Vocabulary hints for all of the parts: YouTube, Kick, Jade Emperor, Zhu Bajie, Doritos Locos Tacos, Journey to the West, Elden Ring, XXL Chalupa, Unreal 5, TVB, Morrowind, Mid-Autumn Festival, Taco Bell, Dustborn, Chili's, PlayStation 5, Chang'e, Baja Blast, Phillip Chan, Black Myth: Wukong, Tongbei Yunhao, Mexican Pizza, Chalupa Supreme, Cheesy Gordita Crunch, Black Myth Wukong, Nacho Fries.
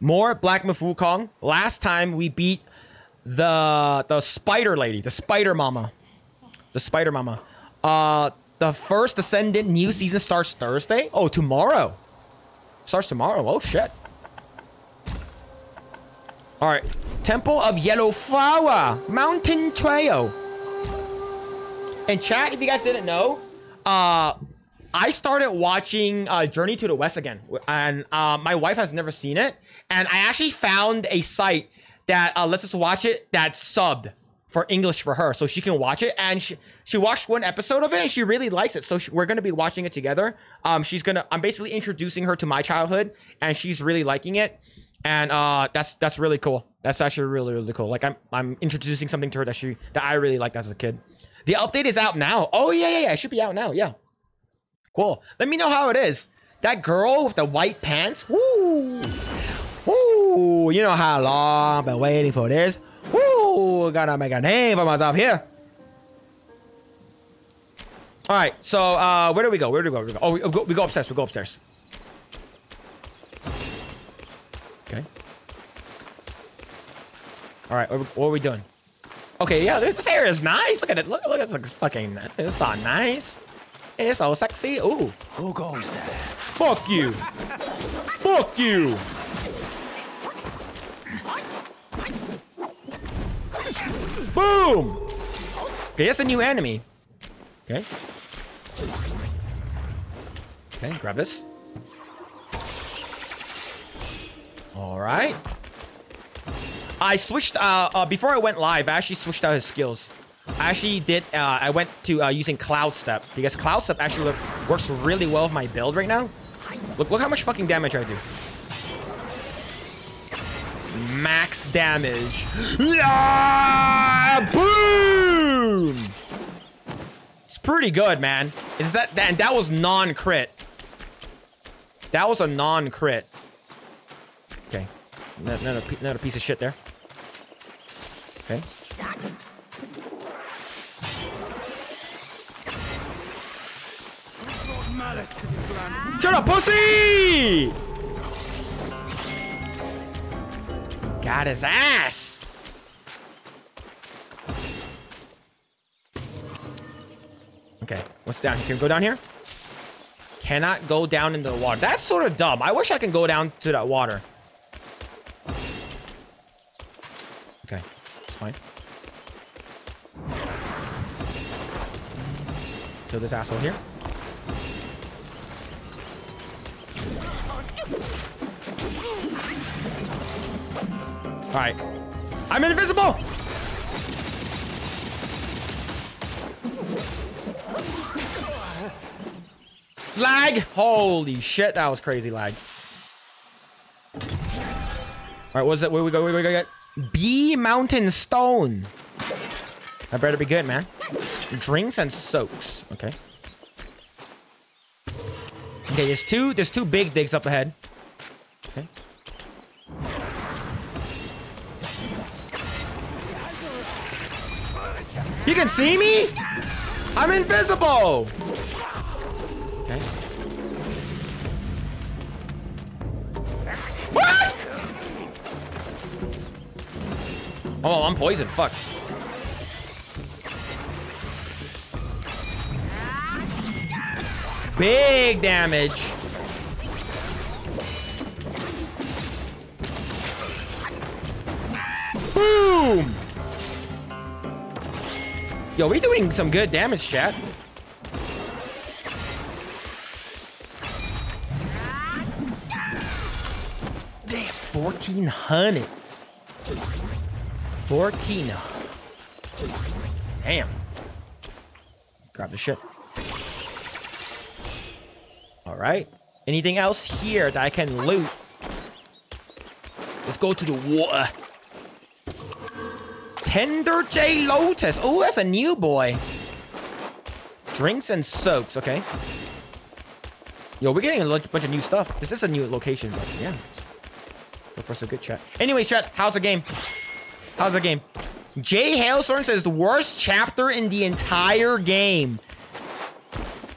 More Black Myth Wukong. Last time we beat the spider lady, the spider mama. The spider mama. The first Ascendant new season starts Thursday? Oh, tomorrow. Starts tomorrow. Oh, shit. All right. Temple of Yellow Flower. Mountain Trail. And chat, if you guys didn't know, I started watching Journey to the West again. And my wife has never seen it. And I actually found a site that lets us watch it that's subbed for English for her. So she can watch it. And she watched one episode of it and she really likes it. So we're going to be watching it together. I'm basically introducing her to my childhood and she's really liking it. And that's really cool. That's actually really, really cool. Like I'm introducing something to her that I really liked as a kid. The update is out now. Oh, yeah. It should be out now. Yeah. Cool. Let me know how it is. That girl with the white pants. Woo. Woo. You know how long I've been waiting for this. Woo. Gotta make a name for myself here. All right. So where do we go? Oh, we go upstairs. Okay. All right. What are we doing? Okay. Yeah. This area is nice. Look at it. Look at this fucking. It's all nice. It's so sexy. Ooh. Who goes there? Fuck you. Fuck you. Boom. Okay, that's a new enemy. Okay. Okay, grab this. All right. I switched, before I went live, I actually switched out his skills. I actually did, I went to using Cloud Step, because Cloud Step actually works really well with my build right now. Look how much fucking damage I do. Max damage. Yeah! Boom! It's pretty good, man. Is that was non-crit. That was a non-crit. Okay. Not a piece of shit there. Okay. Shut up, pussy! Got his ass! Okay, what's down here? Can we go down here? Cannot go down into the water. That's sort of dumb. I wish I could go down to that water. Okay, it's fine. Kill this asshole here. All right, I'm invisible. Lag, holy shit, that was crazy lag. All right, what's that? Where we go? Bee Mountain Stone. That better be good, man. Drinks and soaks. Okay. Okay, there's two big digs up ahead. Okay. You can see me? I'm invisible! Okay. What? Oh, I'm poisoned. Fuck. Big damage. Boom! Yo, we're doing some good damage, chat. Damn, 1,400. 1,400. Damn. Grab the shit. All right. Anything else here that I can loot? Let's go to the water. Tender J Lotus. Oh, that's a new boy. Drinks and soaks. Okay. Yo, we're getting a bunch of new stuff. This is a new location, but yeah. Go for some good chat. Anyways, chat, how's the game? How's the game? Jay Hailstorm says the worst chapter in the entire game.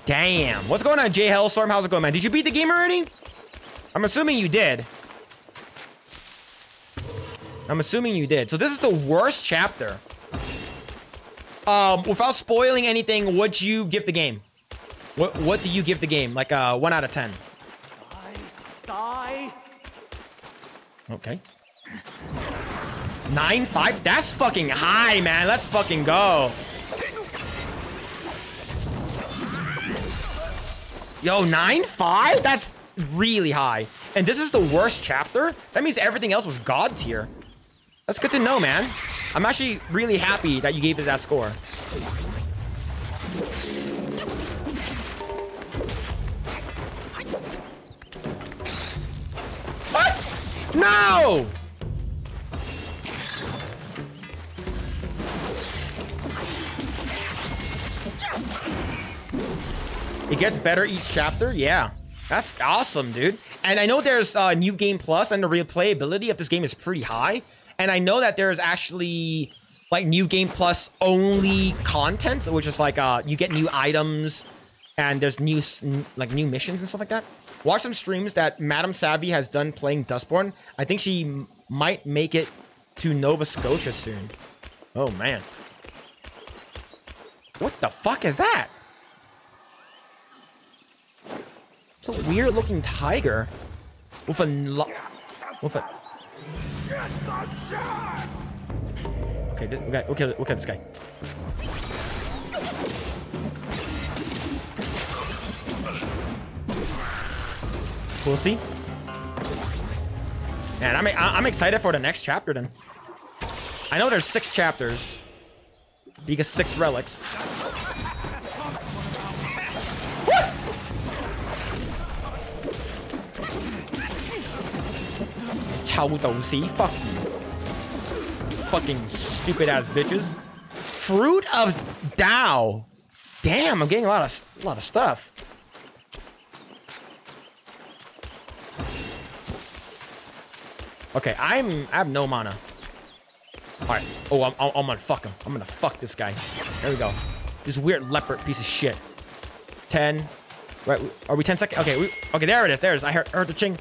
Damn. What's going on, Jay Hailstorm? How's it going, man? Did you beat the game already? I'm assuming you did. I'm assuming you did. So this is the worst chapter. Without spoiling anything, what'd you give the game? What do you give the game? Like 1 out of 10. Die. Okay. 9.5? That's fucking high, man. Let's fucking go. Yo, 9.5? That's really high. And this is the worst chapter? That means everything else was god tier. That's good to know, man. I'm actually really happy that you gave it that score. What? No! It gets better each chapter? Yeah. That's awesome, dude. And I know there's New Game Plus, and the replayability of this game is pretty high. And I know that there's actually like New Game Plus only content, which is like you get new items and there's new missions and stuff like that. Watch some streams that Madam Savvy has done playing Dustborn. I think she might make it to Nova Scotia soon. Oh, man. What the fuck is that? It's a weird-looking tiger with a... Okay, look at this guy. We'll see. Man, I'm excited for the next chapter then. I know there's 6 chapters because 6 relics. Chowdowsi, fuck you. Fucking stupid ass bitches. Fruit of Dao. Damn, I'm getting a lot of stuff. Okay, I have no mana. All right. Oh, I'm gonna fuck him. I'm gonna fuck this guy. There we go. This weird leopard piece of shit. 10. Right? Are we 10 seconds? Okay. Okay. There it is. There it is. I heard the ching.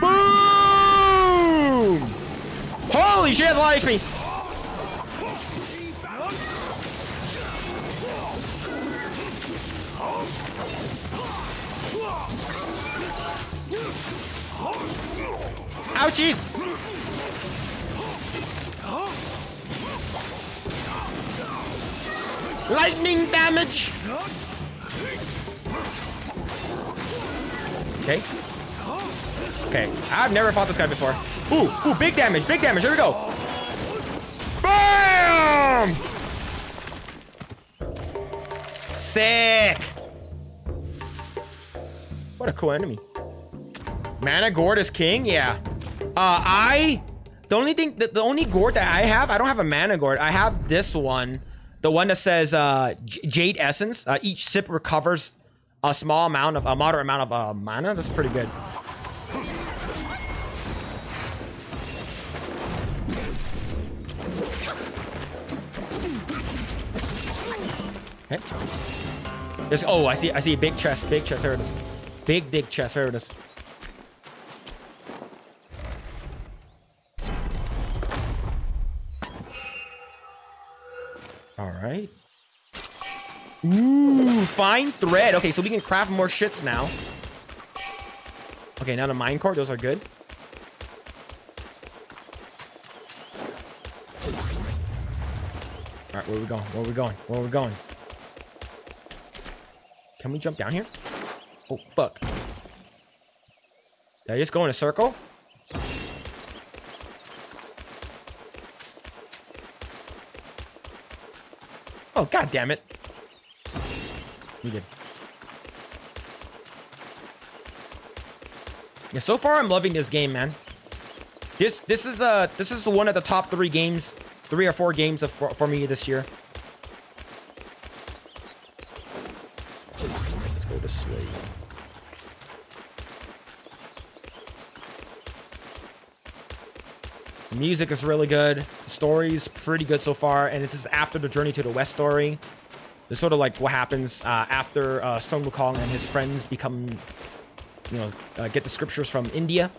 Boom! Holy shit, that's a lot of HP. Ouchies! Lightning damage. Okay. Okay, I've never fought this guy before. Ooh, big damage, here we go. BAM! Sick! What a cool enemy. Mana gourd is king? Yeah. The only gourd that I have, I don't have a mana gourd. I have this one. The one that says Jade Essence. Each sip recovers a small amount of, a moderate amount of mana. That's pretty good. Okay. There's, oh, I see a big chest, here it is. Big chest, here it is. All right. Ooh, fine thread. Okay, so we can craft more shits now. Okay, now the minecart, those are good. All right, where are we going? Can we jump down here? Oh, fuck. Did I just go in a circle? Oh, god damn it. We did. Yeah, so far I'm loving this game, man. This is the one of the top 3 games, 3 or 4 games for me this year. Let's go this way. The music is really good. The story's pretty good so far, and it's just after the Journey to the West story. It's sort of like what happens after Sun Wukong and his friends become, get the scriptures from India.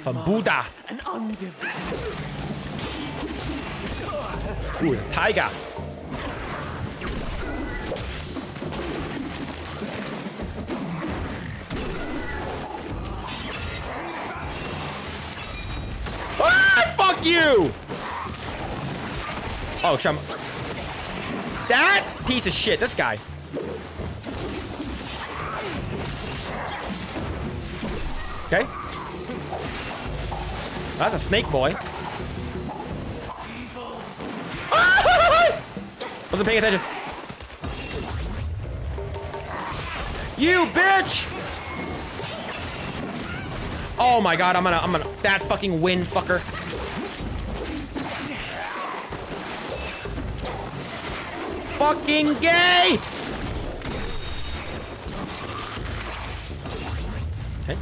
from Buddha. Ooh, tiger. Ah, fuck you! Oh, chum. That piece of shit, this guy. Okay. That's a snake boy. Wasn't paying attention. You bitch! Oh my god, I'm gonna that fucking win, fucker. Fucking gay! Okay.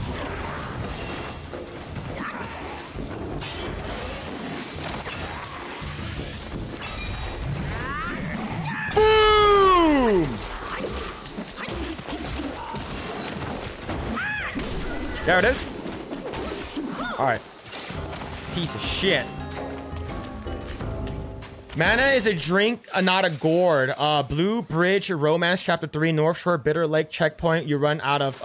There it is. All right. Piece of shit. Mana is a drink, not a gourd. Blue Bridge Romance Chapter 3, North Shore, Bitter Lake Checkpoint. You run out of,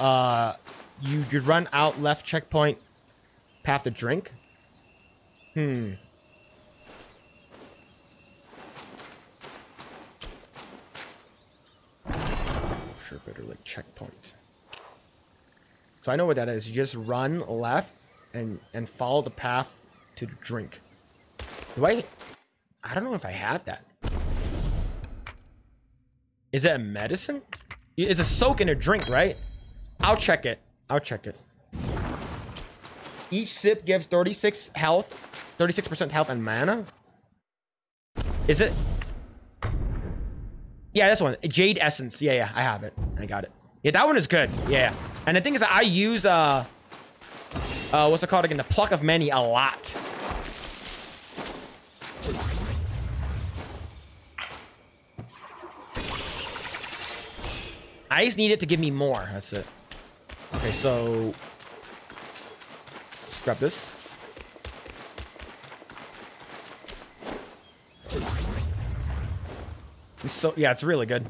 you run out left checkpoint, path to drink. Sure, Bitter Lake Checkpoint. So I know what that is. You just run left and follow the path to drink. Do I don't know if I have that. Is it a medicine? It's a soak and a drink, right? I'll check it. I'll check it. Each sip gives 36 health, 36% health and mana. Is it? Yeah, this one. Jade Essence. Yeah, yeah, I have it. I got it. Yeah, that one is good. Yeah. And the thing is that I use, what's it called again? The Pluck of Many a lot. I just need it to give me more. That's it. Okay, so... let's grab this. So, yeah, it's really good.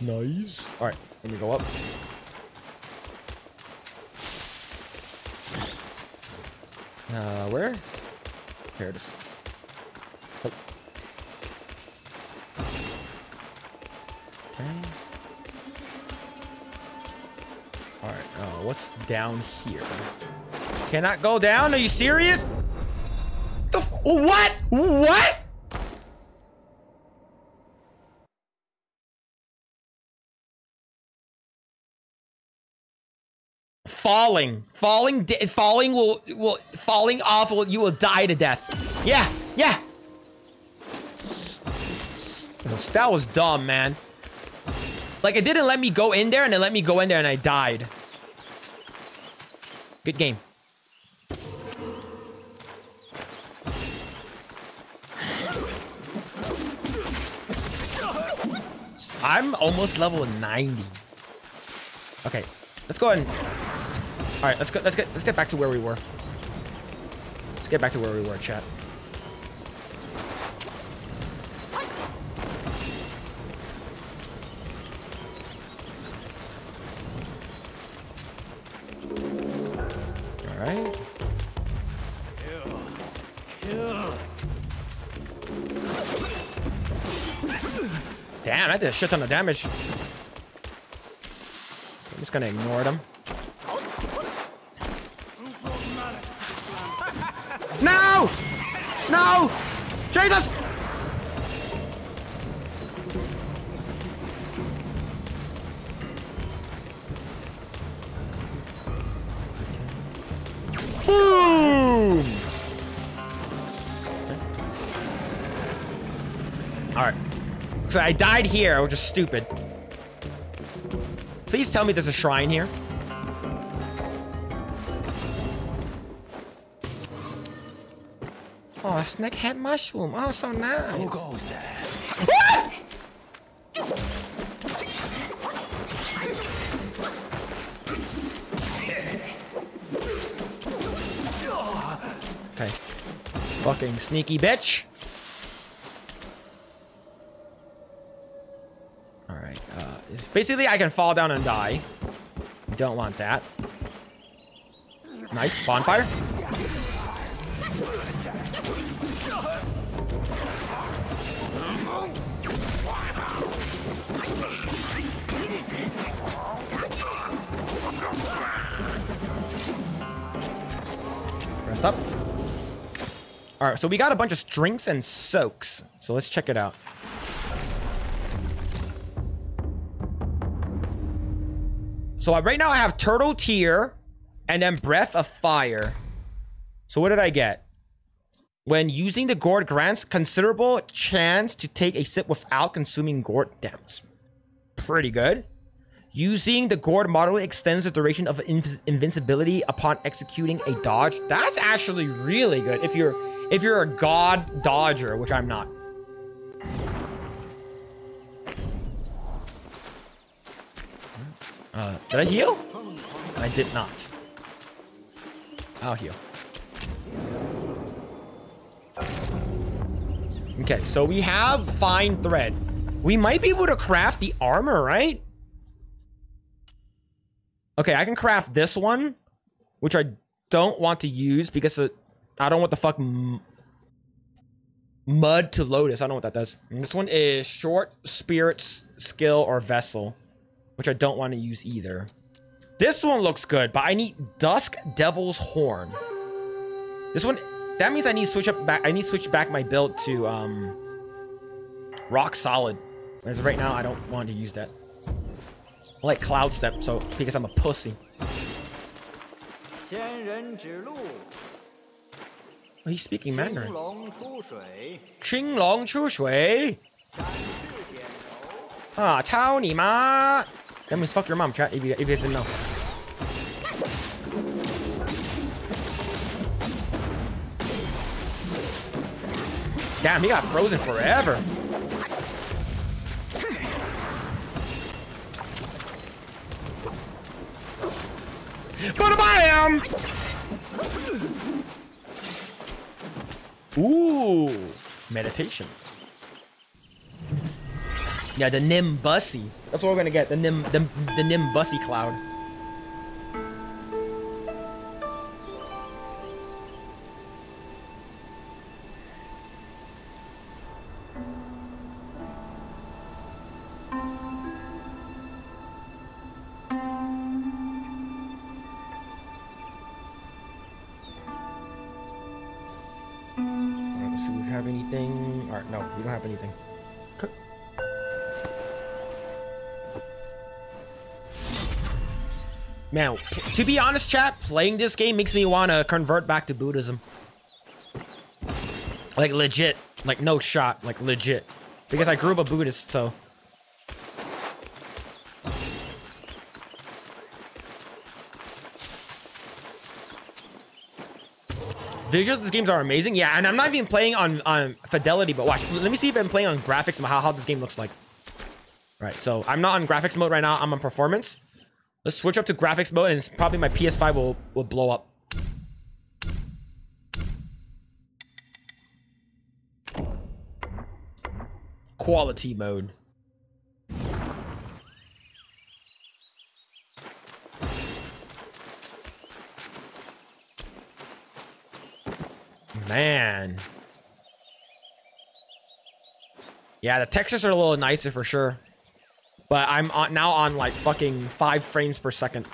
Nice. All right, let me go up. Where? Here it is. Oh. Okay. All right. Oh, what's down here? Cannot go down. Are you serious? The f what? What? Falling off, you will die to death. Yeah, yeah. That was dumb, man. Like, it didn't let me go in there, and it let me go in there, and I died. Good game. I'm almost level 90. Okay, let's go ahead and... all right, let's get back to where we were. Let's get back to where we were, chat. All right. Damn, that did a shit ton of damage. I'm just gonna ignore them. No! No! Jesus! Boom! Alright. So I died here, which is stupid. Please tell me there's a shrine here. Oh, snack hat mushroom. Oh, so nice. Who goes there? Ah! Okay. Fucking sneaky bitch. Alright, basically I can fall down and die. Don't want that. Nice. Bonfire. Rest up. Alright, so we got a bunch of drinks and soaks. So let's check it out. So right now I have Turtle Tear and then Breath of Fire. So what did I get? When using the gourd grants considerable chance to take a sip without consuming gourd. Damn, it's pretty good. Using the gourd moderately extends the duration of invincibility upon executing a dodge. That's actually really good if you're a god dodger, which I'm not. Did I heal? I did not. I'll heal. Okay, so we have fine thread. We might be able to craft the armor, right? Okay, I can craft this one, which I don't want to use because I don't want the fuck mud to lotus. I don't know what that does. And this one is short, spirits, skill, or vessel, which I don't want to use either. This one looks good, but I need Dusk Devil's Horn. This one, that means I need to switch back my build to Rock Solid. As of right now, I don't want to use that. I like Cloud Step, so because I'm a pussy. Oh, he's speaking Mandarin. Qinglong Chu Shui. Ah, Tao Ni Ma. That means fuck your mom, chat, if you guys didn't know. Damn, he got frozen forever. But I am. Ooh, meditation. Yeah, the Nimbussy. That's what we're gonna get. The Nimbussy cloud. Man, to be honest, chat, playing this game makes me want to convert back to Buddhism. Like, legit. Like, no shot. Like, legit. Because I grew up a Buddhist, so... Visuals of these games are amazing. Yeah, and I'm not even playing on fidelity, but watch. Let me see if I'm playing on graphics, how this game looks like. Right, so I'm not on graphics mode right now. I'm on performance. Let's switch up to graphics mode, and it's probably my PS5 will blow up. Quality mode. Man. Yeah, the textures are a little nicer for sure. But I'm now on like fucking 5 frames per second.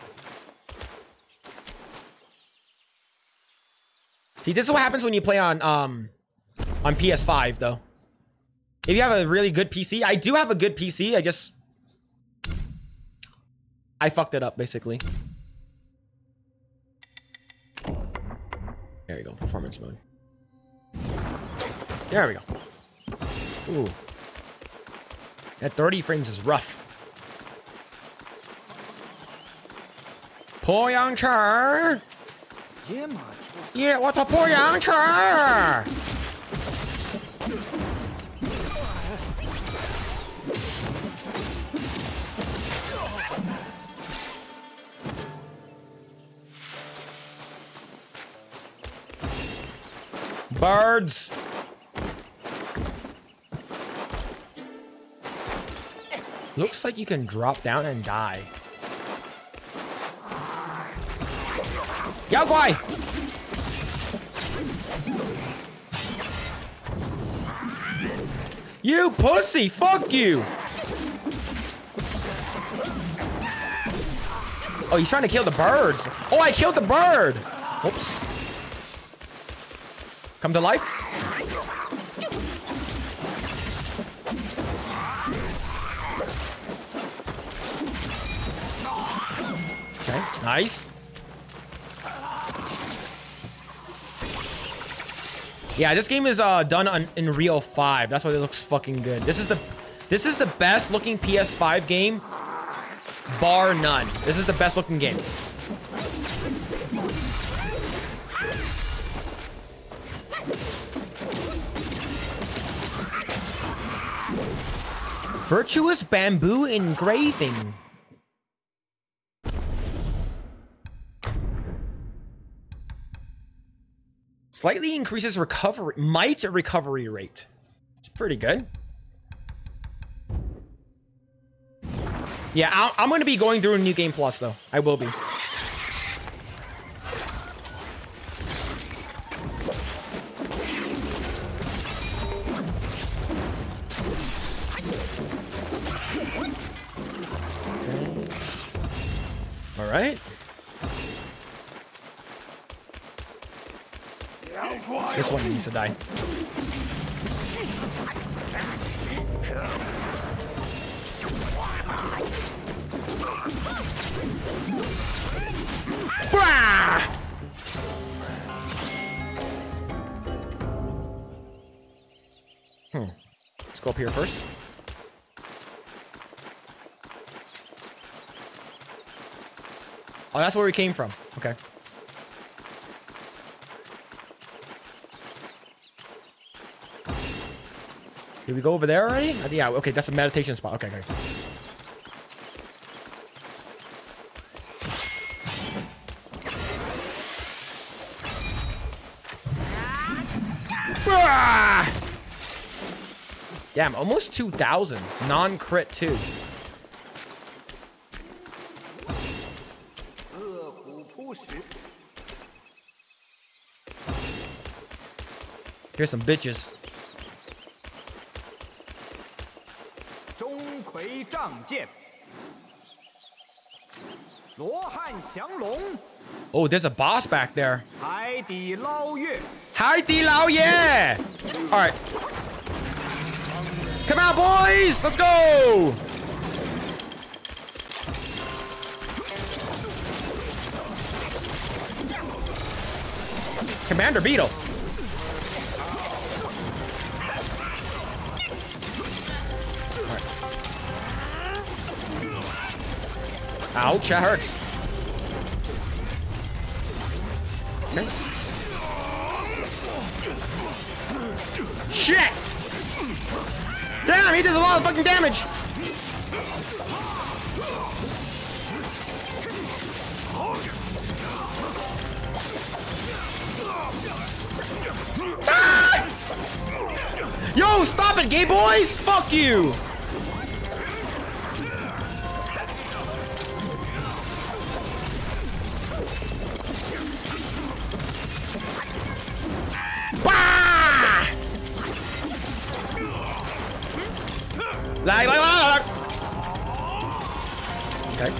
See, this is what happens when you play on PS5 though. If you have a really good PC, I do have a good PC. I fucked it up basically. There you go, performance mode. There we go. Ooh. That 30 frames is rough. Poyang char. Yeah, what a poyang char. Birds! Looks like you can drop down and die. Yao Guai! You pussy! Fuck you! Oh, he's trying to kill the birds. Oh, I killed the bird! Oops. Come to life? Okay, nice. Yeah, this game is done on Unreal 5. That's why it looks fucking good. This is the best looking PS5 game. Bar none. This is the best looking game. Virtuous bamboo engraving. Slightly increases recovery, might recovery rate. It's pretty good. Yeah, I'm going to be going through a New Game Plus, though. I will be. Okay. All right. This one needs to die. Hmm. Let's go up here first. Oh, that's where we came from. Okay. Did we go over there already? Yeah, okay, that's a meditation spot. Okay, okay. Damn, almost 2,000. Non-crit, too. Here's some bitches. Oh, there's a boss back there. Hai Di Lao Yue! Alright. Come out, boys! Let's go! Commander Beetle. All right. Ouch, that hurts. Okay. Shit! Damn, he does a lot of fucking damage. Ah! Yo, stop it, gay boys! Fuck you! Lag. Okay.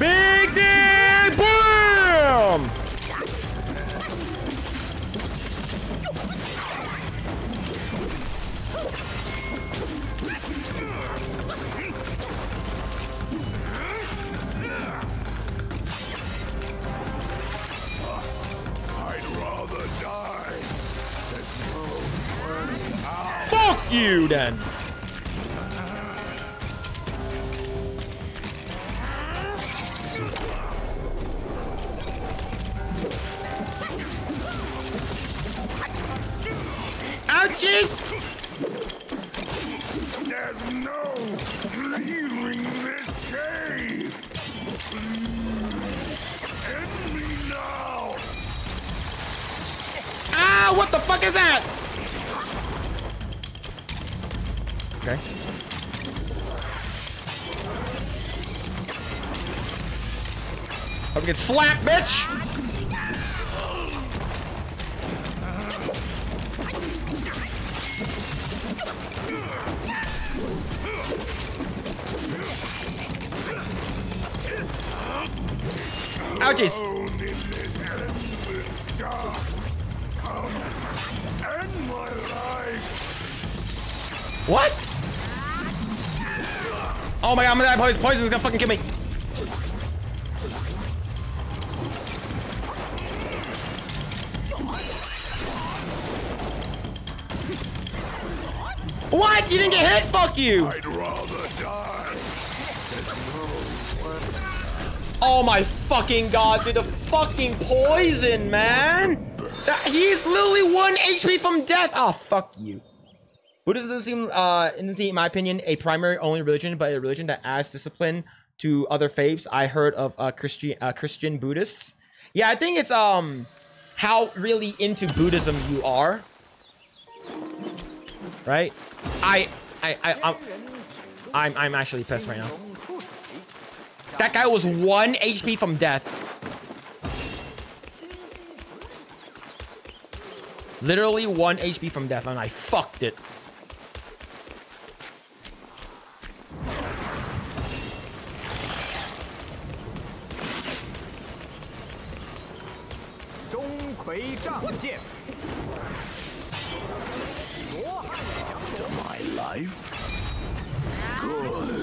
Big damn boom! Fuck you, then. Ouchies! There's no healing. What the fuck is that? Okay. I'm gonna get slapped, bitch! Ouchies! What? Oh my god, I'm gonna die. Poison is gonna fucking kill me. What? You didn't get hit? Fuck you! I'd rather die. Oh my fucking god, dude, the fucking poison, man! He's literally 1 HP from death! Oh, fuck you. Buddhism doesn't seem, in my opinion, a primary only religion, but a religion that adds discipline to other faiths. I heard of Christian Buddhists. Yeah, I think it's how really into Buddhism you are, right? I'm actually pissed right now. That guy was 1 HP from death. Literally 1 HP from death, and I fucked it. After my life, good.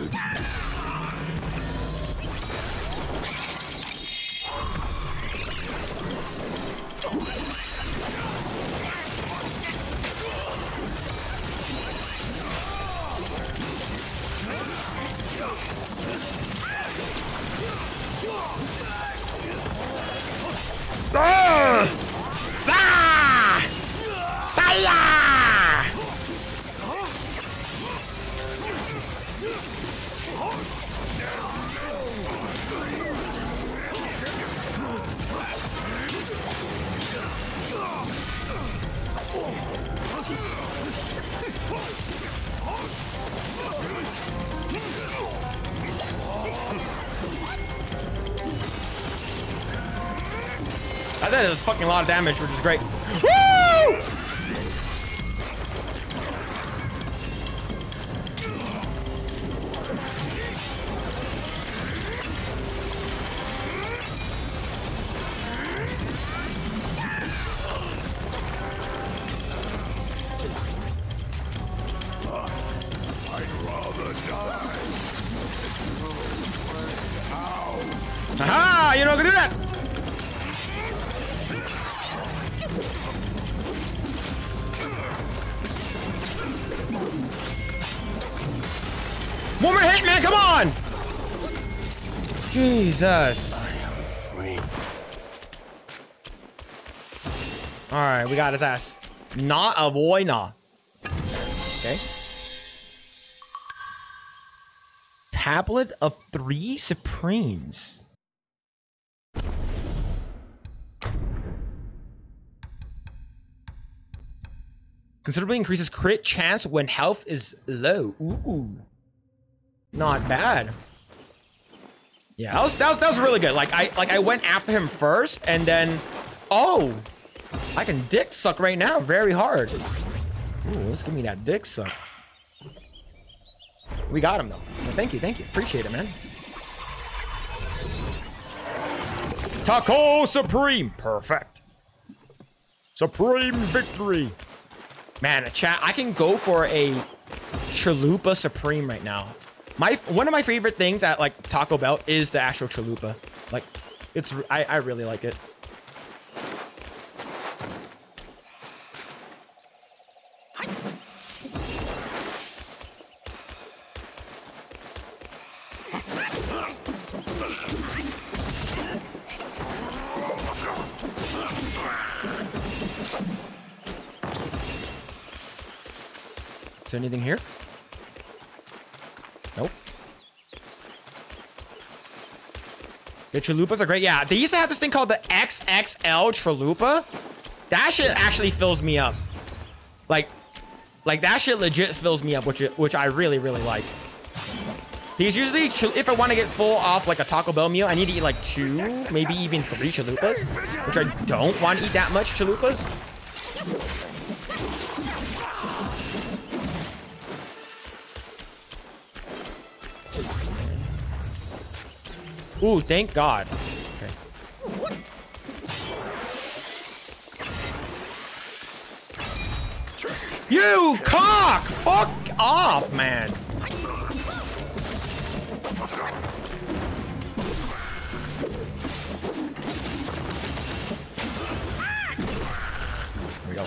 I did a fucking lot of damage, which is great. Woo! Jesus. Alright, we got his ass. Nah, a boy, nah. Okay. Tablet of 3 Supremes. Considerably increases crit chance when health is low. Ooh. Not bad. Yeah, that was really good. Like I went after him first, and then, oh, I can dick suck right now, very hard. Ooh, let's give me that dick suck. We got him though. Well, thank you, appreciate it, man. Taco Supreme, perfect. Supreme victory. Man, a chat. I can go for a Chalupa Supreme right now. One of my favorite things at like Taco Bell is the actual Chalupa. Like, it's I really like it. Is there anything here? The Chalupas are great. Yeah, they used to have this thing called the XXL Chalupa, That shit actually fills me up. Like that shit legit fills me up, which I really like. Because usually, if I want to get full off like a Taco Bell meal, I need to eat like 2, maybe even 3 chalupas, which I don't want to eat that much chalupas. Ooh, thank God. Okay. You cock! Fuck off, man. There we go.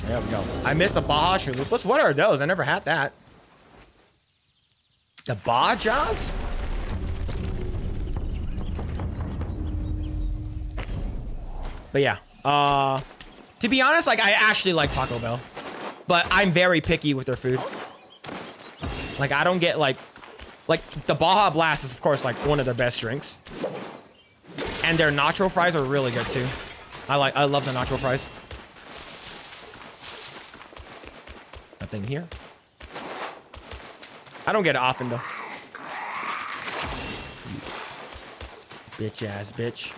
There we go. I missed the Baja Chalupas. What are those? I never had that. The Bajas? But yeah, to be honest, like I actually like Taco Bell, but I'm very picky with their food. Like I don't get like the Baja Blast is of course like one of their best drinks, and their Nacho Fries are really good too. I love the Nacho Fries. Nothing here. I don't get it often though. Bitch ass bitch.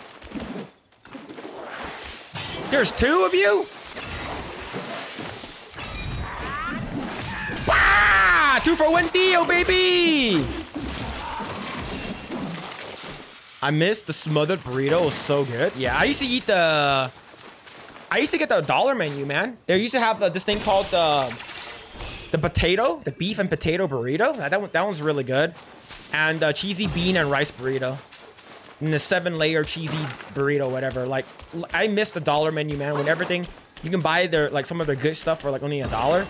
There's 2 of you? Ah, 2 for 1 deal, baby! I missed the smothered burrito. It was so good. Yeah, I used to eat the... I used to get the dollar menu, man. They used to have this thing called the potato, the beef and potato burrito. That one's really good. And the cheesy bean and rice burrito. And the 7-layer cheesy burrito, whatever. Like, I miss the dollar menu, man. When everything, you can buy their, like, some of their good stuff for, like, only $1.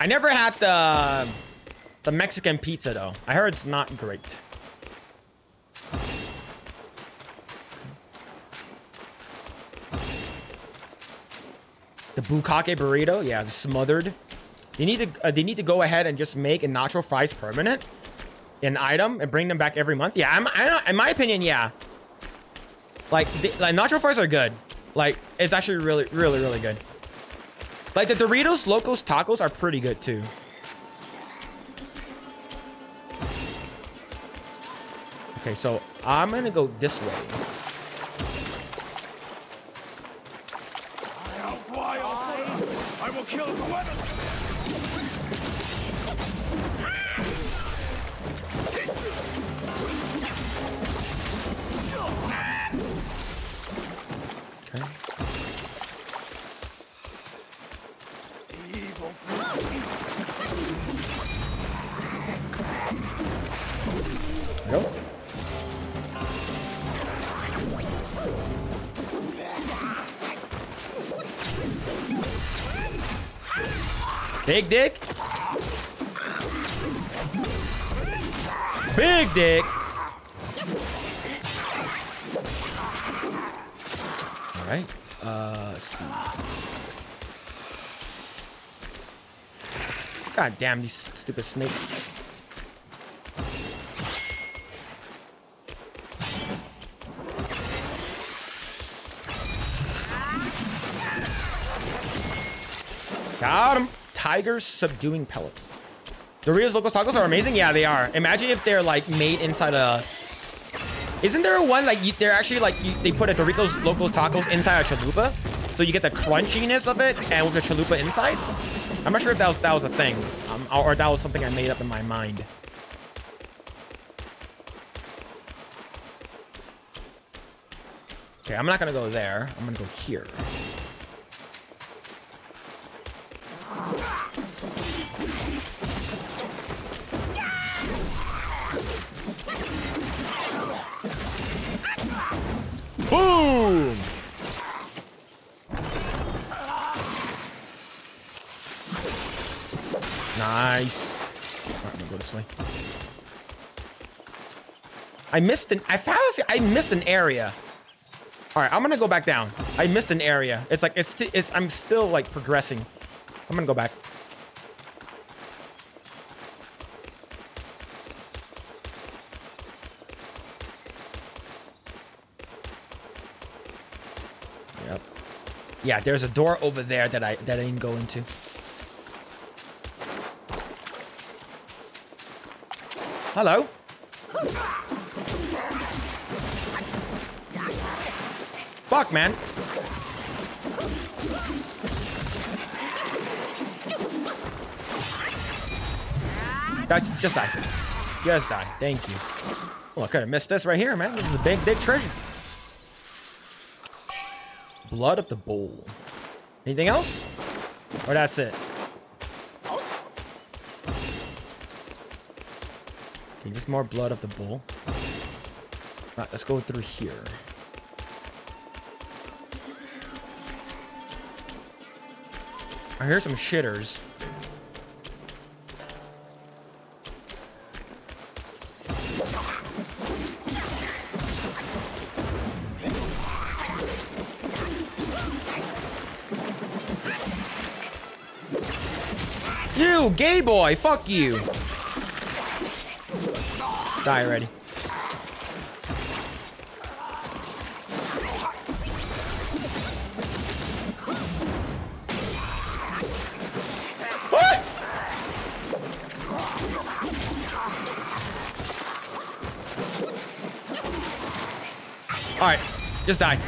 I never had the Mexican pizza, though. I heard it's not great. The bukkake burrito, yeah, smothered. They need to go ahead and just make a nacho fries permanent. An item and bring them back every month. Yeah, in my opinion, yeah. Like nacho fries are good. Like it's actually really good. Like the Doritos Locos Tacos are pretty good too. Okay, so I'm gonna go this way. I'll fly, I will kill whoever. Big dick. Big dick. All right. Let's see. God damn these stupid snakes. Got him. Tigers subduing pellets. Doritos Locos Tacos are amazing. Yeah, they are. Imagine if they're like made inside a... Isn't there one like they're actually like they put a Doritos Locos Tacos inside a chalupa, so you get the crunchiness of it and with the chalupa inside? I'm not sure if that was a thing, or that was something I made up in my mind. Okay, I'm not gonna go there. I'm gonna go here. Boom! Nice. All right, I'm gonna go this way. I missed an area. All right, I'm gonna go back down. I missed an area. It's like I'm still like progressing. I'm gonna go back. Yeah, there's a door over there that I didn't go into. Hello. Fuck, man. Just die. Just die. Thank you. Well, I could have missed this right here, man. This is a big, big treasure. Blood of the Bowl. Anything else? Or that's it? Okay, just more Blood of the Bowl. All right, let's go through here. I hear some shitters. You gay boy, fuck you. Die already. Alright, just die.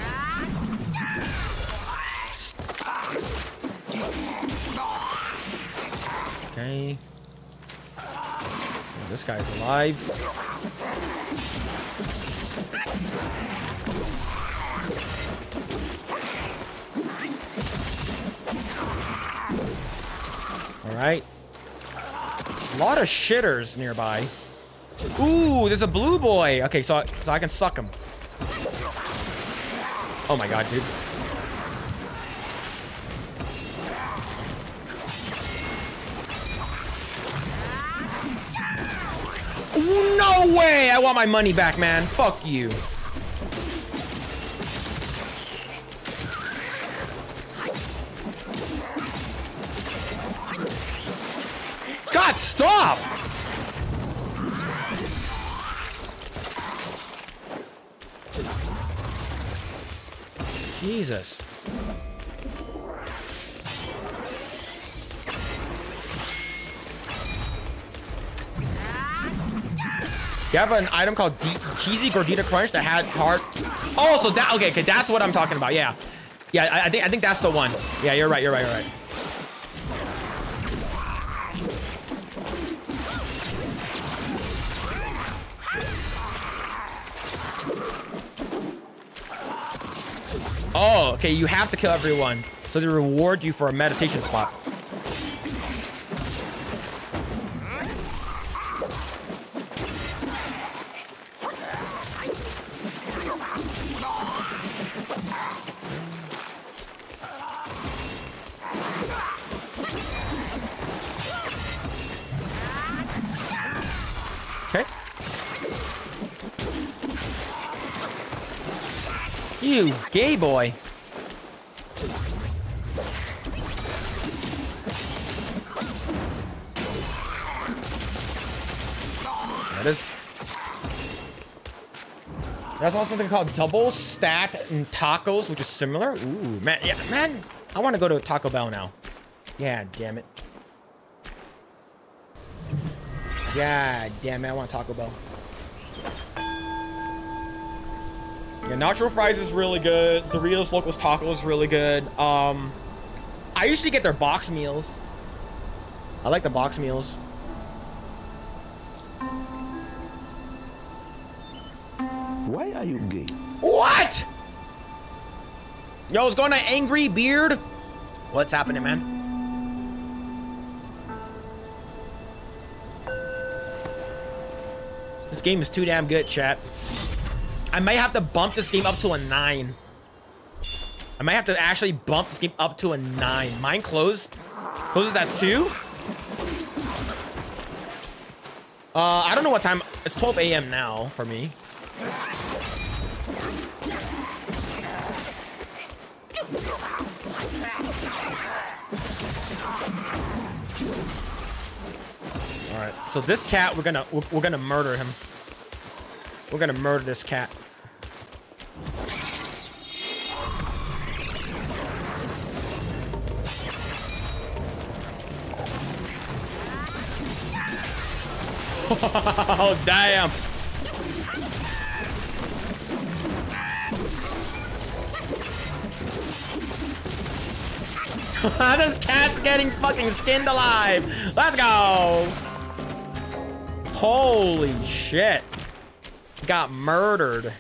Okay. Oh, this guy's alive. Alright. A lot of shitters nearby. Ooh, there's a blue boy. Okay, so I can suck him. Oh my god, dude. No way! I want my money back, man. Fuck you. God, stop! Jesus. You have an item called Cheesy Gordita Crunch that had heart. Oh, so that, okay, that's what I'm talking about. Yeah. Yeah, I think that's the one. Yeah, you're right, you're right. Oh, okay, you have to kill everyone. So they reward you for a meditation spot. Okay. You gay boy. There's also something called double stack and tacos, which is similar. Ooh, man, yeah, man. I want to go to Taco Bell now. Yeah, damn it. Yeah, damn it. I want Taco Bell. Yeah, Nacho Fries is really good. Doritos Locos Tacos is really good. I usually get their box meals. I like the box meals. Why are you gay? What? Yo, it's going to Angry Beard. What's happening, man? This game is too damn good, chat. I might have to bump this game up to a 9. I might have to actually bump this game up to a 9. Mine closes at 2. I don't know what time. It's 12 a.m. now for me. All right, so this cat, we're gonna murder him. We're gonna murder this cat. Oh, damn. This cat's getting fucking skinned alive. Let's go. Holy shit. Got murdered.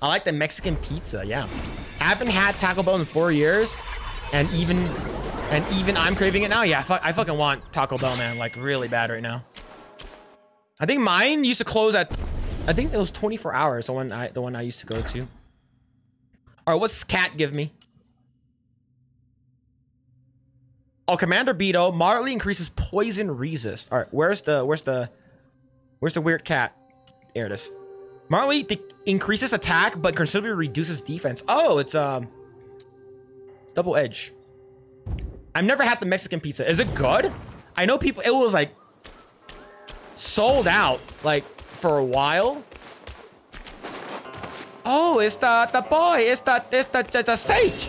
I like the Mexican pizza. Yeah. I haven't had Taco Bell in 4 years. And even I'm craving it now. Yeah, I fucking want Taco Bell, man. Like, really bad right now. I think mine used to close at... I think it was 24 hours, the one I used to go to. All right, what's Cat give me? Oh, Commander Beto moderately increases poison resist. All right, where's the weird cat? There it is. Marley increases attack, but considerably reduces defense. Oh, it's double edge. I've never had the Mexican pizza. Is it good? I know people. It was like sold out like for a while. Oh, it's the boy. It's the sage.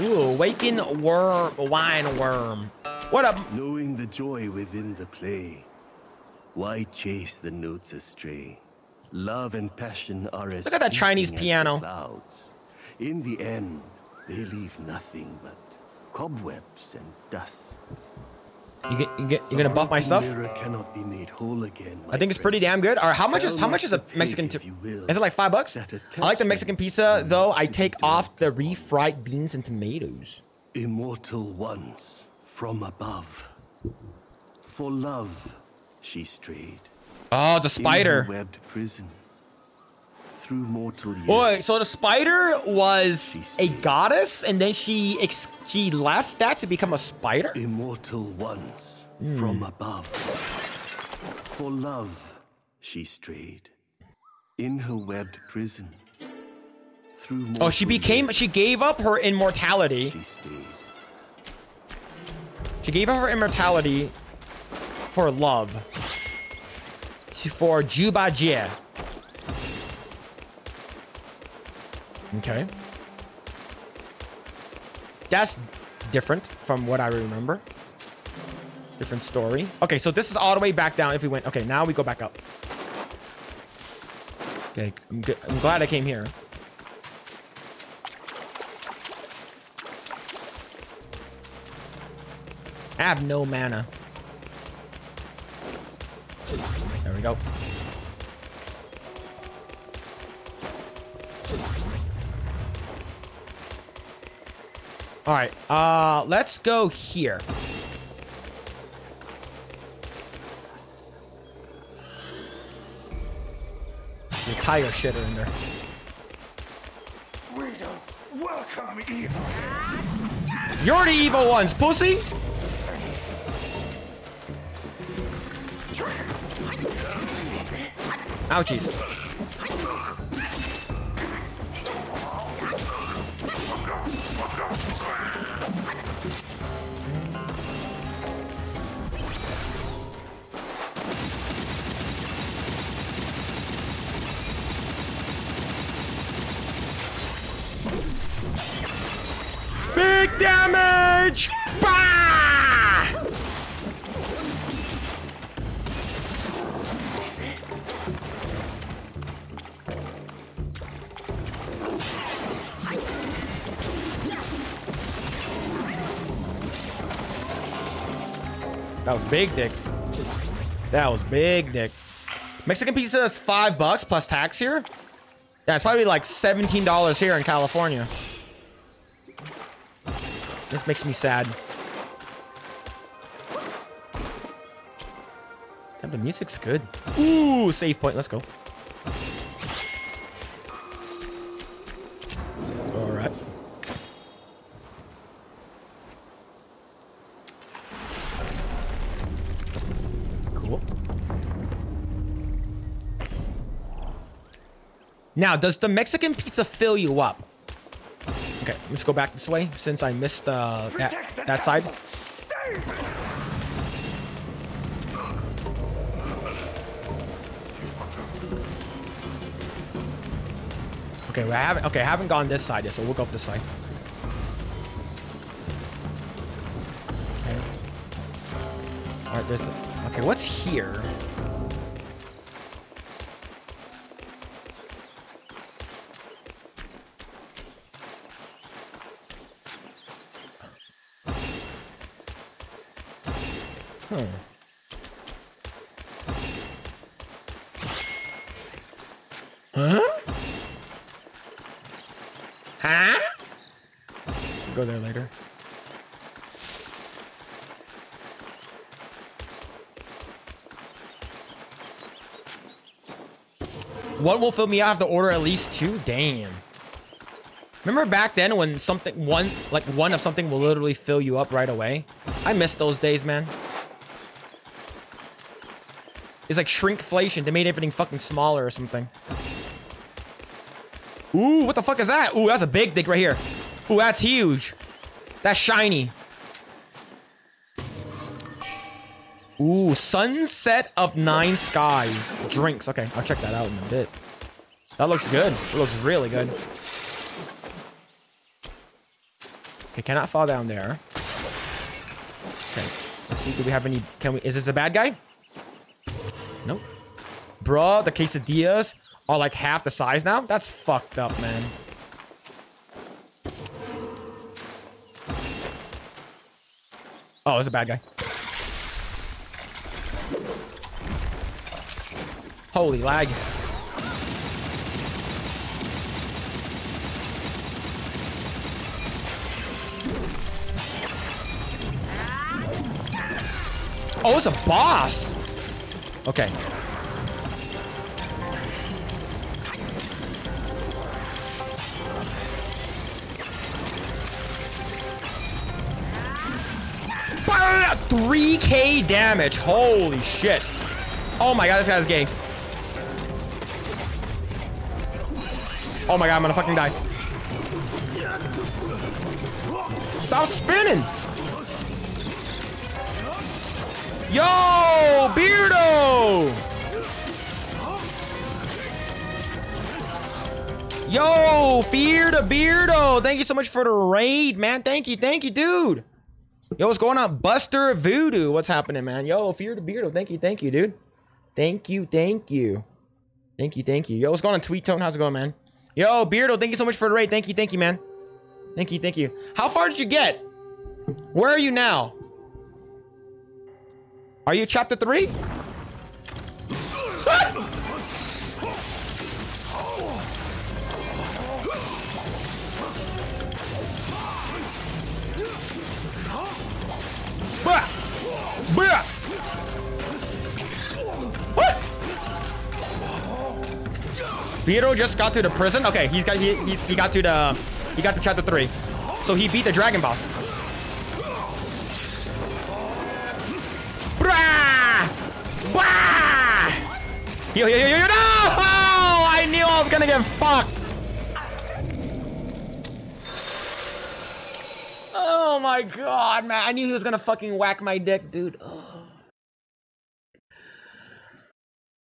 Ooh, awaken worm, wine worm. What up? Knowing the joy within the play, why chase the notes astray? Love and passion are as. Look at that Chinese piano. Clouds. In the end, they leave nothing but cobwebs and dust. You're gonna buff my stuff. Cannot be made whole again, I think it's pretty damn good. All right, how much is a Mexican? Is it like $5? I like the Mexican pizza though. I take off the refried beans and tomatoes. Immortal once from above, for love she strayed. Oh, the spider. Webbed prison through mortal years. Boy, so the spider was a goddess, and then she left that to become a spider. Immortal once from above, for love she strayed. In her webbed prison through. Oh, she gave up her immortality. She gave up her immortality for love. For Zhu Bajie. Okay. That's different from what I remember. Different story. Okay, so this is all the way back down if we went. Okay, now we go back up. Okay, I'm good. I'm glad I came here. I have no mana. There we go. All right, let's go here. The tire shitter in there. We don't welcome evil. You're the evil ones, pussy. Ouchies. Big damage! Bah! That was big dick. That was big dick. Mexican pizza is $5 plus tax here. Yeah, it's probably like $17 here in California. This makes me sad. Damn, the music's good. Ooh, save point. Let's go. All right. Cool. Now, does the Mexican pizza fill you up? Okay, let's go back this way since I missed that side. Okay, well, I haven't gone this side yet, so we'll go up this side. Okay. there's... Okay, what's here? Go there later. What will fill me out? I have to order at least two. Damn. Remember back then when something one of something will literally fill you up right away? I miss those days, man. It's like shrinkflation. They made everything fucking smaller or something. Ooh, what the fuck is that? Ooh, that's a big dick right here. Ooh, that's huge. That's shiny. Ooh, Sunset of Nine Skies. Drinks. Okay, I'll check that out in a bit. That looks good. It looks really good. Okay, cannot fall down there. Okay, let's see. Do we have any... Can we... Is this a bad guy? Nope. Bruh, the quesadillas are like half the size now? That's fucked up, man. Oh, it's a bad guy. Holy lag. Oh, it's a boss. Okay. Bah, 3K damage. Holy shit. Oh my god, this guy's gay. Oh my god, I'm gonna fucking die. Stop spinning. Yo, Beardo! Yo, Fear the Beardo! Thank you so much for the raid, man. Thank you, dude. Yo, what's going on? Buster Voodoo, what's happening, man? Yo, Fear the Beardo, thank you, dude. Thank you. Yo, what's going on, Tweet Tone? How's it going, man? Yo, Beardo, thank you so much for the raid. Thank you, man. Thank you. How far did you get? Where are you now? Are you chapter 3? Ah! Bah! Bah! What? Beardo just got to the prison. Okay, he got to chapter 3, so he beat the dragon boss. Yo, no! Oh, I knew I was gonna get fucked. Oh my god, man. I knew he was gonna fucking whack my dick, dude. Oh.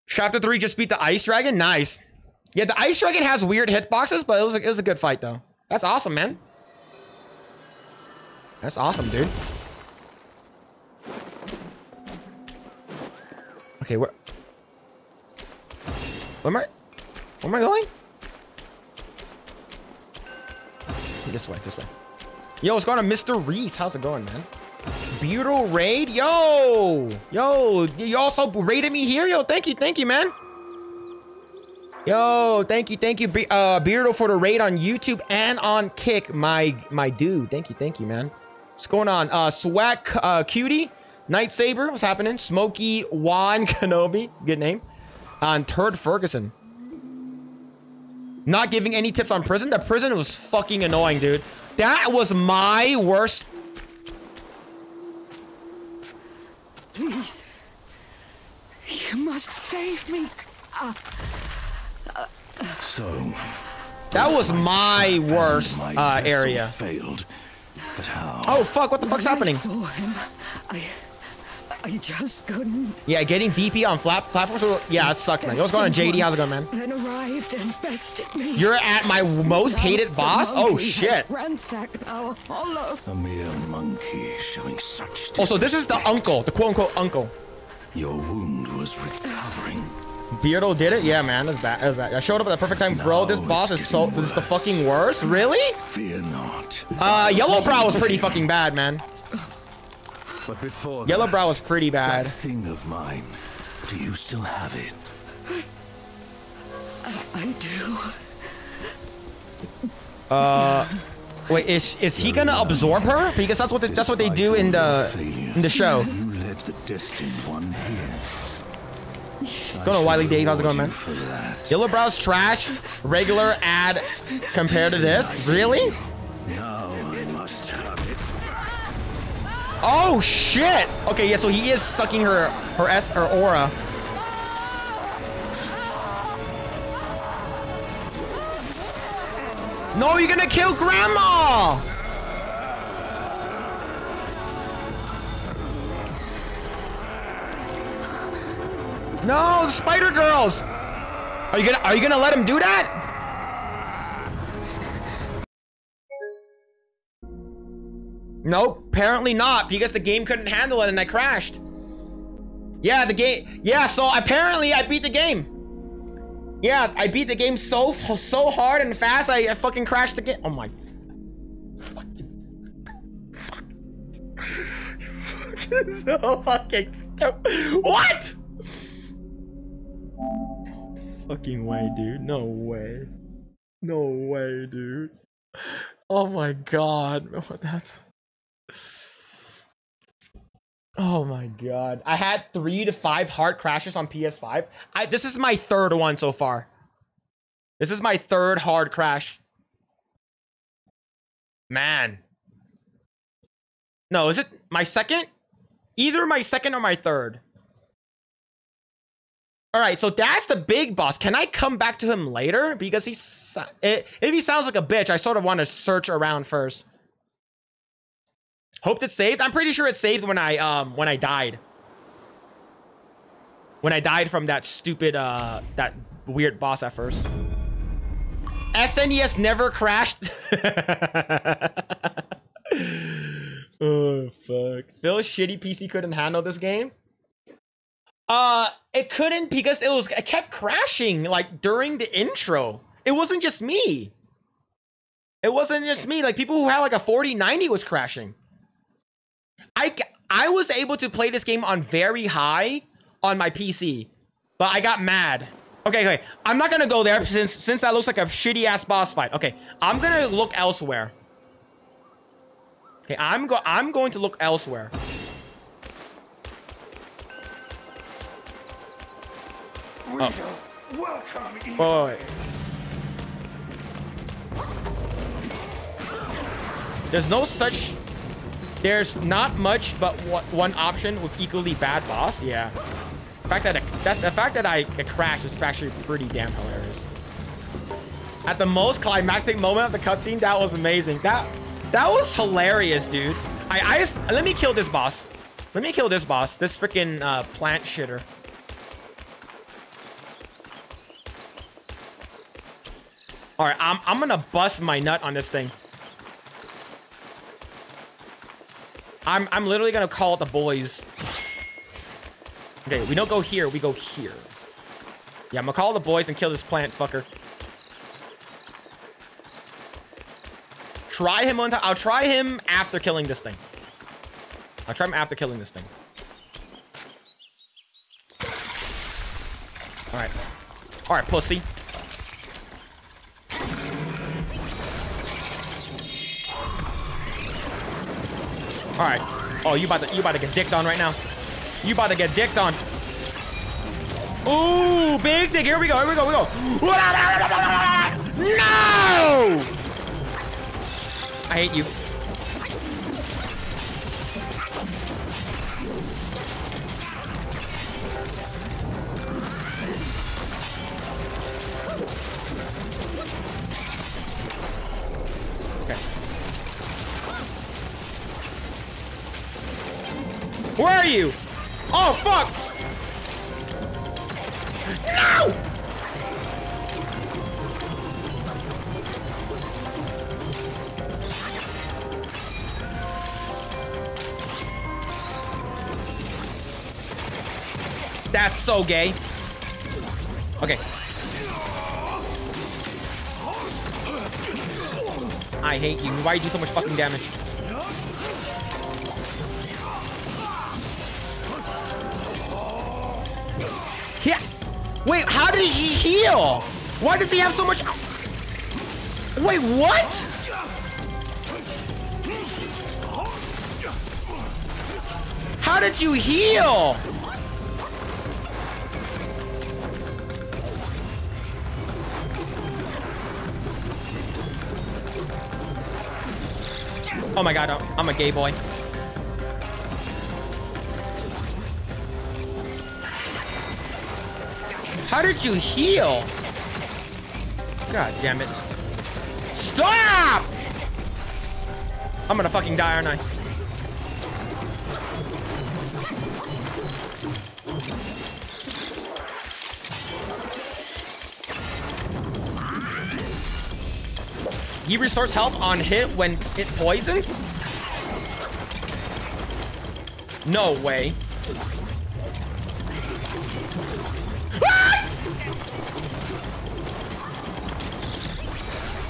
Chapter 3 just beat the Ice Dragon. Nice. Yeah, the Ice Dragon has weird hitboxes, but it was a good fight, though. That's awesome, man. That's awesome, dude. Okay, where am I going? This way. Yo, what's going on, Mr. Reese? How's it going, man? Beardo raid? Yo, you also raided me here? Yo, thank you, man. Yo, thank you, Beardo, for the raid on YouTube and on Kick, my dude. Thank you, man. What's going on? Swag Cutie, Nightsaber, what's happening? Smokey Juan Kenobi, good name. On Turd Ferguson. Not giving any tips on prison? The prison was fucking annoying, dude. That was my worst. Please. You must save me. So. That was my worst area. Failed. But how? Oh fuck, what the fuck's happening? I saw him. I I just couldn't. Yeah, getting DP on flat platforms. Yeah, it sucked, man. What's going on, JD? How's it going, man? Then arrived and bested me. You're at my most hated boss? Oh, shit. A mere monkey showing such. Also, this is the uncle, the quote-unquote uncle. Your wound was recovering. Beardo did it? Yeah, man. That's bad. That's bad. I showed up at the perfect time, bro. This boss is so... This is the fucking worst? Really? Fear not. Yellowbrow was pretty fucking bad, man. But before Yellowbrow was pretty bad. That thing of mine. Do you still have it? I do. Wait, is he gonna absorb her? Because that's what the, that's what they do in the show. You led the destined one here. Going on, Wiley Dave. How's it going, man? Yellowbrow's trash. Regular ad compared to this. Really? Now I must have it. Oh shit! Okay, yeah. So he is sucking her aura. No, you're gonna kill Grandma. No, the spider girls! Are you gonna let him do that? Nope, apparently not, because the game couldn't handle it and I crashed. Yeah, the game, yeah, so apparently I beat the game. Yeah, I beat the game so hard and fast I fucking crashed the game. Oh my fucking so fucking stupid. What? Fucking way, dude. No way. No way, dude. Oh my god. That's... Oh my god. I had 3 to 5 hard crashes on PS5. This is my third one so far. This is my third hard crash. Man. No, is it my second? Either my second or my third. All right, so that's the big boss. Can I come back to him later? Because he's... If he sounds like a bitch, I sort of want to search around first. Hope it's saved. I'm pretty sure it saved when I died. When I died from that stupid, that weird boss at first. SNES never crashed. Oh, fuck. Phil's shitty PC couldn't handle this game. It couldn't because it kept crashing like during the intro. It wasn't just me. Like people who had like a 4090 was crashing. I was able to play this game on very high on my PC, but I got mad. Okay. I'm not going to go there since that looks like a shitty ass boss fight. Okay. I'm going to look elsewhere. Okay. I'm going to look elsewhere. Oh. Oh, wait. There's not much but one option with equally bad boss. Yeah. The fact that I crashed is actually pretty damn hilarious. At the most climactic moment of the cutscene, that was amazing. That was hilarious, dude. Let me kill this boss. This freaking plant shitter. All right, I'm gonna bust my nut on this thing. I'm literally gonna call it the boys. Okay, we don't go here, we go here. Yeah, I'm gonna call the boys and kill this plant fucker. Try him on top. I'll try him after killing this thing. All right. All right, pussy. All right. Oh, you about to get dicked on right now. Ooh, big dick. Here we go. No! I hate you. Where are you? Oh, fuck! No! That's so gay. Okay. I hate you. Why do you do so much fucking damage? Yeah. Wait, how did he heal? Why does he have so much? Wait, what? How did you heal? Oh my god, I'm a gay boy. How did you heal? God damn it. Stop! I'm gonna fucking die, aren't I? He restores health on hit when it poisons? No way. Ah!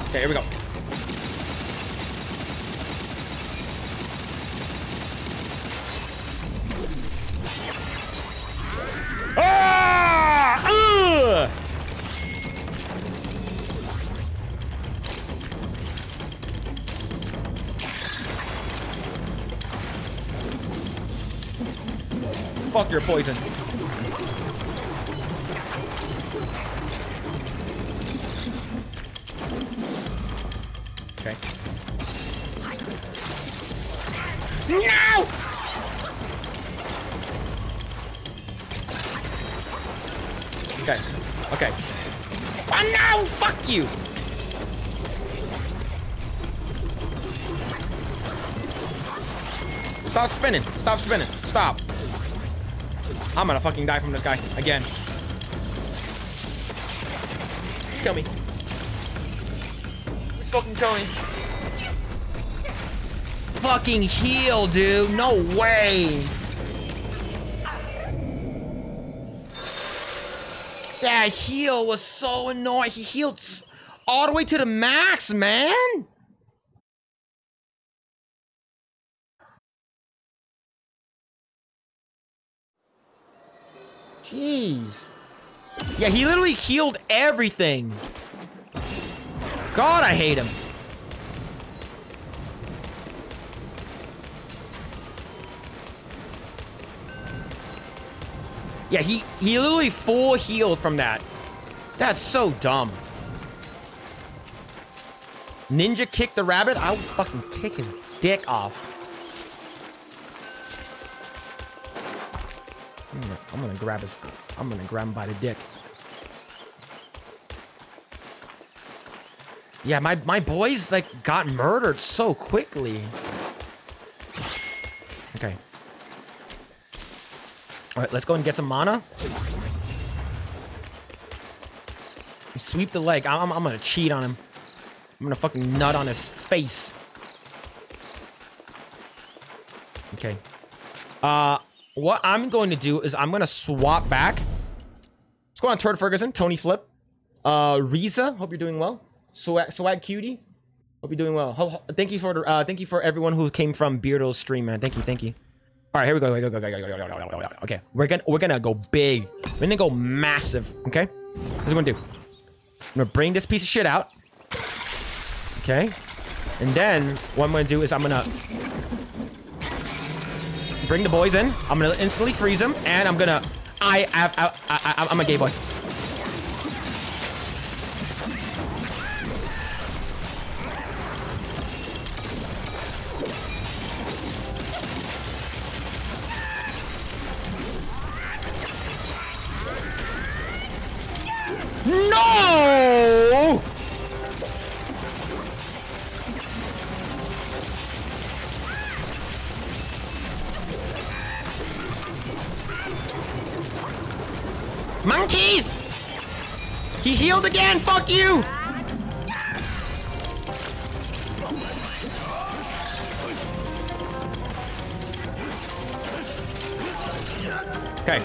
Okay, here we go. Fuck your poison. Okay. No! Okay. Okay. Oh no! Fuck you! Stop spinning. Stop spinning. Stop. I'm gonna fucking die from this guy again. Just kill me. Just fucking kill me. Fucking heal, dude. No way. That heal was so annoying. He healed all the way to the max, man. Jeez. Yeah, he literally healed everything. God, I hate him. Yeah, he literally full healed from that. That's so dumb. Ninja kick the rabbit? I'll fucking kick his dick off. I'm gonna grab his. I'm gonna grab him by the dick. Yeah, my boys like got murdered so quickly. Okay. All right, let's go and get some mana. Sweep the leg. I'm gonna cheat on him. I'm gonna fucking nut on his face. Okay. What I'm going to do is I'm going to swap back. What's going on, Turd Ferguson? Tony Flip. Riza, hope you're doing well. Swag Cutie, hope you're doing well. Thank you for everyone who came from Beardo's stream, man. Thank you, thank you. All right, here we go. Okay, we're gonna go big. We're gonna go massive. Okay, what's gonna do? I'm gonna bring this piece of shit out. Okay, and then what I'm gonna do is I'm gonna bring the boys in. I'm gonna instantly freeze them, and I'm gonna. I'm a gay boy. No! Monkeys! He healed again, fuck you! Okay.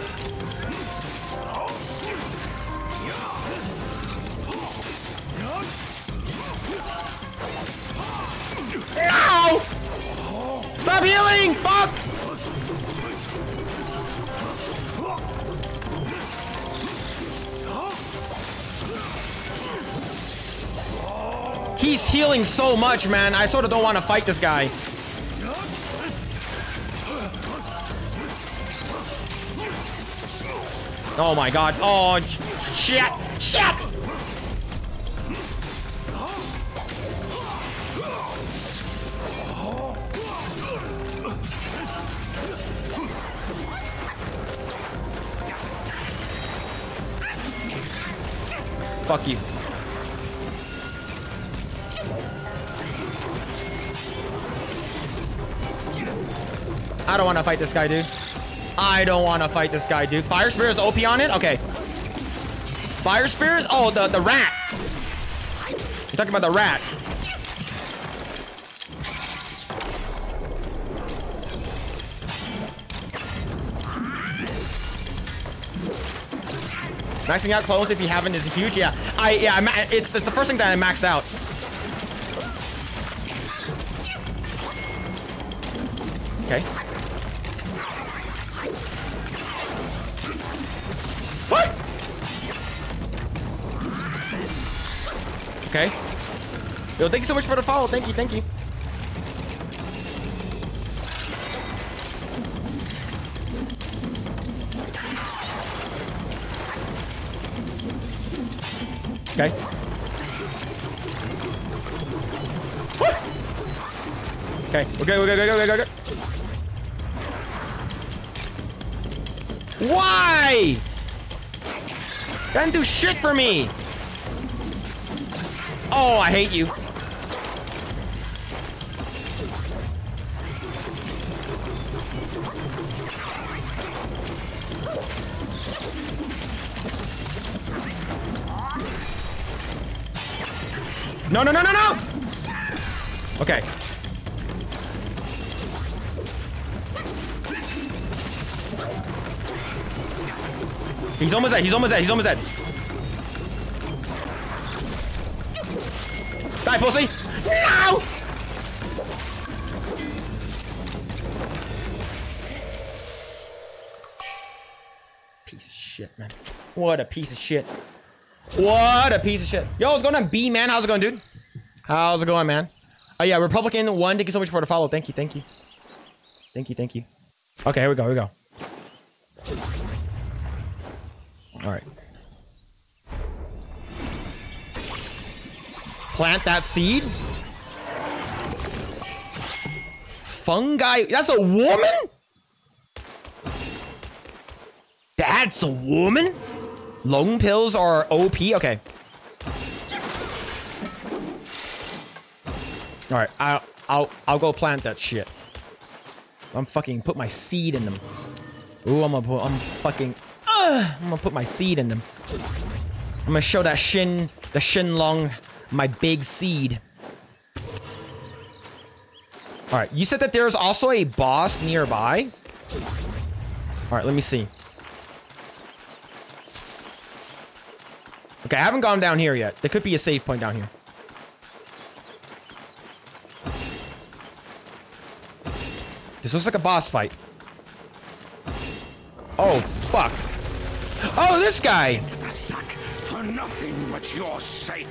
No! Stop healing! Fuck! He's healing so much, man. I sort of don't want to fight this guy. Oh my god. Oh, shit. Shit! Fuck you. I don't want to fight this guy, dude. I don't want to fight this guy, dude. Fire Spirit is OP on it? Okay. Fire Spirit? Oh, the rat. You're talking about the rat. Maxing out clothes if you haven't is huge. Yeah, it's the first thing that I maxed out. Okay. Okay. Yo, thank you so much for the follow. Thank you, thank you. Okay. Woo! Okay, we're good, we're good. Why? Doesn't do shit for me. Oh, I hate you. No, no. Okay. He's almost dead. He's almost dead. Die, pussy! No! Piece of shit, man. What a piece of shit. What a piece of shit. Yo, what's going on, B, man? How's it going, dude? How's it going, man? Oh, yeah, Republican1. Thank you so much for the follow. Thank you. Thank you. Okay, here we go. All right. Plant that seed. Fungi. That's a woman? That's a woman? Lone pills are OP? Okay. All right, I'll go plant that shit. I'm fucking put my seed in them. Ooh, I'm gonna put my seed in them. I'm gonna show that the Shinlong my big seed. All right, you said that there's also a boss nearby. All right, let me see. Okay, I haven't gone down here yet. There could be a save point down here. This looks like a boss fight. Oh, fuck. Oh, this guy. For nothing but your sake.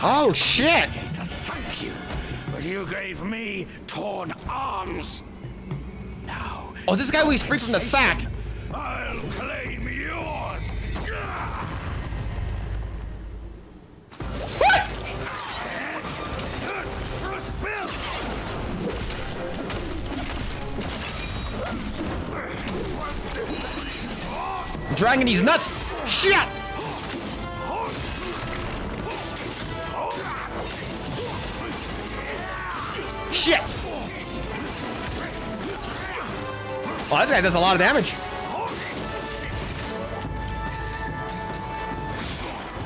Oh, shit. Thank you, but you gave me torn arms. Now. Oh, this guy was free from the sack. I'll claim yours. What? I'm dragging these nuts. Shit. Shit! Oh, this guy does a lot of damage.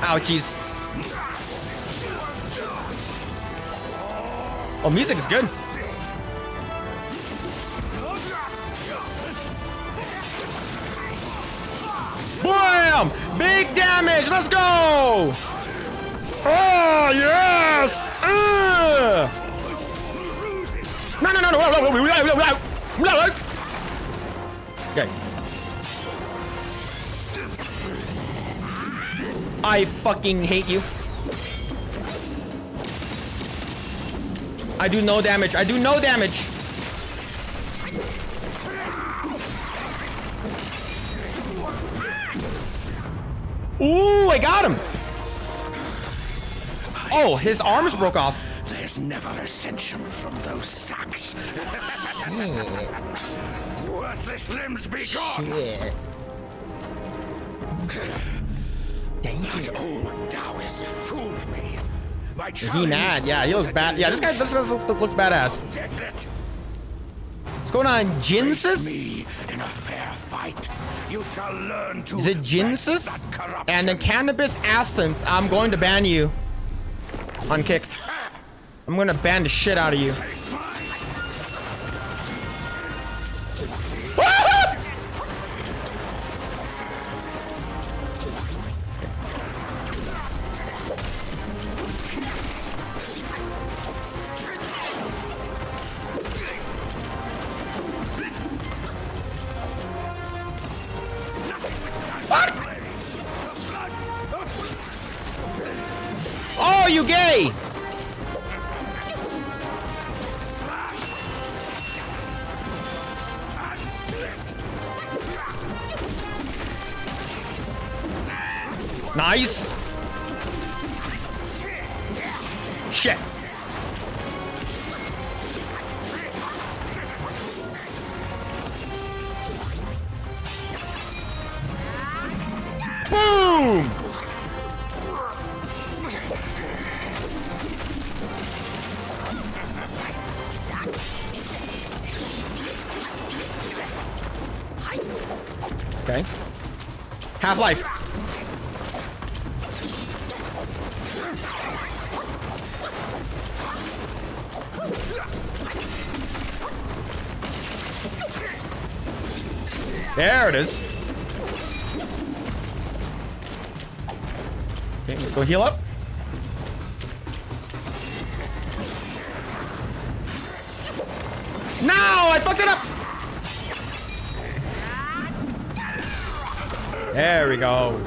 Ouchies. Oh, music is good. Bam! Big damage! Let's go! Oh, yes! No, no, no, no! Okay. I fucking hate you. I do no damage. I do no damage. Ooh, I got him. Oh, his arms broke off. There's never ascension from those sacks. Worthless limbs be gone. Yeah. That old Taoist fooled me. He mad? Yeah, he looks bad. Yeah, this guy looks badass. What's going on, Jinsis? Me in a fair fight. You shall learn to. Is it Jinsis? And the cannabis aspen. I'm going to ban you. On Kick. I'm gonna ban the shit out of you. Nice. Shit. Boom. Okay. Half-Life. There it is. Okay, let's go heal up. No, I fucked it up. There we go.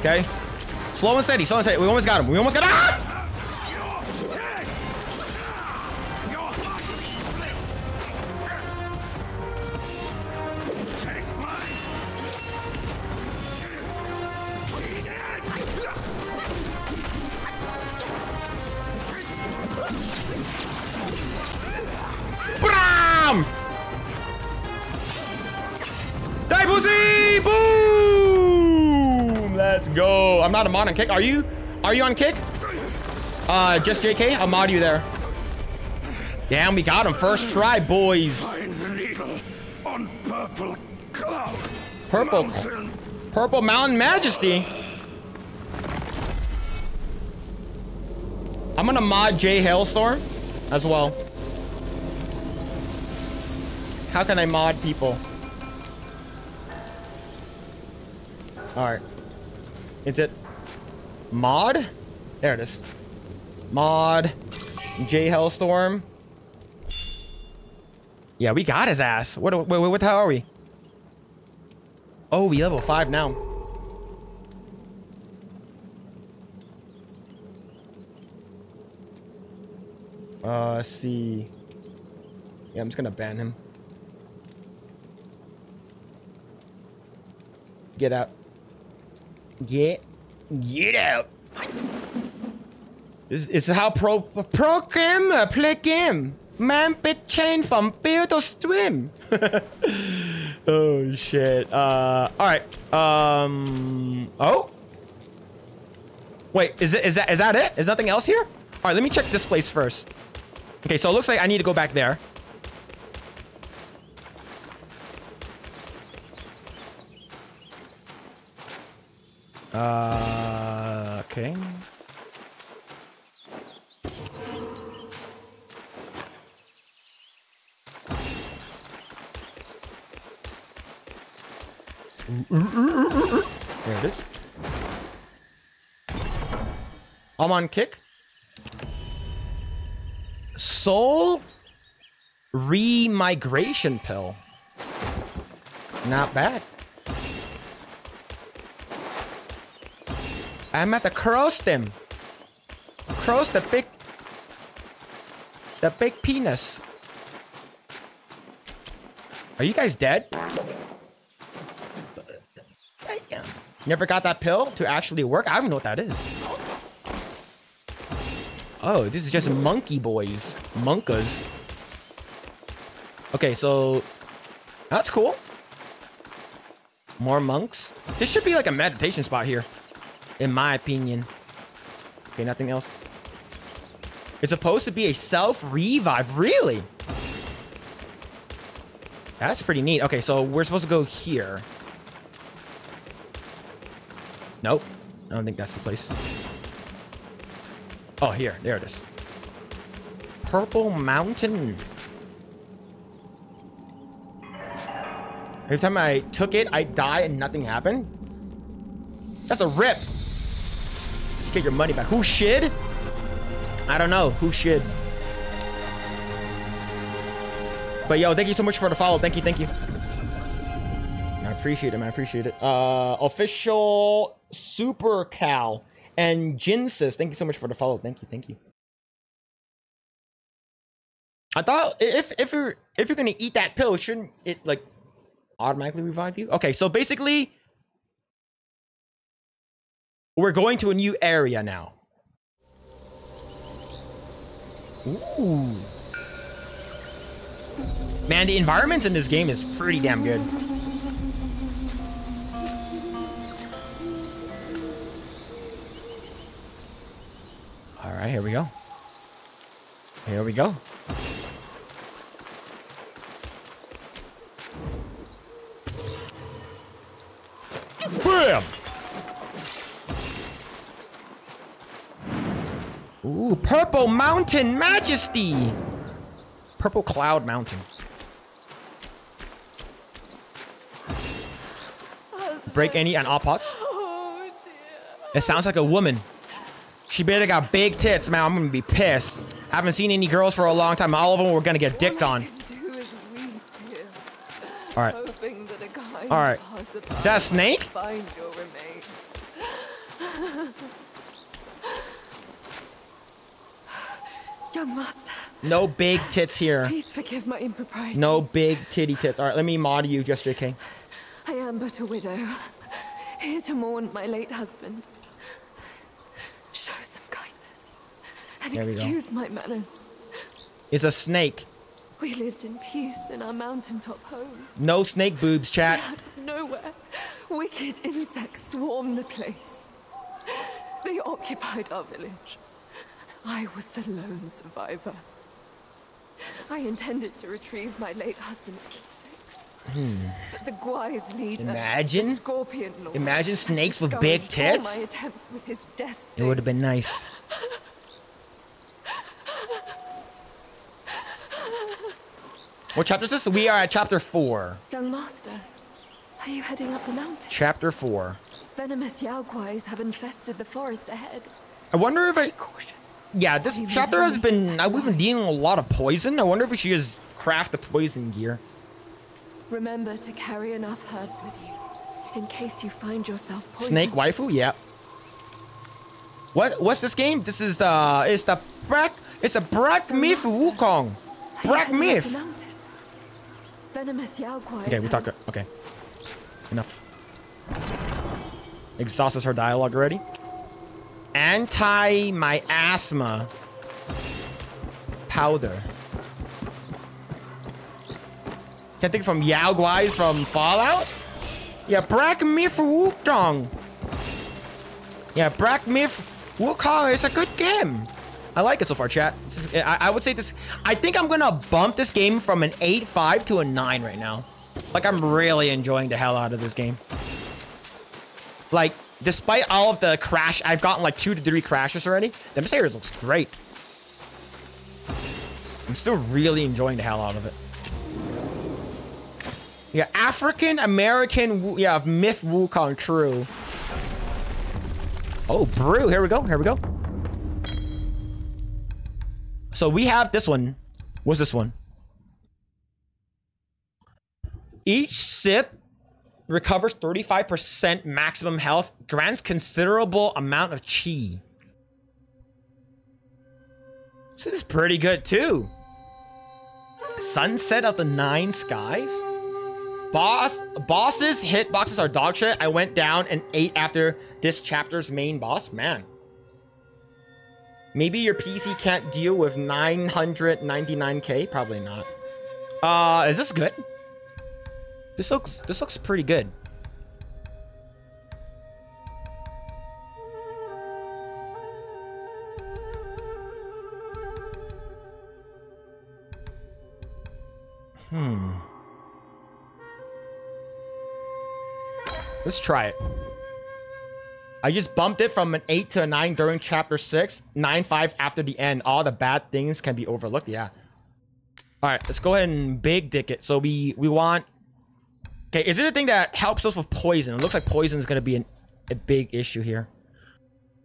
Okay. Slow and steady, slow and steady. We almost got him. We almost got him. Ah! I'm not a mod on Kick. Are you on Kick? Just JK, I'll mod you there. Damn, we got him first try, boys. Find the needle on purple cloud. Purple mountain. Purple Mountain Majesty. I'm gonna mod J Hailstorm as well. How can I mod people? Alright. It's it. Mod? There it is. Mod. J Hellstorm. Yeah, we got his ass. What the hell are we? Oh, we level 5 now. Let's see. Yeah, I'm just gonna ban him. Get out. Get out. This is how programmer play game. Man bit chain from build to stream. Oh shit. Alright. Oh. Wait, is that it? Is nothing else here? Alright, let me check this place first. Okay, so it looks like I need to go back there. Okay. There it is. I'm on Kick. Soul remigration pill. Not bad. I'm at the cross them. Cross the big penis. Are you guys dead? Never got that pill to actually work? I don't know what that is. Oh, this is just monkey boys. Monkas. Okay, so that's cool. More monks. This should be like a meditation spot here, in my opinion. Okay, nothing else. It's supposed to be a self-revive. Really? That's pretty neat. Okay, so we're supposed to go here. Nope. I don't think that's the place. Oh, here. There it is. Purple Mountain. Every time I took it, I die and nothing happened. That's a rip. Get your money back. Who should? I don't know. Who should? But yo, thank you so much for the follow. Thank you. Thank you. I appreciate it, man. I appreciate it. Official Super Cow. And Jinsis, thank you so much for the follow. Thank you, thank you. I thought if you're gonna eat that pill, shouldn't it like automatically revive you? Okay, so basically, we're going to a new area now. Ooh, man, the environments in this game is pretty damn good. All right, here we go. Here we go. Bam! Ooh, Purple Mountain Majesty! Purple Cloud Mountain. Break any and all pots. It sounds like a woman. She better got big tits, man. I'm gonna be pissed. I haven't seen any girls for a long time. All of them were gonna get dicked on. All right. All right. Is that a snake? Young master. No big tits here. Please forgive my impropriety. No big titty tits. All right, let me mod you, just your king. I am but a widow, here to mourn my late husband. Show some kindness and excuse my manners. It's a snake. We lived in peace in our mountaintop home. No snake boobs, chat. Out of nowhere, wicked insects swarmed the place. They occupied our village. I was the lone survivor. I intended to retrieve my late husband's keepsakes. But the Guai's leader, the Scorpion Lord, imagine snakes with big tits. My attempts with his death. It would have been nice. What chapter is this? We are at chapter 4. Young master, are you heading up the mountain? Chapter 4. Venomous Yao Guais have infested the forest ahead. I wonder if Take caution. Yeah, this chapter has been... We've been dealing with a lot of poison. I wonder if we should just craft the poison gear. Remember to carry enough herbs with you in case you find yourself poisoned. Snake waifu? Yeah. What's this game? This is the... It's the Black Myth Wukong. Black Myth. Venomous Yao Guai. Okay, we talk... Okay. Enough. Exhausts her dialogue already. Anti-miasma powder. Can't think from Yao Guai's from Fallout? Yeah, Black Myth Wukong. Yeah, Black Myth Wukong is a good game. I like it so far, chat. This is, I would say this... I think I'm gonna bump this game from an 8.5 to a 9 right now. Like, I'm really enjoying the hell out of this game. Like... Despite all of the crash, I've gotten like 2 to 3 crashes already. The Emissary looks great. I'm still really enjoying the hell out of it. Yeah, African American, yeah, Myth Wukong, true. Oh, brew, here we go, here we go. So we have this one. What's this one? Each sip recovers 35% maximum health, grants considerable amount of chi. This is pretty good too. Sunset of the Nine Skies. Bosses hitboxes are dog shit. I went down and ate after this chapter's main boss. Man, maybe your PC can't deal with 999k. Probably not. Is this good? This looks pretty good. Hmm. Let's try it. I just bumped it from an 8 to a 9 during chapter 6, 9.5 after the end. All the bad things can be overlooked. Yeah. All right, let's go ahead and big dick it. So we want... Okay, is it a thing that helps us with poison? It looks like poison is going to be a big issue here.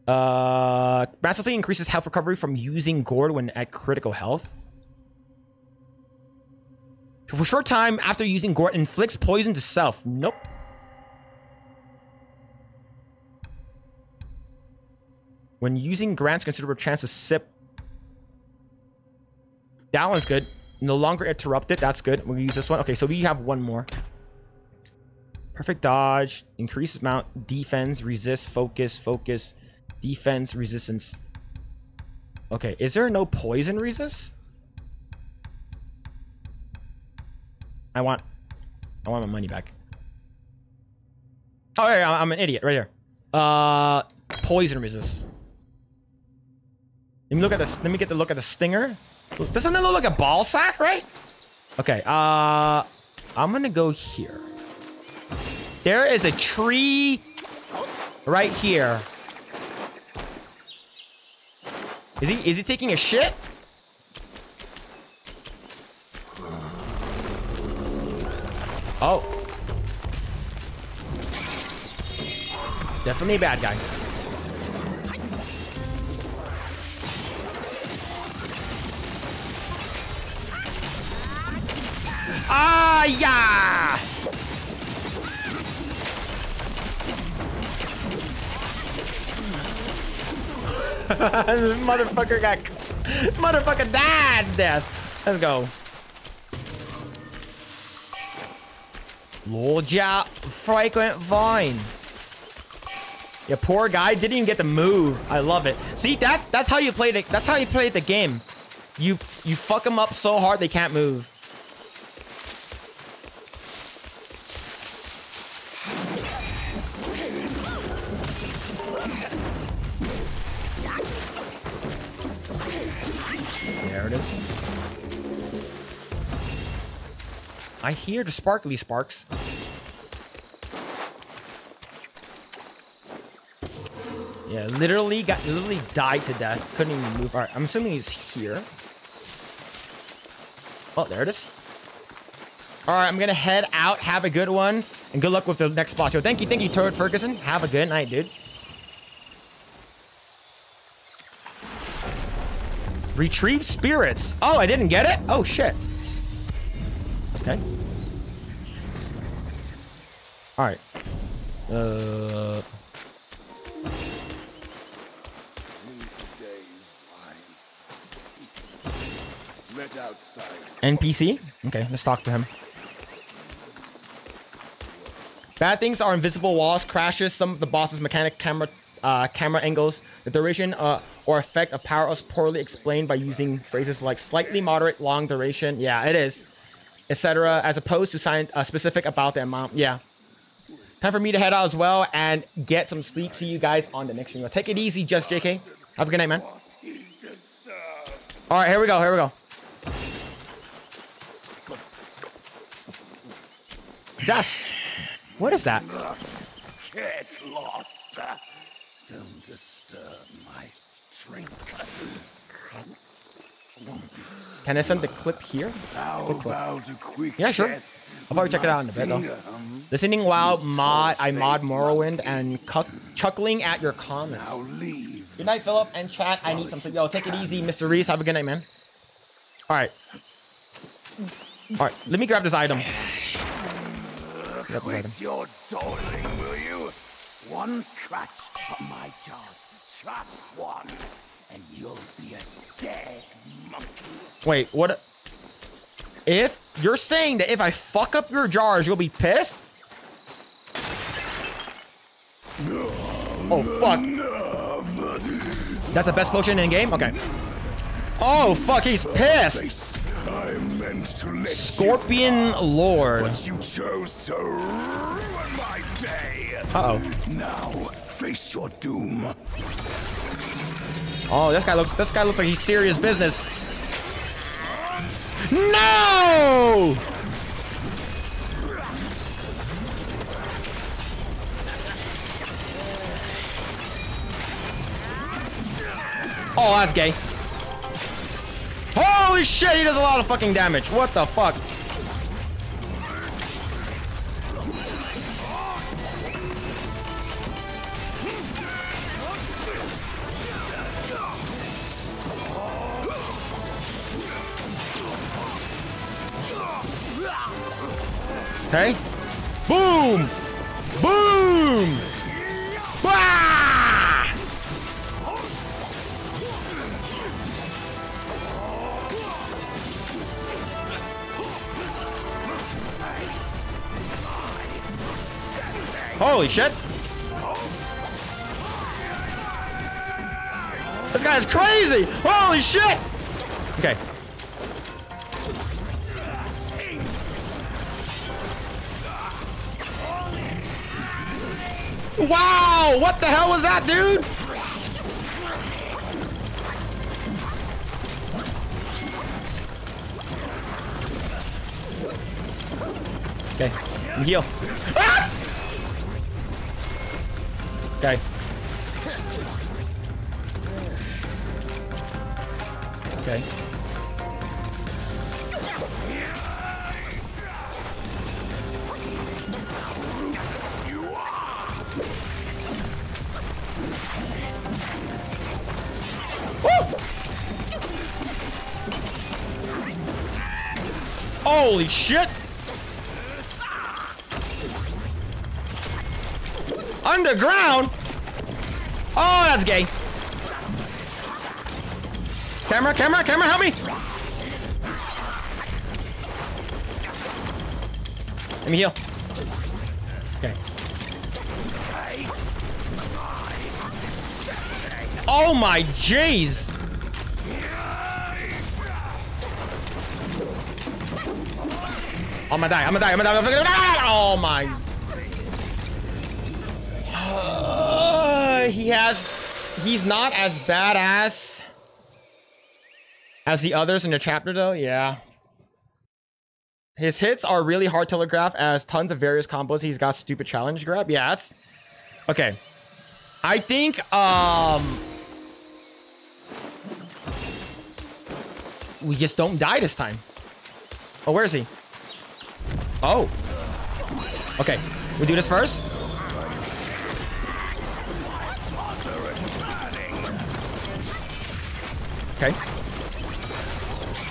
Massively increases health recovery from using gourd when at critical health. For a short time after using gourd, inflicts poison to self. Nope. When using grants, considerable chance to sip. That one's good. No longer interrupted. That's good. We're going to use this one. Okay, so we have one more. Perfect dodge, increases amount, defense, resist, focus, defense, resistance. Okay, is there no poison resist? I want my money back. Oh, yeah, I'm an idiot right here. Poison resist. Let me look at this. Let me get the look at the stinger. Doesn't it look like a ball sack, right? Okay, I'm gonna go here. There is a tree right here. Is he taking a shit? Oh. Definitely a bad guy. Ah, yeah! This motherfucker got motherfucker died to death. Let's go. Lolja Frequent Vine. Yeah, poor guy didn't even get the move. I love it. See, that's how you play the game. You fuck them up so hard they can't move. I hear the sparkly sparks. Yeah, literally died to death. Couldn't even move. All right, I'm assuming he's here. Oh, there it is. All right, I'm gonna head out. Have a good one, and good luck with the next boss. Yo, thank you, Toad Ferguson. Have a good night, dude. Retrieve spirits. Oh, I didn't get it. Oh shit. Okay. All right. NPC? Okay, let's talk to him. Bad things are invisible walls, crashes, some of the boss's mechanic, camera angles, the duration or effect of power-ups poorly explained by using phrases like slightly moderate, long duration. Yeah, it is. Etc. as opposed to sign specific about the amount. Yeah. Time for me to head out as well and get some sleep. See you guys on the next stream. Take it easy, Just JK. Have a good night, man. All right, here we go. Here we go. Just. What is that? Get lost. water. Don't disturb my drink. Can I send the clip here? The clip. Yeah, sure. I'll probably check it out in a bit though. Listening while I mod Morrowind and chuckling at your comments. Good night, Philip and chat. I need some sleep. Yo, take it easy, Mr. Reese. Have a good night, man. All right. All right. Let me grab this item. Quit your dawdling, will you? One scratch on my jaws. Just one. And you'll be a dead monkey. Wait, what? If you're saying that if I fuck up your jars, you'll be pissed? No, oh fuck! No. That's the best potion in the game? Okay. Oh fuck, he's pissed! I meant to let Scorpion pass, Lord. But you chose to ruin my day. Uh-oh. Now face your doom. Oh, this guy looks like he's serious business. No! Oh, that's gay. Holy shit, he does a lot of fucking damage. What the fuck? Okay. Boom! Boom! Bah! Holy shit! This guy's crazy! Holy shit! Okay. Wow! What the hell was that, dude? Okay, let me heal. Ah! Okay. Okay. Holy shit! Underground? Oh, that's gay. Camera, camera, camera, help me! Let me heal. Okay. Oh my jeez! I'm gonna die, I'm gonna die, I'm gonna die, I'm gonna die. Oh my. He's not as badass as the others in the chapter though, yeah. His hits are really hard to telegraph as tons of various combos. He's got stupid challenge grab, yeah, that's... Okay. I think, we just don't die this time. Oh, where is he? Oh. Okay. We do this first. Okay.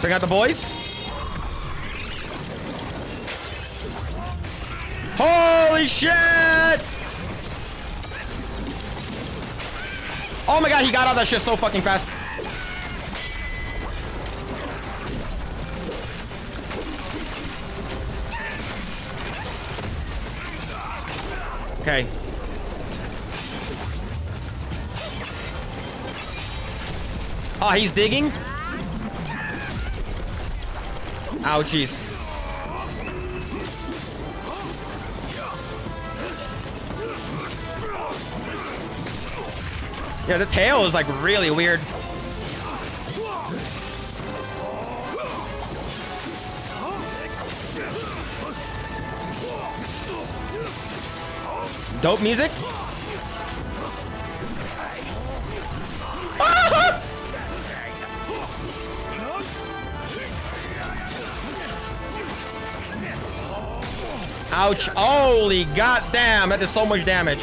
Bring out the boys. Holy shit! Oh my god, he got out of that shit so fucking fast. Okay. Oh, he's digging? Ouchies. Yeah, the tail is like really weird. Dope music. Ouch. Holy goddamn. That is so much damage.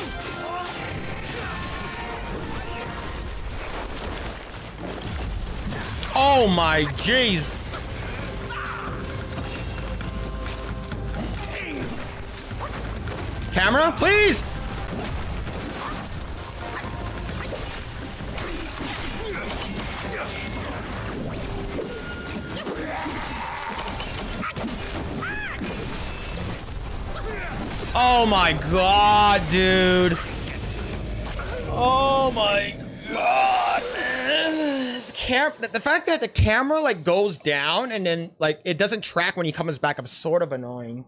Oh my jeez. Camera, please. Oh my god, dude. Oh my god. The fact that the camera like goes down and then like it doesn't track when he comes back up, sort of annoying.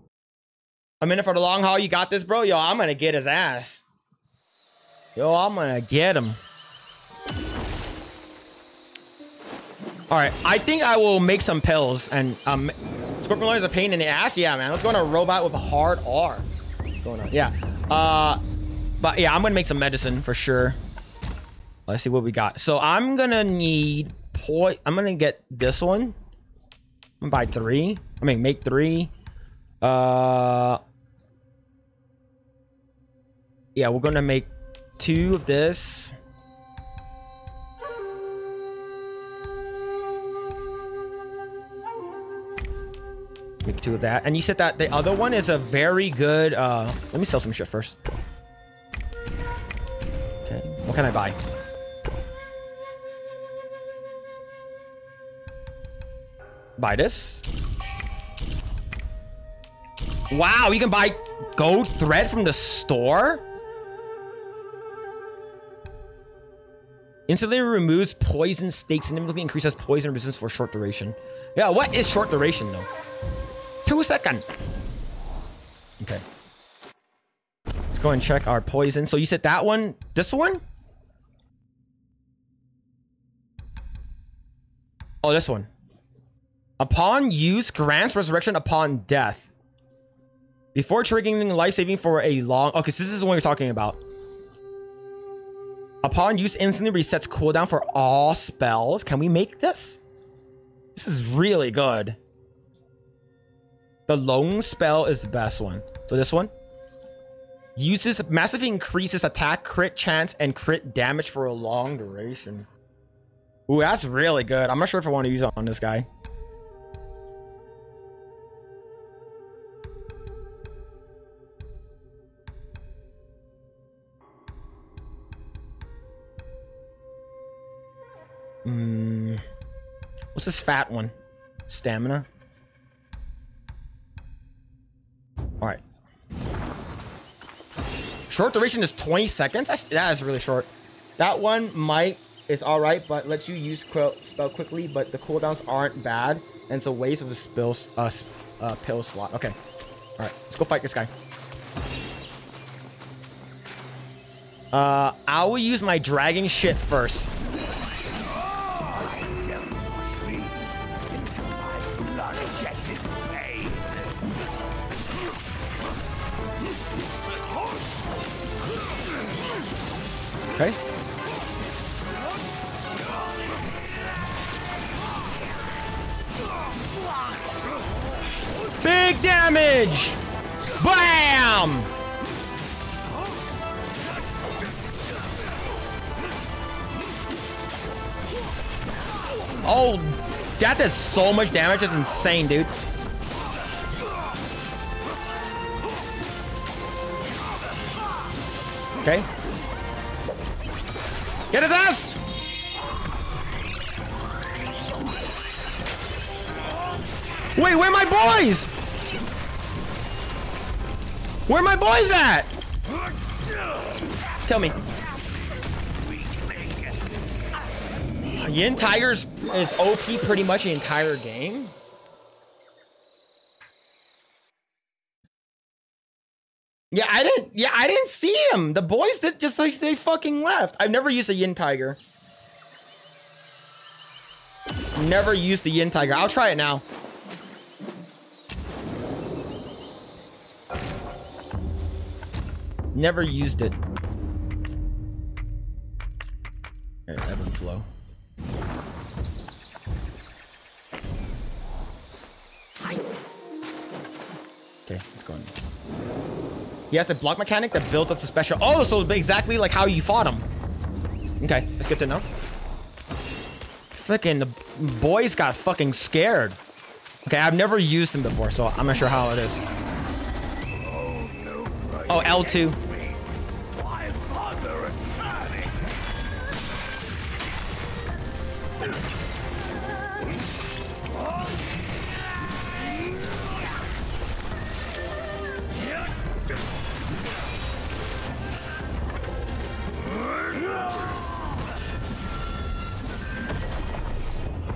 I'm in it for the long haul. You got this, bro? Yo, I'm gonna get his ass. Yo, I'm gonna get him. All right, I think I will make some pills and Scorpion Lord is a pain in the ass. Yeah, man. Let's go on a robot with a hard R. What's going on? Yeah. But yeah, I'm gonna make some medicine for sure. Let's see what we got. So I'm gonna need I'm gonna get this one. I'm gonna buy three. I mean, make three. Yeah, we're gonna make two of this. Make two of that. And you said that the other one is a very good, let me sell some shit first. Okay. What can I buy? Buy this. Wow, you can buy gold thread from the store? Instantly removes poison stakes and immediately increases poison resistance for short duration. Yeah, what is short duration though? 2 seconds. Okay. Let's go and check our poison. So you said that one, this one? Oh, this one. Upon use, grants resurrection upon death. Before triggering life-saving for a long... Okay, so this is what we're talking about. Upon use, instantly resets cooldown for all spells. Can we make this? This is really good. The lone spell is the best one. So this one uses massively increases attack, crit chance, and crit damage for a long duration. Ooh, that's really good. I'm not sure if I want to use it on this guy. What's this fat one? Stamina. All right. Short duration is 20 seconds. That is really short. That one might is all right, but lets you use spell quickly. But the cooldowns aren't bad, and it's a waste of the pill slot. Okay. All right. Let's go fight this guy. I will use my dragon shit first. Okay. Big damage! Bam! Oh, that does so much damage. It's insane, dude. Okay. Get his ass! Wait, where are my boys? Where are my boys at? Kill me. Yin Tiger's is OP pretty much the entire game. Yeah, I didn't see him. The boys did just like they fucking left. I've never used a Yin Tiger. Never used the Yin Tiger. I'll try it now. Never used it. All right, ebb and flow. Okay, let's go in. He has a block mechanic that builds up to special. Oh, so exactly like how you fought him. Okay, that's good to know. Freaking the boys got fucking scared. Okay, I've never used him before, so I'm not sure how it is. Oh, L2.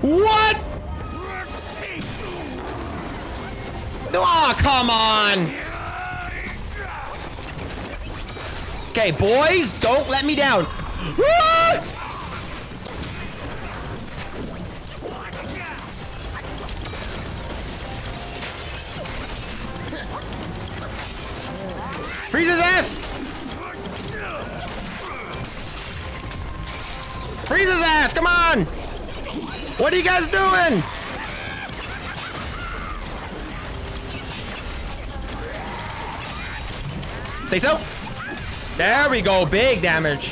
What? Oh, come on. Okay, boys, don't let me down. Ah! Freeze his ass. Freeze his ass, come on. What are you guys doing? Say so. There we go. Big damage.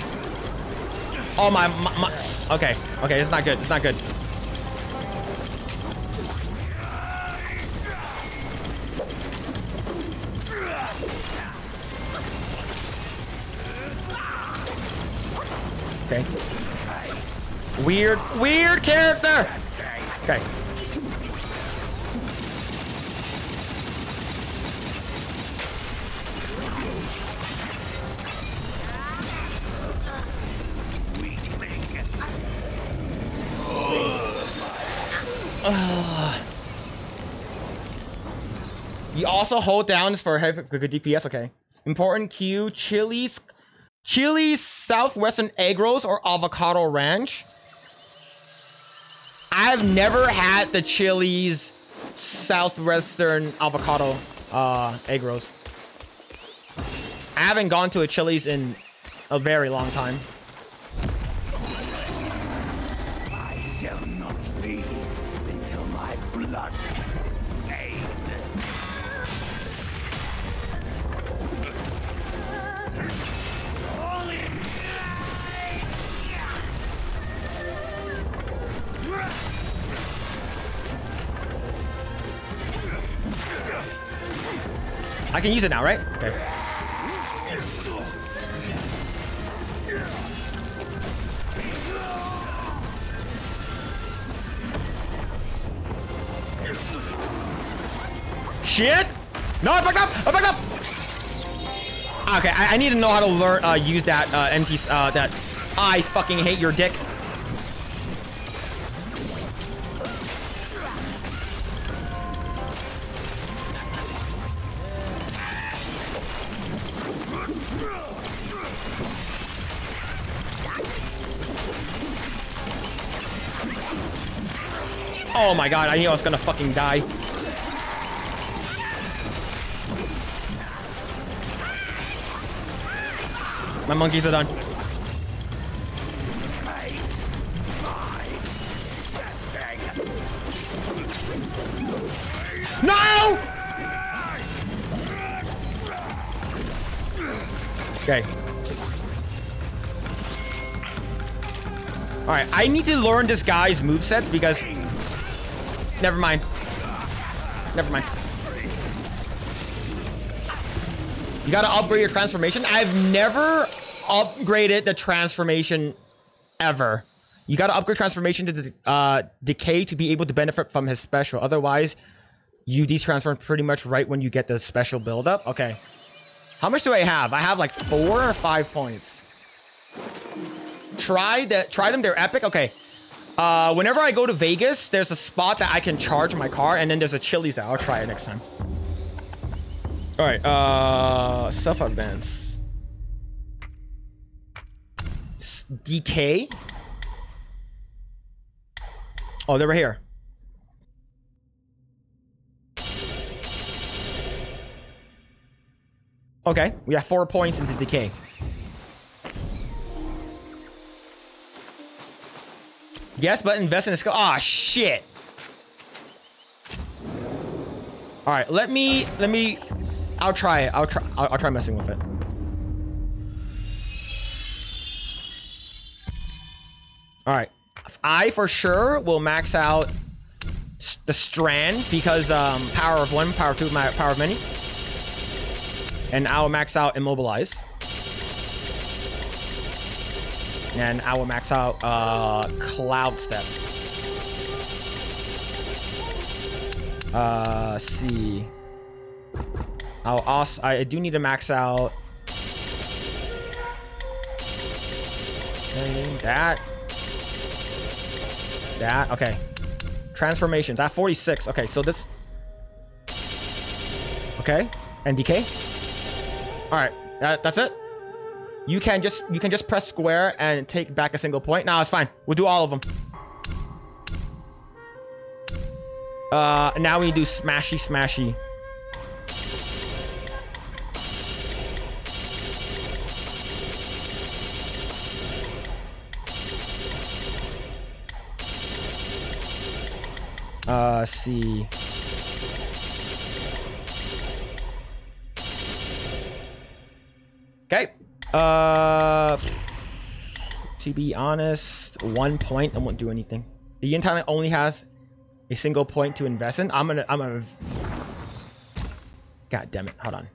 Oh, my. Okay. Okay. It's not good. It's not good. Okay. Weird, weird character. Okay. You also hold downs for good DPS. Okay. Important Q, Chili's Southwestern egg rolls or avocado ranch. I've never had the Chili's Southwestern avocado egg rolls. I haven't gone to a Chili's in a very long time. I shall not leave until my blood. I can use it now, right? Okay. Shit! No, I fucked up! I fucked up! Okay, I need to know how to learn, use that, that I fucking hate your dick. Oh my god, I knew I was gonna fucking die. My monkeys are done. No! Okay. Alright, I need to learn this guy's movesets because... Never mind. Never mind. You gotta upgrade your transformation. I've never upgraded the transformation ever. You gotta upgrade transformation to the decay to be able to benefit from his special. Otherwise, you de-transform pretty much right when you get the special buildup. Okay. How much do I have? I have like 4 or 5 points. Try them. They're epic. Okay. Whenever I go to Vegas, there's a spot that I can charge my car, and then there's a Chili's that I'll try it next time. All right, self-advance. DK? Oh, they were here. Okay, we have 4 points into decay. Yes, but invest in a skill. Ah, shit. All right, let me I'll try it. I'll try messing with it. All right. I for sure will max out the strand because power of one, power of two, power of many. And I will max out immobilize. And I will max out cloud step. See. I'll also, I do need to max out that. Okay. Transformations at 46. Okay, so this. Okay, and decay. All right, that's it. You can just press square and take back a single point. No, it's fine. We'll do all of them. Now we do smashy. See. Okay. To be honest, 1 point I won't do anything. The Yin Talent only has a single point to invest in. I'm gonna. God damn it! Hold on.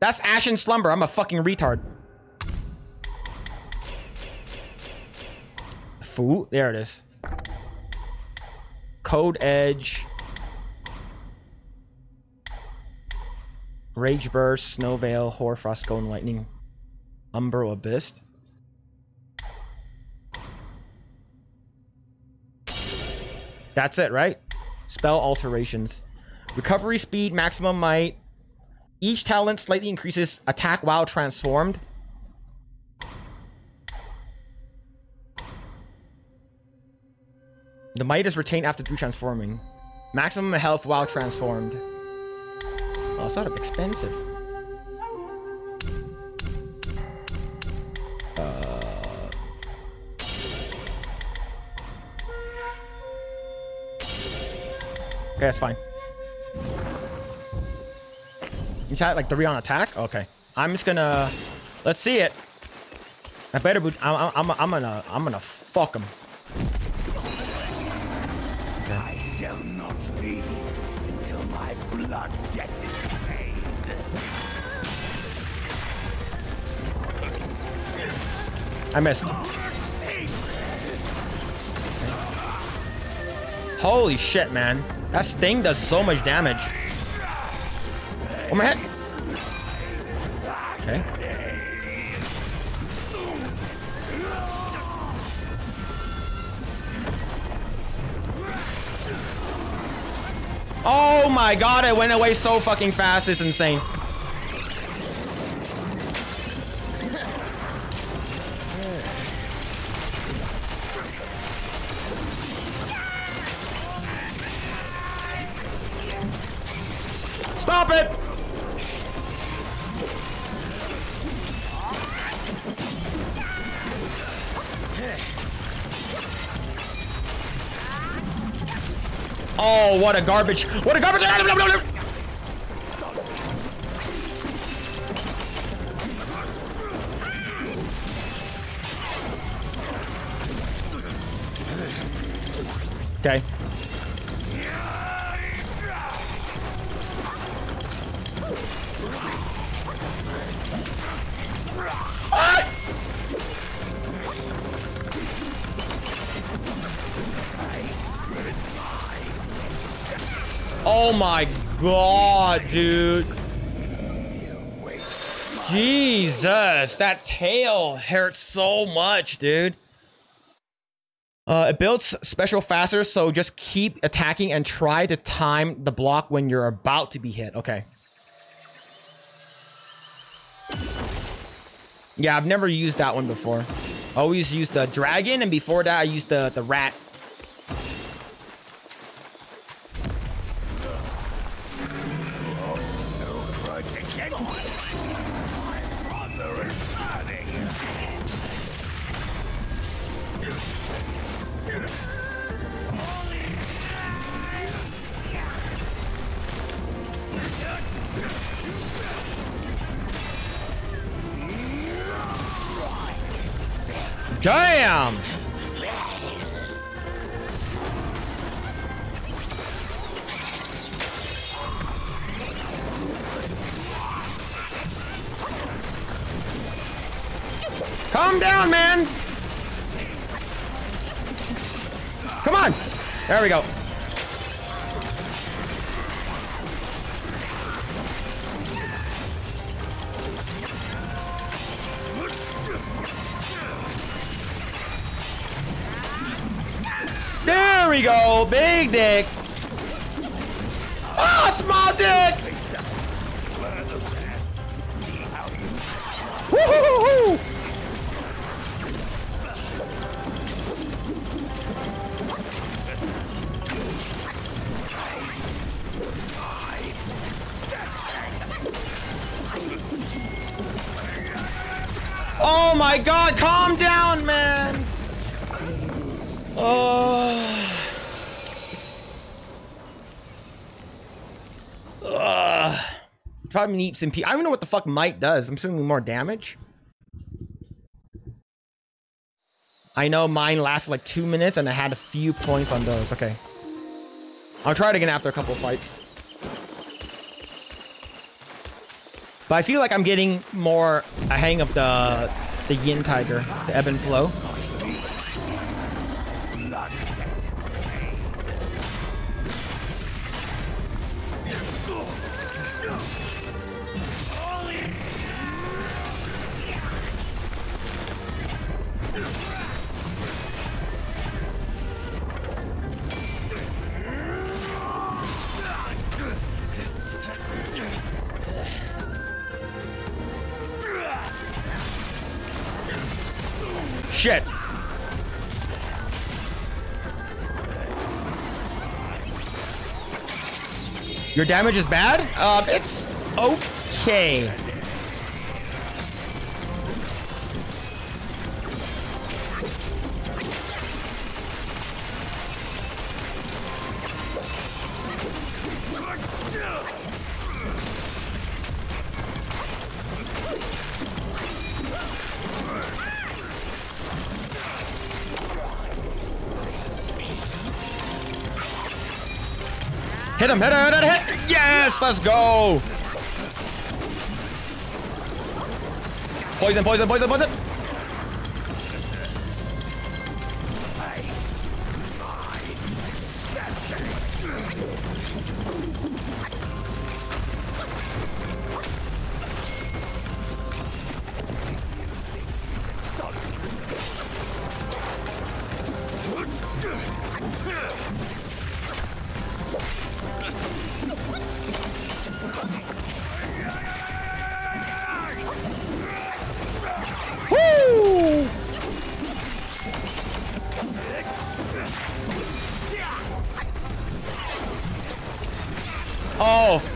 That's Ashen Slumber. I'm a fucking retard. Food. There it is. Code Edge. Rage Burst, Snow Veil, Hoarfrost, Golden Lightning, Umbral Abyss. That's it, right? Spell alterations. Recovery speed, maximum might. Each talent slightly increases attack while transformed. The might is retained after transforming. Maximum health while transformed. Oh, sort of expensive. Okay, that's fine. You tried like 3 on attack? Okay. I'm just gonna... Let's see it. I better... I'm gonna fuck him. I shall not leave until my blood gets its paid. I missed. Holy shit, man. That sting does so much damage. Oh, my head. Okay. Oh my god, it went away so fucking fast, it's insane. Stop it! Oh, what a garbage. What a garbage. Okay. Oh my god, dude. Jesus, that tail hurts so much, dude. It builds special faster, so just keep attacking and try to time the block when you're about to be hit. Okay. Yeah, I've never used that one before. I always used the dragon, and before that I used the rat. Damn! Calm down, man! Come on! There we go. There we go! Big dick! Oh, small dick! Woo-hoo-hoo-hoo! Oh my God, calm down, man. Oh. Probably neeps and peeps. I don't even know what the fuck might does. I'm assuming more damage. I know mine lasted like 2 minutes and I had a few points on those. Okay. I'll try it again after a couple of fights. But I feel like I'm getting more a hang of the Yin Tiger, the ebb and flow. Shit. Your damage is bad? It's okay. Hit him, hit him, hit him, hit him. Yes, let's go. Poison, poison, poison, poison.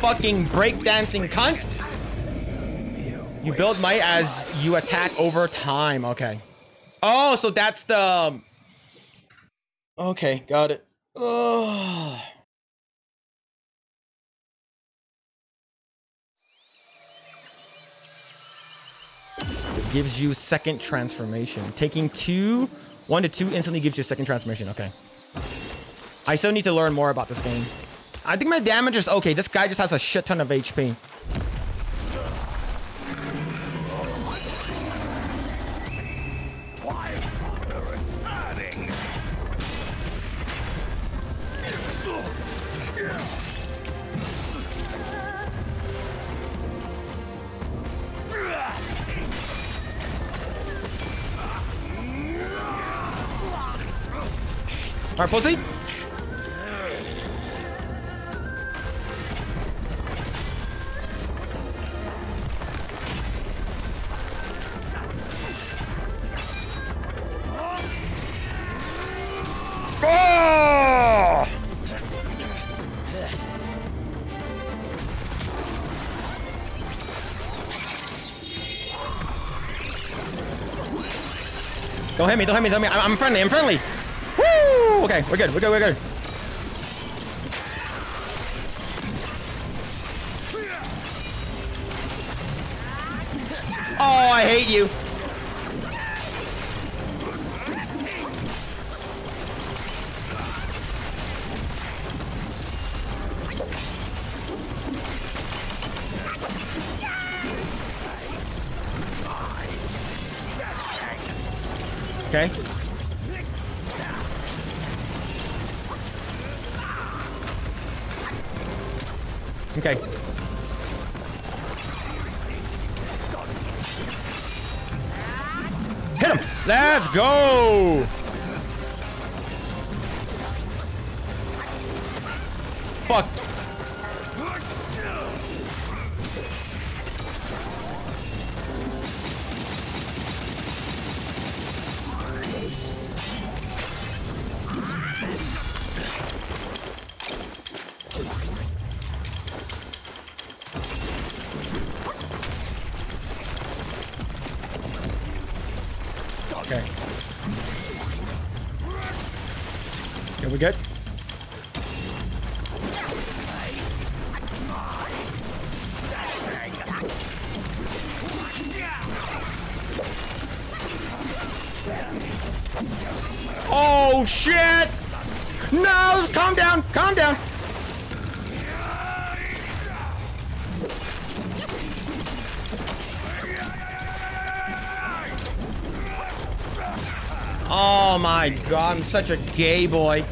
Fucking breakdancing cunt. You build might as you attack over time. Okay. Oh, so that's the... Okay, got it. Ugh. It gives you second transformation. Taking 1 to 2 instantly gives you second transformation. Okay. I still need to learn more about this game. I think my damage is okay. This guy just has a shit ton of HP. All right, pussy. Don't hit me, don't hit me, don't hit me. I'm friendly, I'm friendly. Woo! Okay, we're good, we're good, we're good. Oh, I hate you. Okay. Okay. Hit him! Let's go! Fuck. We good? Oh shit! No, calm down, calm down. Oh my god, I'm such a gay boy.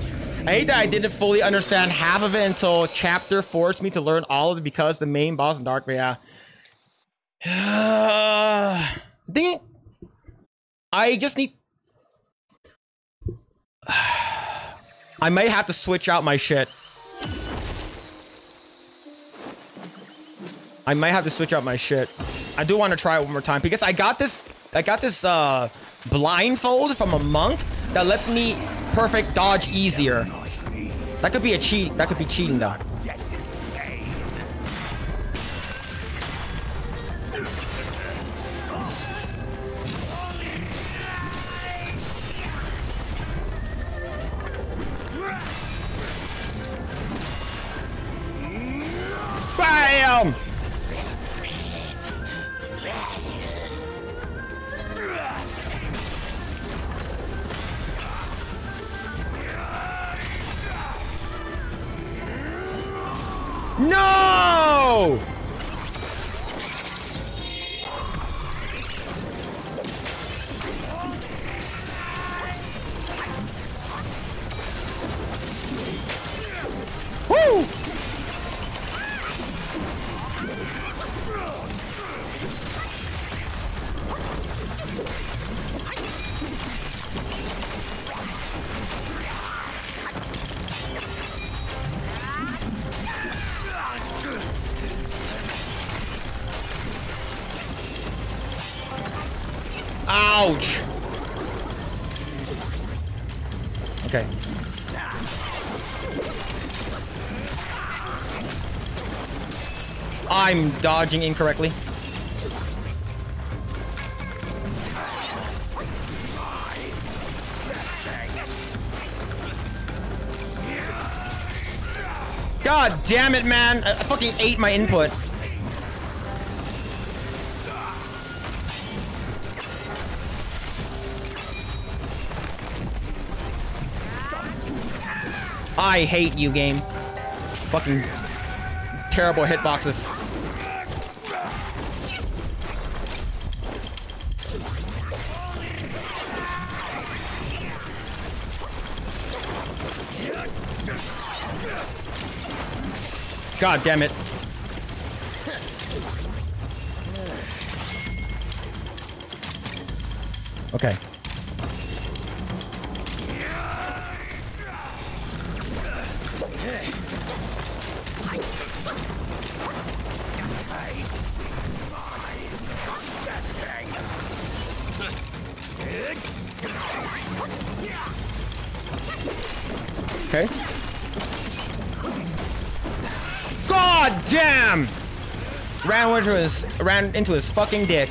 I hate that I didn't fully understand half of it until chapter forced me to learn all of it because the main boss in Dark Bay. Yeah. Dang it. I just need... I may have to switch out my shit. I might have to switch out my shit. I do want to try it one more time because I got this blindfold from a monk that lets me perfect dodge easier. That could be a cheat. That could be cheating though. Bam! No! Woo! Ouch. Okay. I'm dodging incorrectly. God damn it, man. I fucking ate my input. I hate you, game. Fucking terrible hitboxes. God damn it. Okay. Okay. God damn! Ran into his fucking dick.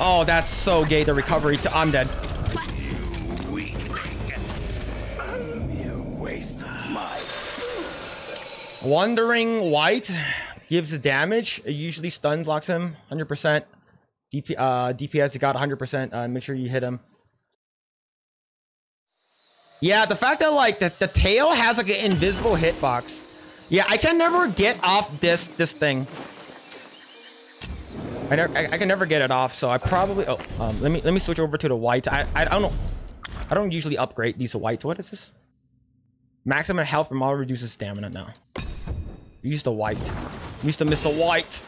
Oh, that's so gay. The recovery. I'm dead. You weakling. You waste of my. Wandering White gives the damage. It usually stuns, locks him 100%. DPS, you got 100%. Make sure you hit him. Yeah, the fact that like the tail has like an invisible hitbox. Yeah, I can never get off this thing. I can never get it off, so I probably let me switch over to the white. I don't know. I don't usually upgrade these whites. What is this? Maximum health from all reduces stamina now. Use the white. Use the Mr. White.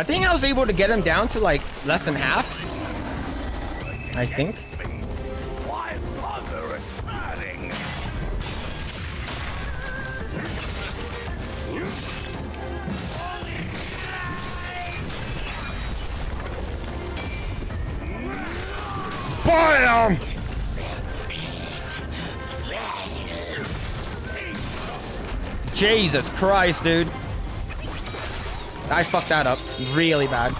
I think I was able to get him down to like less than half. I think. Bam! Jesus Christ, dude. I fucked that up really bad.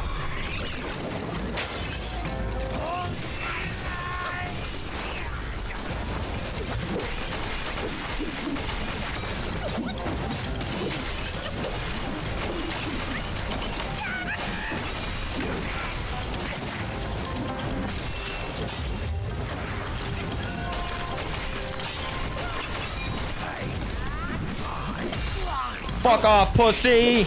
Fuck off, pussy.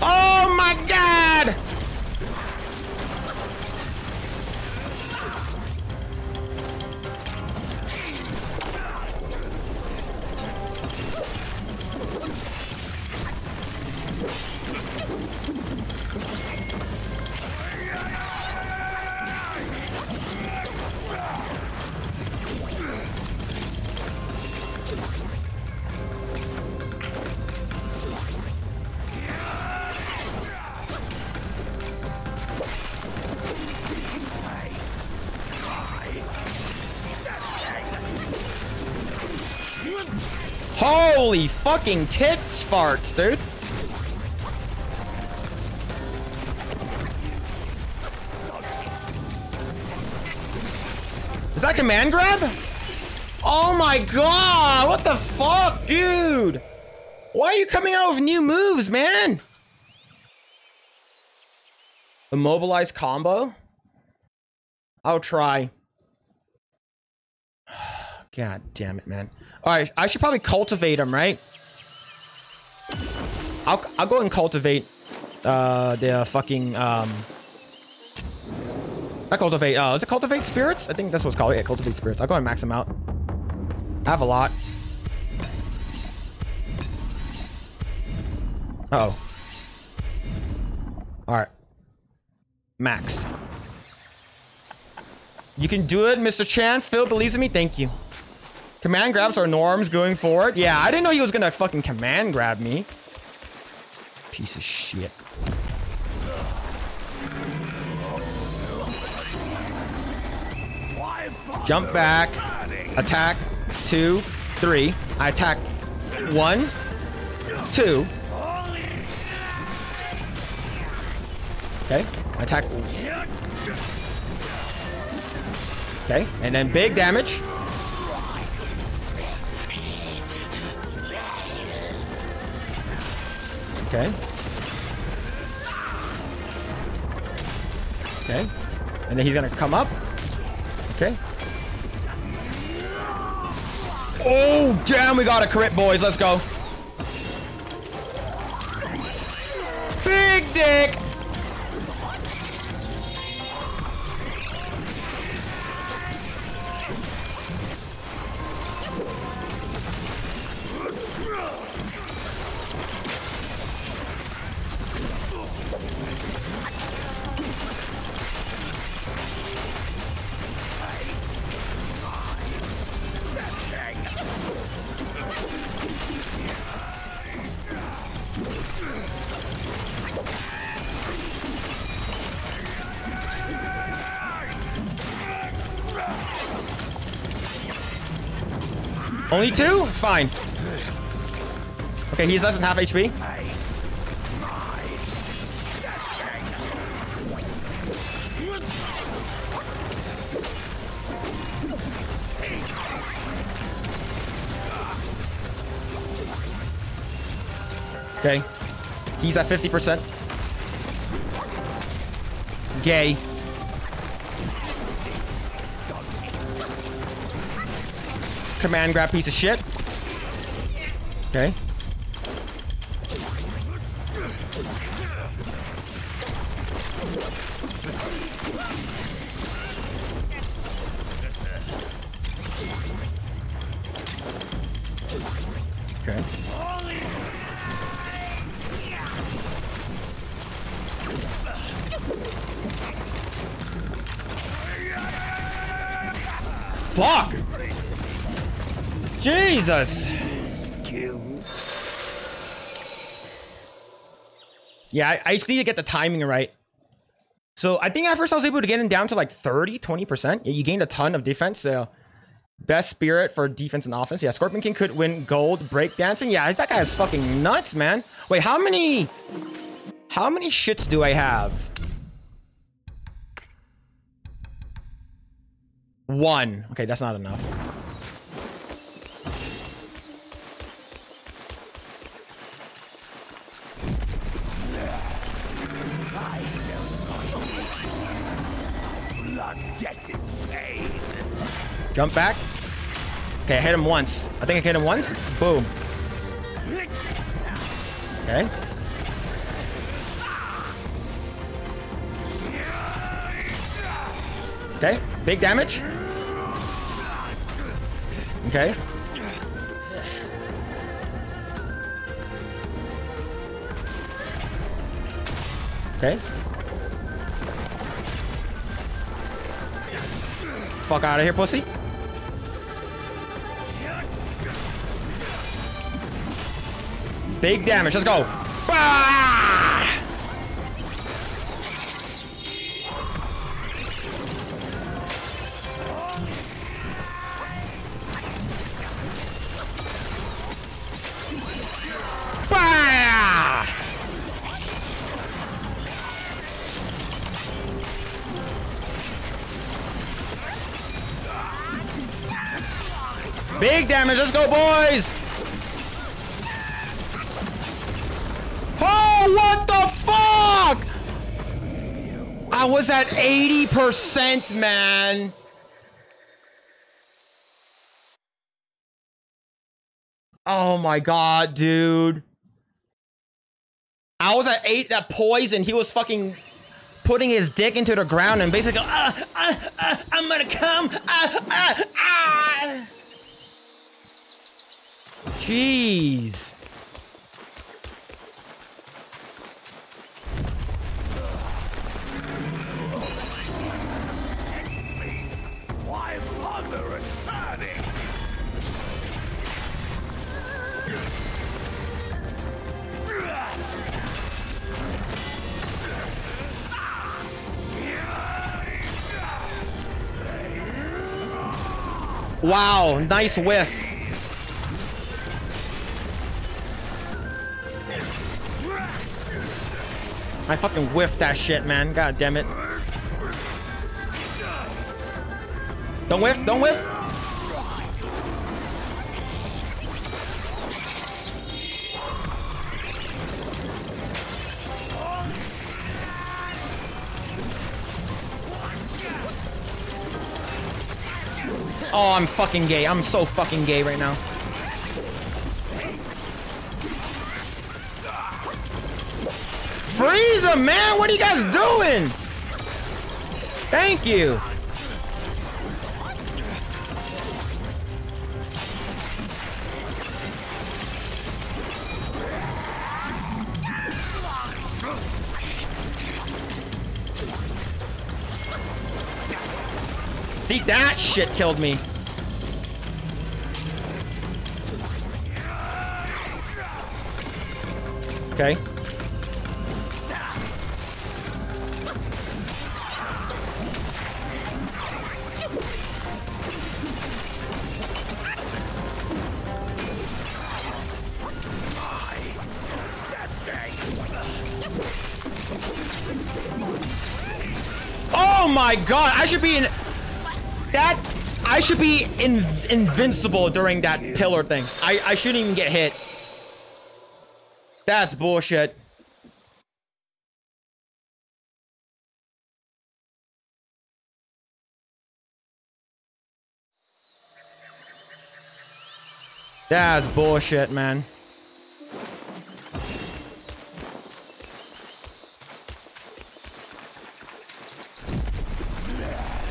Oh my god! Holy fucking tits farts, dude. Is that command grab? Oh my god, what the fuck, dude? Why are you coming out with new moves, man? Immobilize combo? I'll try. God damn it, man. All right, I should probably cultivate him, right? I'll go and cultivate the fucking not cultivate. Is it cultivate spirits? I think that's what's called. Yeah, cultivate spirits. I'll go and max him out. I have a lot. Uh-oh. All right. Max. You can do it, Mr. Chan. Phil believes in me. Thank you. Command grabs are norms going forward. Yeah, I didn't know he was gonna fucking command grab me. Piece of shit. Jump back. Attack. 2, 3. I attack. 1, 2. Okay. Attack. Okay. And then big damage. Okay. Okay. And then he's gonna come up. Okay. Oh, damn, we got a crit, boys. Let's go. Big dick. Only 2? It's fine. Okay, he's less than half HP. Okay. He's at 50%. Gay. Command grab, piece of shit. Okay. Okay. Fuck! Jesus! Yeah, I just need to get the timing right. So I think at first I was able to get him down to like 30, 20%. Yeah, you gained a ton of defense, so... Best spirit for defense and offense. Yeah, Scorpion King could win gold breakdancing. Yeah, that guy is fucking nuts, man. Wait, how many shits do I have? One. Okay, that's not enough. Jump back. Okay, I hit him once. I think I hit him once. Boom. Okay. Okay, big damage. Okay. Okay. Fuck out of here, pussy. Big damage. Let's go. Ah! Ah! Big damage. Let's go, boys. I was at 80%, man. Oh my god, dude. I was at 8 at poison. He was fucking putting his dick into the ground and basically going, I'm gonna come. Jeez. Wow, nice whiff. I fucking whiffed that shit, man. God damn it. Don't whiff, don't whiff. Oh, I'm fucking gay. I'm so fucking gay right now. Frieza, man! What are you guys doing? Thank you. See, that shit killed me. Okay. Oh my god, I should be in... That, I should be invincible during that pillar thing. I shouldn't even get hit. That's bullshit. That's bullshit, man.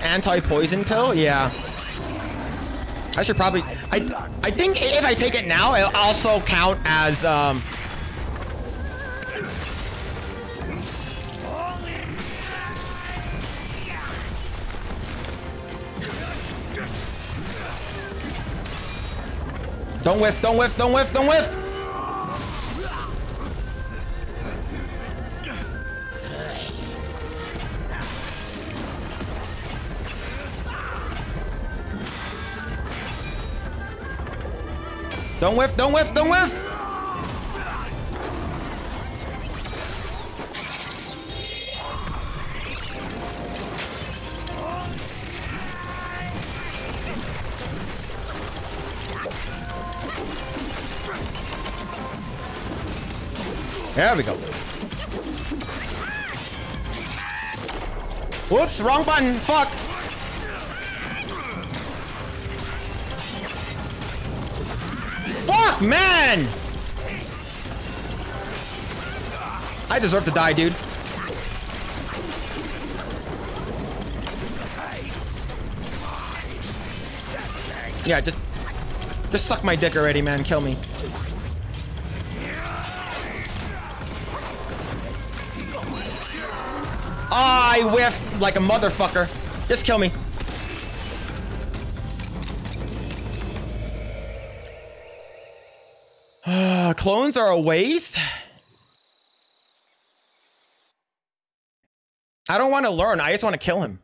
Anti-poison pill? Yeah. I should probably... I think if I take it now, it'll also count as... Don't whiff, don't whiff, don't whiff, don't whiff! Don't whiff, don't whiff, don't whiff! There we go. Whoops, wrong button, fuck! Fuck, man! I deserve to die, dude. Yeah, just suck my dick already, man. Kill me. I whiffed like a motherfucker. Just kill me. Clones are a waste. I don't want to learn. I just want to kill him.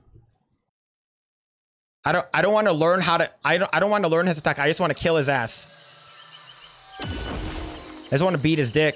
I don't want to learn how to. I don't want to learn his attack. I just want to kill his ass. I just want to beat his dick.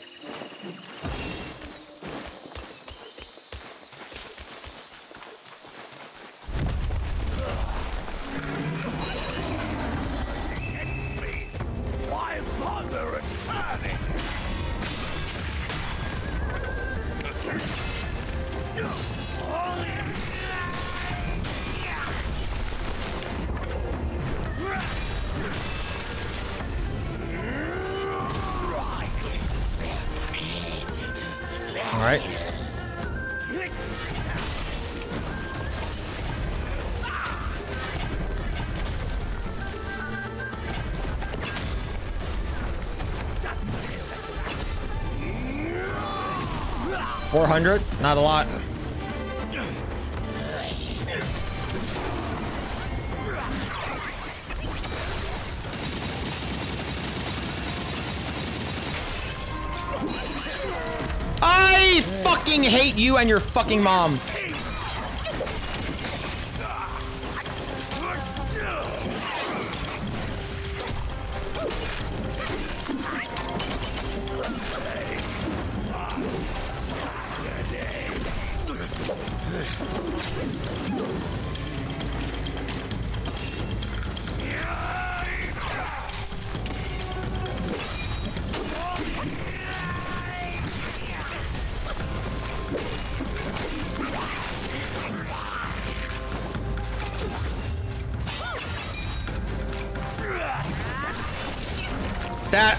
Not a lot. I fucking hate you and your fucking mom.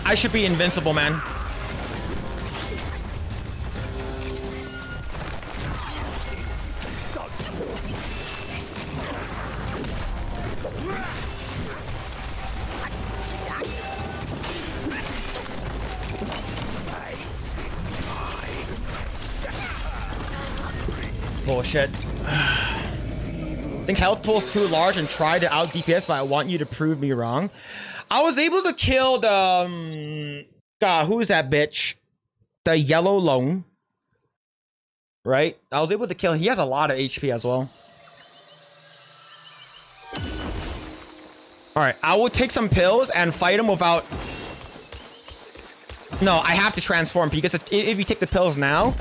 I should be invincible, man. Bullshit. I think health pool's too large and try to out DPS, but I want you to prove me wrong. I was able to kill the God, who is that bitch? The yellow lone. Right? I was able to kill him. He has a lot of HP as well. Alright, I will take some pills and fight him without... No, I have to transform because if you take the pills now...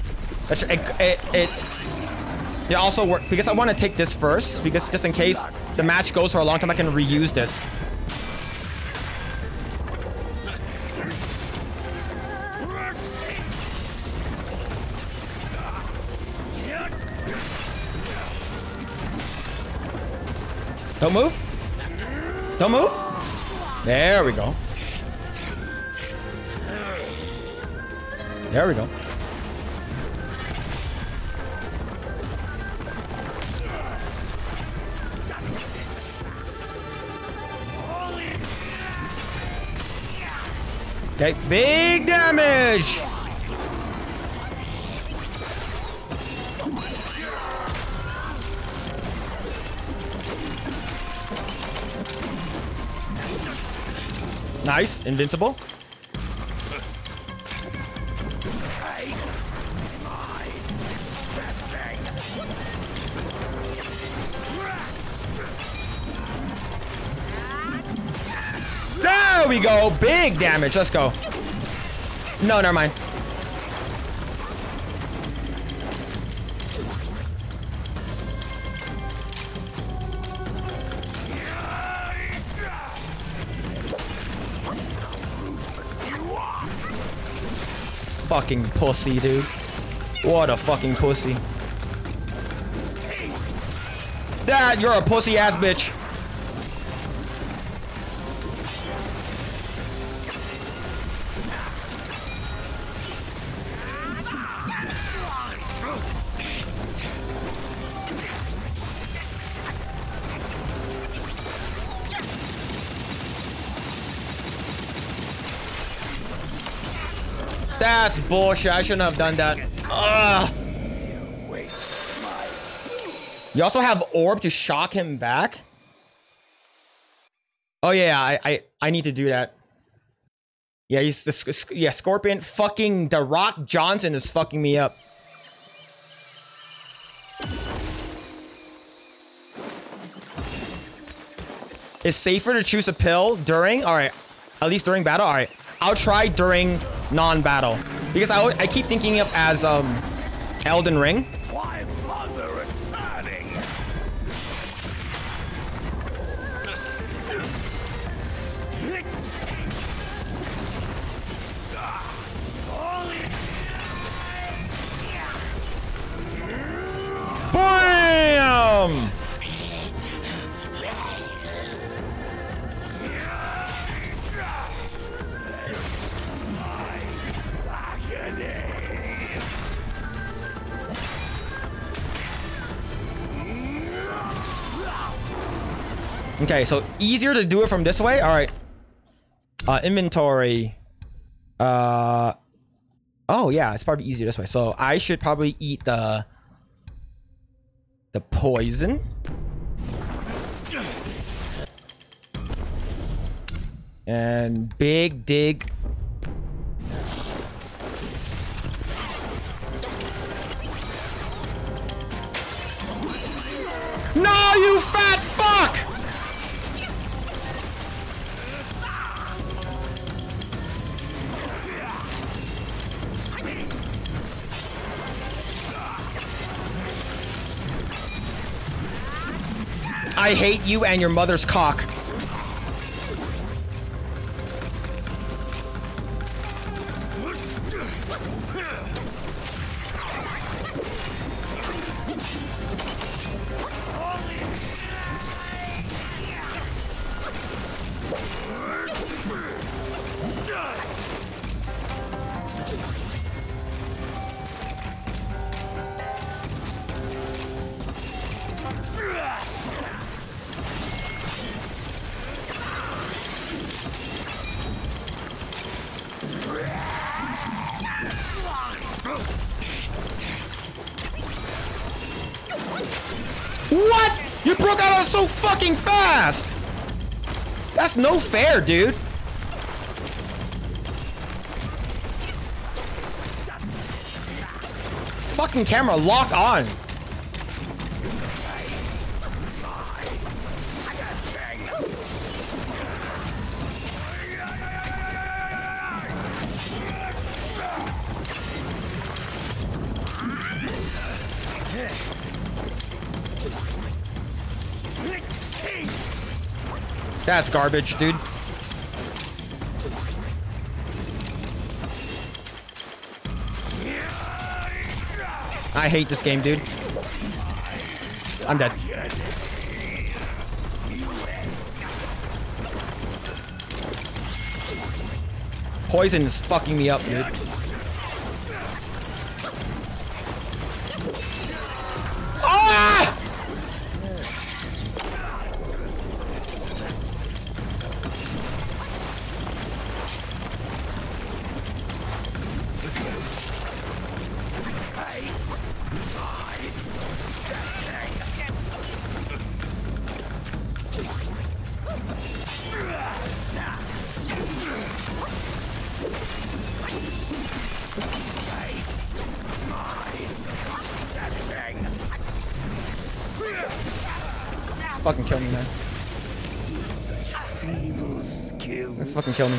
It also works. Because I want to take this first. Because just in case the match goes for a long time, I can reuse this. Don't move. Don't move. There we go. There we go. Okay, big damage! Nice, invincible. There we go, big damage. Let's go. No, never mind. Fucking pussy, dude. What a fucking pussy. Dad, you're a pussy ass bitch. That's bullshit. I shouldn't have done that. Ugh. You also have orb to shock him back. Oh yeah, I need to do that. Yeah, he's the Scorpion. Fucking The Rock Johnson is fucking me up. It's safer to choose a pill during. All right, at least during battle. All right, I'll try during non-battle, because I keep thinking of as Elden Ring. Why bother returning? Bam! Okay, so easier to do it from this way. All right. Inventory. Oh yeah, it's probably easier this way. So I should probably eat the poison. And big dig. No, you fat fuck! I hate you and your mother's cock. Fucking fast. That's no fair, dude. Fucking camera lock on. That's garbage, dude. I hate this game, dude. I'm dead. Poison is fucking me up, dude. Fucking kill me, man. Fucking kill me.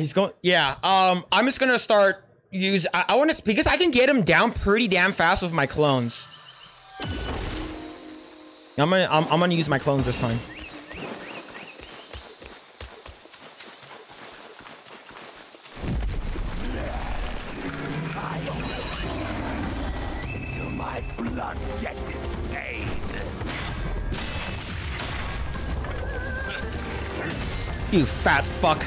He's going. Yeah. I'm just gonna start use. I want to because I can get him down pretty damn fast with my clones. I'm gonna use my clones this time. You fat fuck.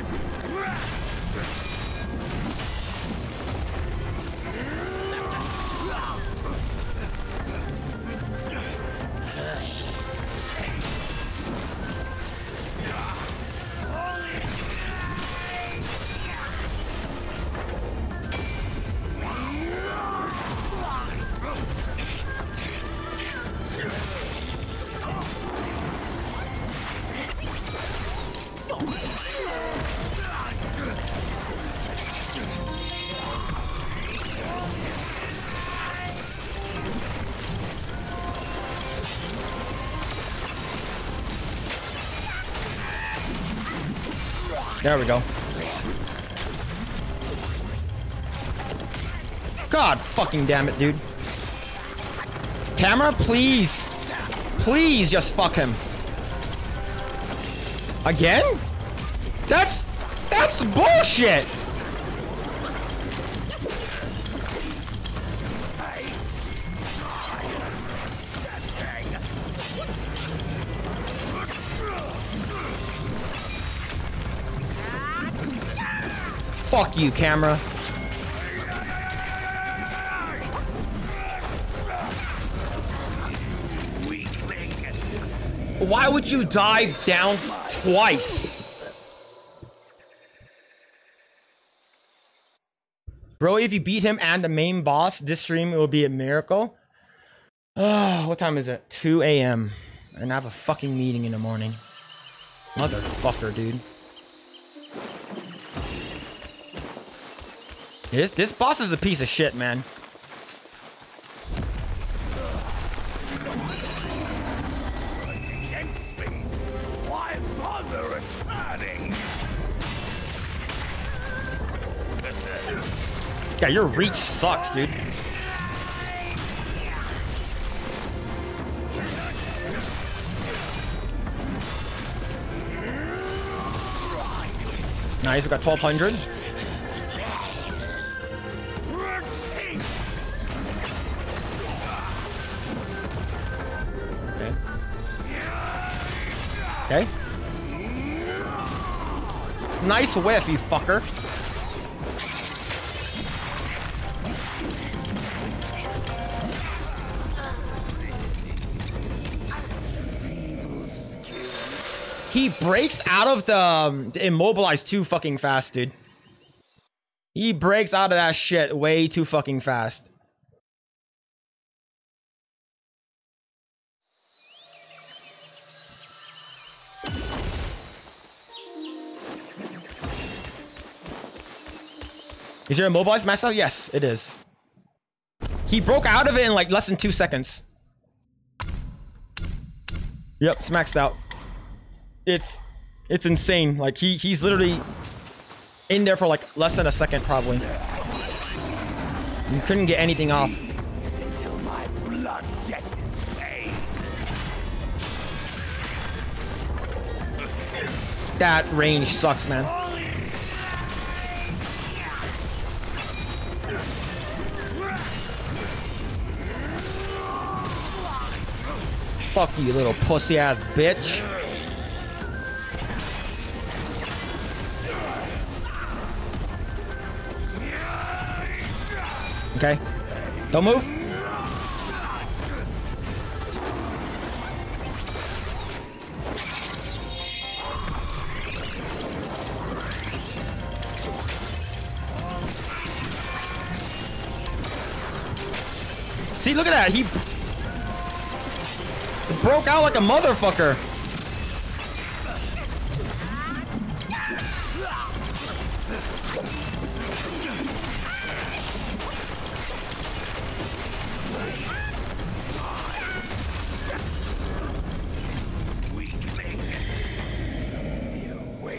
There we go. God fucking damn it, dude. Camera, please. Please just fuck him. Again? That's bullshit. Fuck you, camera. Why would you dive down twice? Bro, if you beat him and the main boss this stream, it will be a miracle. What time is it? 2 a.m. And I have a fucking meeting in the morning. Motherfucker, dude. This boss is a piece of shit, man. Why bother returning? Yeah, your reach sucks, dude. Nice, we got 1200. Okay. Nice whiff, you fucker. He breaks out of the immobilized too fucking fast, dude. He breaks out of that shit way too fucking fast. Is your immobilized maxed out? Yes, it is. He broke out of it in like less than 2 seconds. Yep, it's maxed out. It's insane. Like he's literally in there for like less than a second probably. You couldn't get anything off. Until my blood debt is paid. That range sucks, man. Fuck you, little pussy-ass bitch. Okay. Don't move. See, look at that. He... broke out like a motherfucker.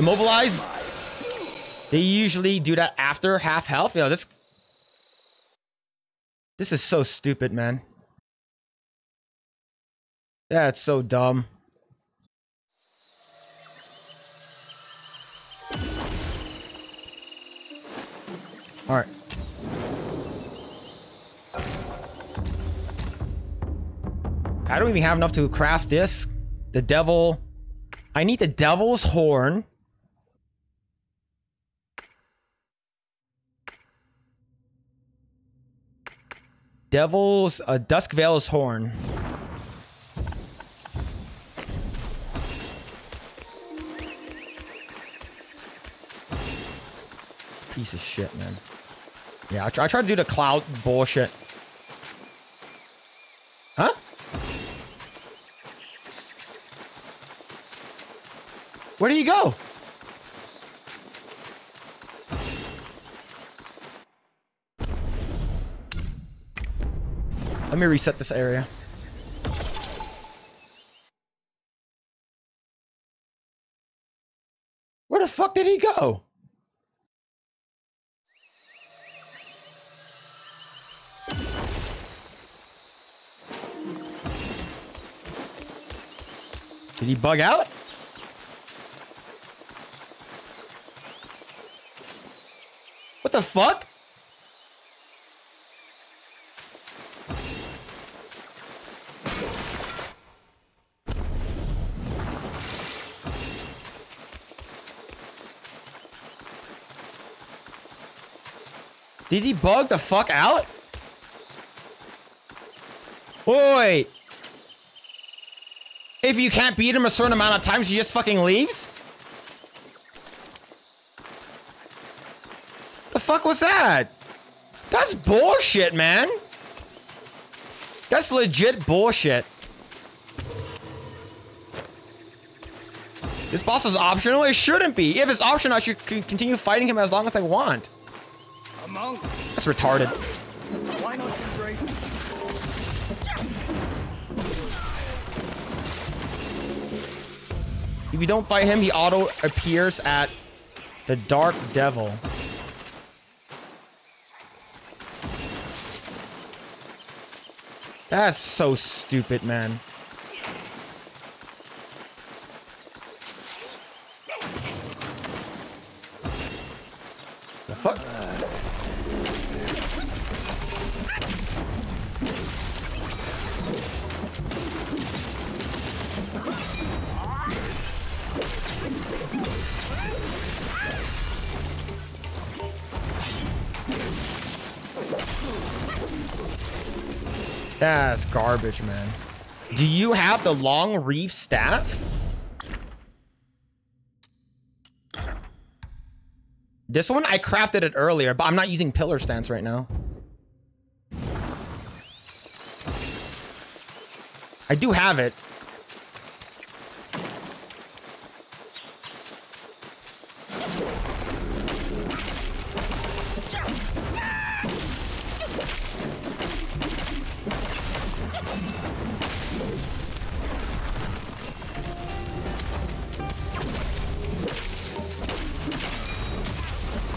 Immobilized. They usually do that after half health. You know, this is so stupid, man. Yeah, it's so dumb. All right. I don't even have enough to craft this. The devil. I need the devil's horn. Devil's Dusk Veil's horn. Piece of shit, man. Yeah, I try to do the cloud bullshit. Huh? Where do you go? Let me reset this area. Where the fuck did he go? Did he bug out? What the fuck? Did he bug the fuck out? Wait. If you can't beat him a certain amount of times, he just fucking leaves? The fuck was that? That's bullshit, man. That's legit bullshit. This boss is optional? It shouldn't be. If it's optional, I should continue fighting him as long as I want. That's retarded. Why not embrace him? If you don't fight him, he auto appears at the Dark Devil. That's so stupid, man. The fuck? That's garbage, man. Do you have the long reef staff? This one, I crafted it earlier, but I'm not using pillar stance right now. I do have it.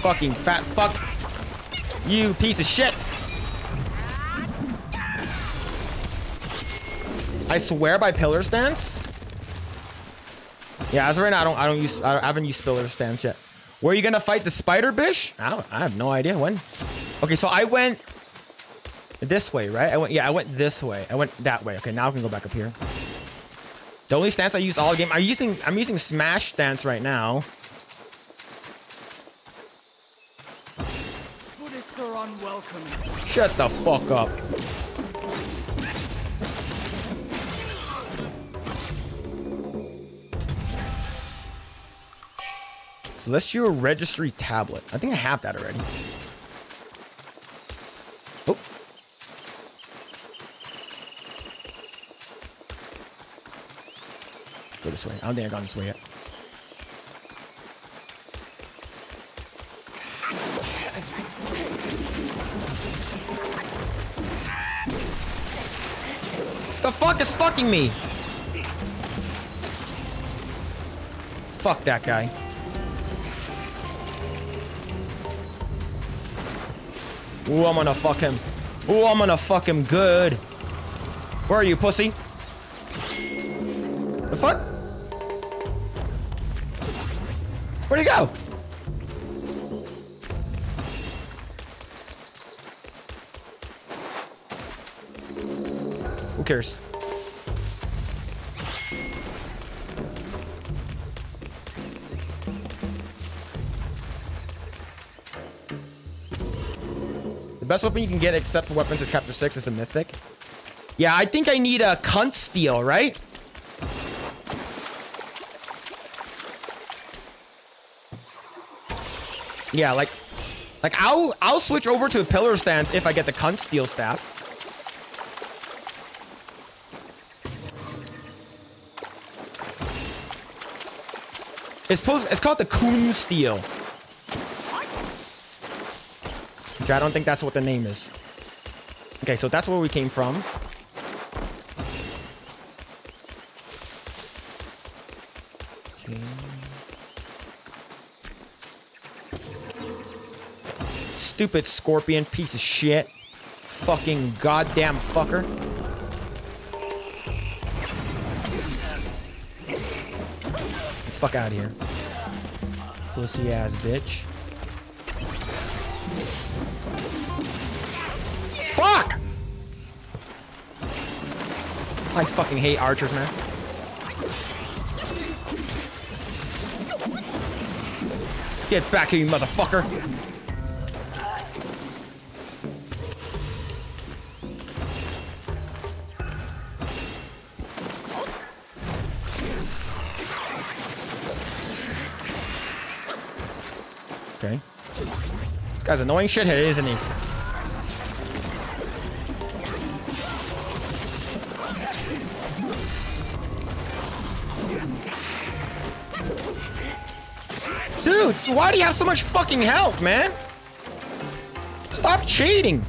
Fucking fat fuck. You piece of shit. I swear by pillar stance. Yeah, as of right now, I haven't used pillar stance yet. Where are you gonna fight the spider bish? I have no idea when. Okay, so I went this way, right? I went this way. I went that way. Okay, now I can go back up here. The only stance I use all game. I'm using smash stance right now. Shut the fuck up. Celestial Registry Tablet. I think I have that already. Oh. Go this way. I don't think I've gone this way yet. The fuck is fucking me? Fuck that guy. Ooh, I'm gonna fuck him. Ooh, I'm gonna fuck him good. Where are you, pussy? The fuck? Where'd he go? Who cares? The best weapon you can get except for weapons of chapter 6 is a mythic. Yeah, I think I need a cunt steel, right? Yeah, like I'll switch over to a pillar stance if I get the cunt steel staff. It's called the Coon Steel. Which I don't think that's what the name is. Okay, so that's where we came from. Okay. Stupid scorpion, piece of shit. Fucking goddamn fucker. Fuck out of here, pussy ass bitch. Fuck! I fucking hate archers, man. Get back here, you motherfucker. This guy's annoying shit here, isn't he? Dude, so why do you have so much fucking health, man? Stop cheating.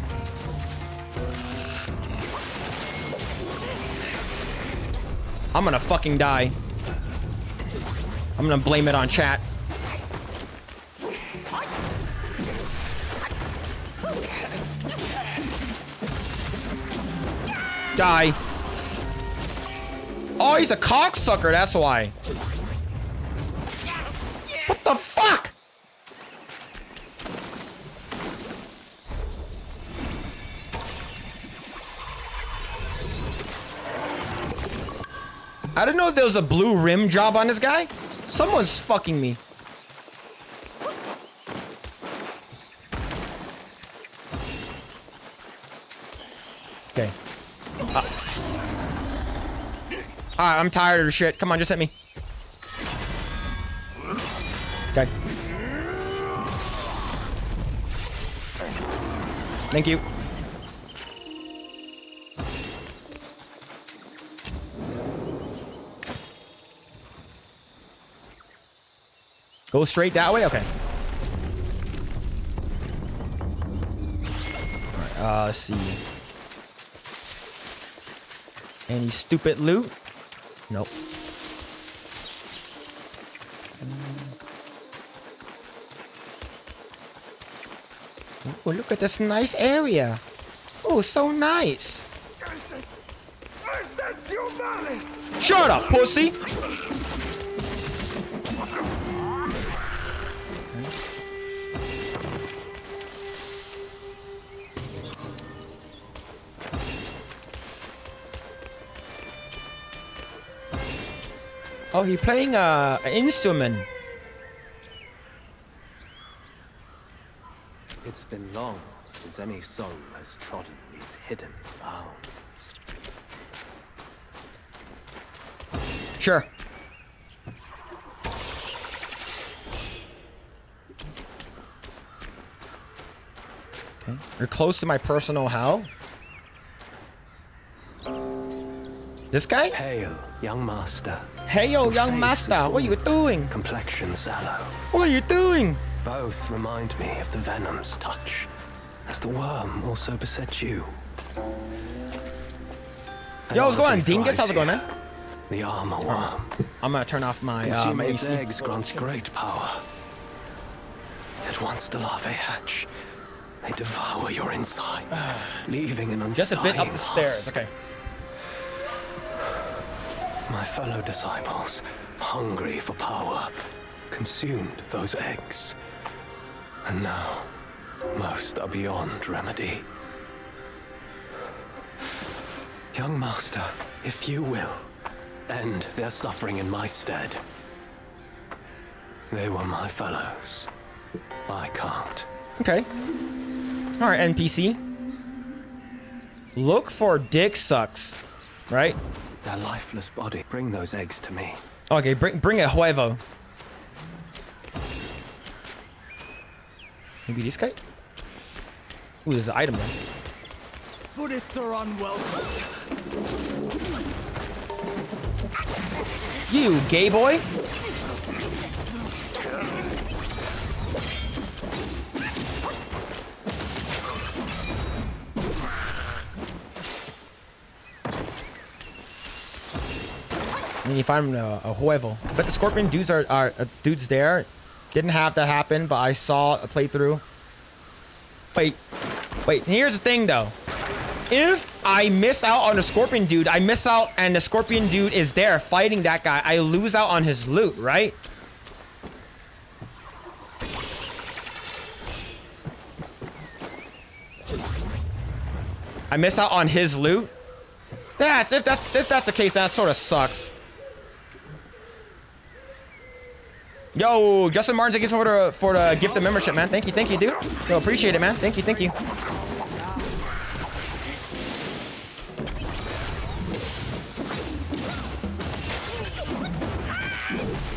I'm gonna fucking die. I'm gonna blame it on chat. Die. Oh, he's a cocksucker, that's why. What the fuck? I didn't know there was a blue rim job on this guy. Someone's fucking me. Okay. Alright, I'm tired of shit. Come on, just hit me. Okay. Thank you. Go straight that way? Okay. Alright, let's see. Any stupid loot? Nope. Oh, look at this nice area. Oh, so nice. Shut up, pussy. Oh, he's playing an instrument. It's been long since any soul has trodden these hidden bounds. Sure. Okay. You're close to my personal hell. This guy? Hail, young master. Hail, young master. What are you doing? Complexion sallow. What are you doing? Both remind me of the venom's touch, as the worm also besets you. Yo, what's going on, Dingus? How's it going, man? The armor worm. I'm gonna turn off my Its eggs grants great power. At once the larvae hatch, I devour your insides, leaving an undying. Just a bit up the stairs, okay. My fellow disciples, hungry for power, consumed those eggs. And now, most are beyond remedy. Young master, if you will, end their suffering in my stead. They were my fellows. I can't. Okay. Alright, NPC. Look for dick sucks. Right? Their lifeless body. Bring those eggs to me. Okay, bring a huevo. Maybe this guy? Ooh, there's an item. Buddhists are unwelcome. You gay boy. And you find a huevo. But the scorpion dudes are dudes there. Didn't have that happen, but I saw a playthrough. Wait. Here's the thing, though. If I miss out on the scorpion dude, I miss out, and the scorpion dude is there fighting that guy. I lose out on his loot, right? I miss out on his loot. If that's the case, that sort of sucks. Yo, Justin Martin, thank you for the gift of membership, man. Thank you, dude. Yo, appreciate it, man. Thank you.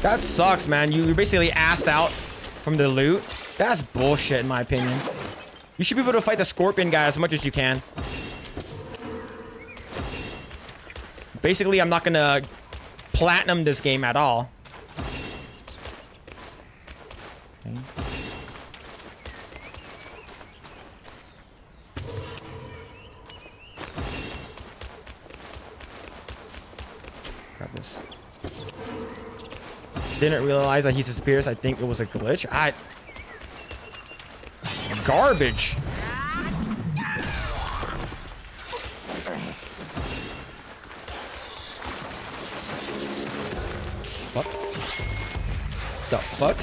That sucks, man. You basically assed out from the loot. That's bullshit, in my opinion. You should be able to fight the scorpion guy as much as you can. Basically, I'm not gonna platinum this game at all. Okay. Grab this. Didn't realize that he's disappears. I think it was a glitch. Garbage. Fuck. The fuck?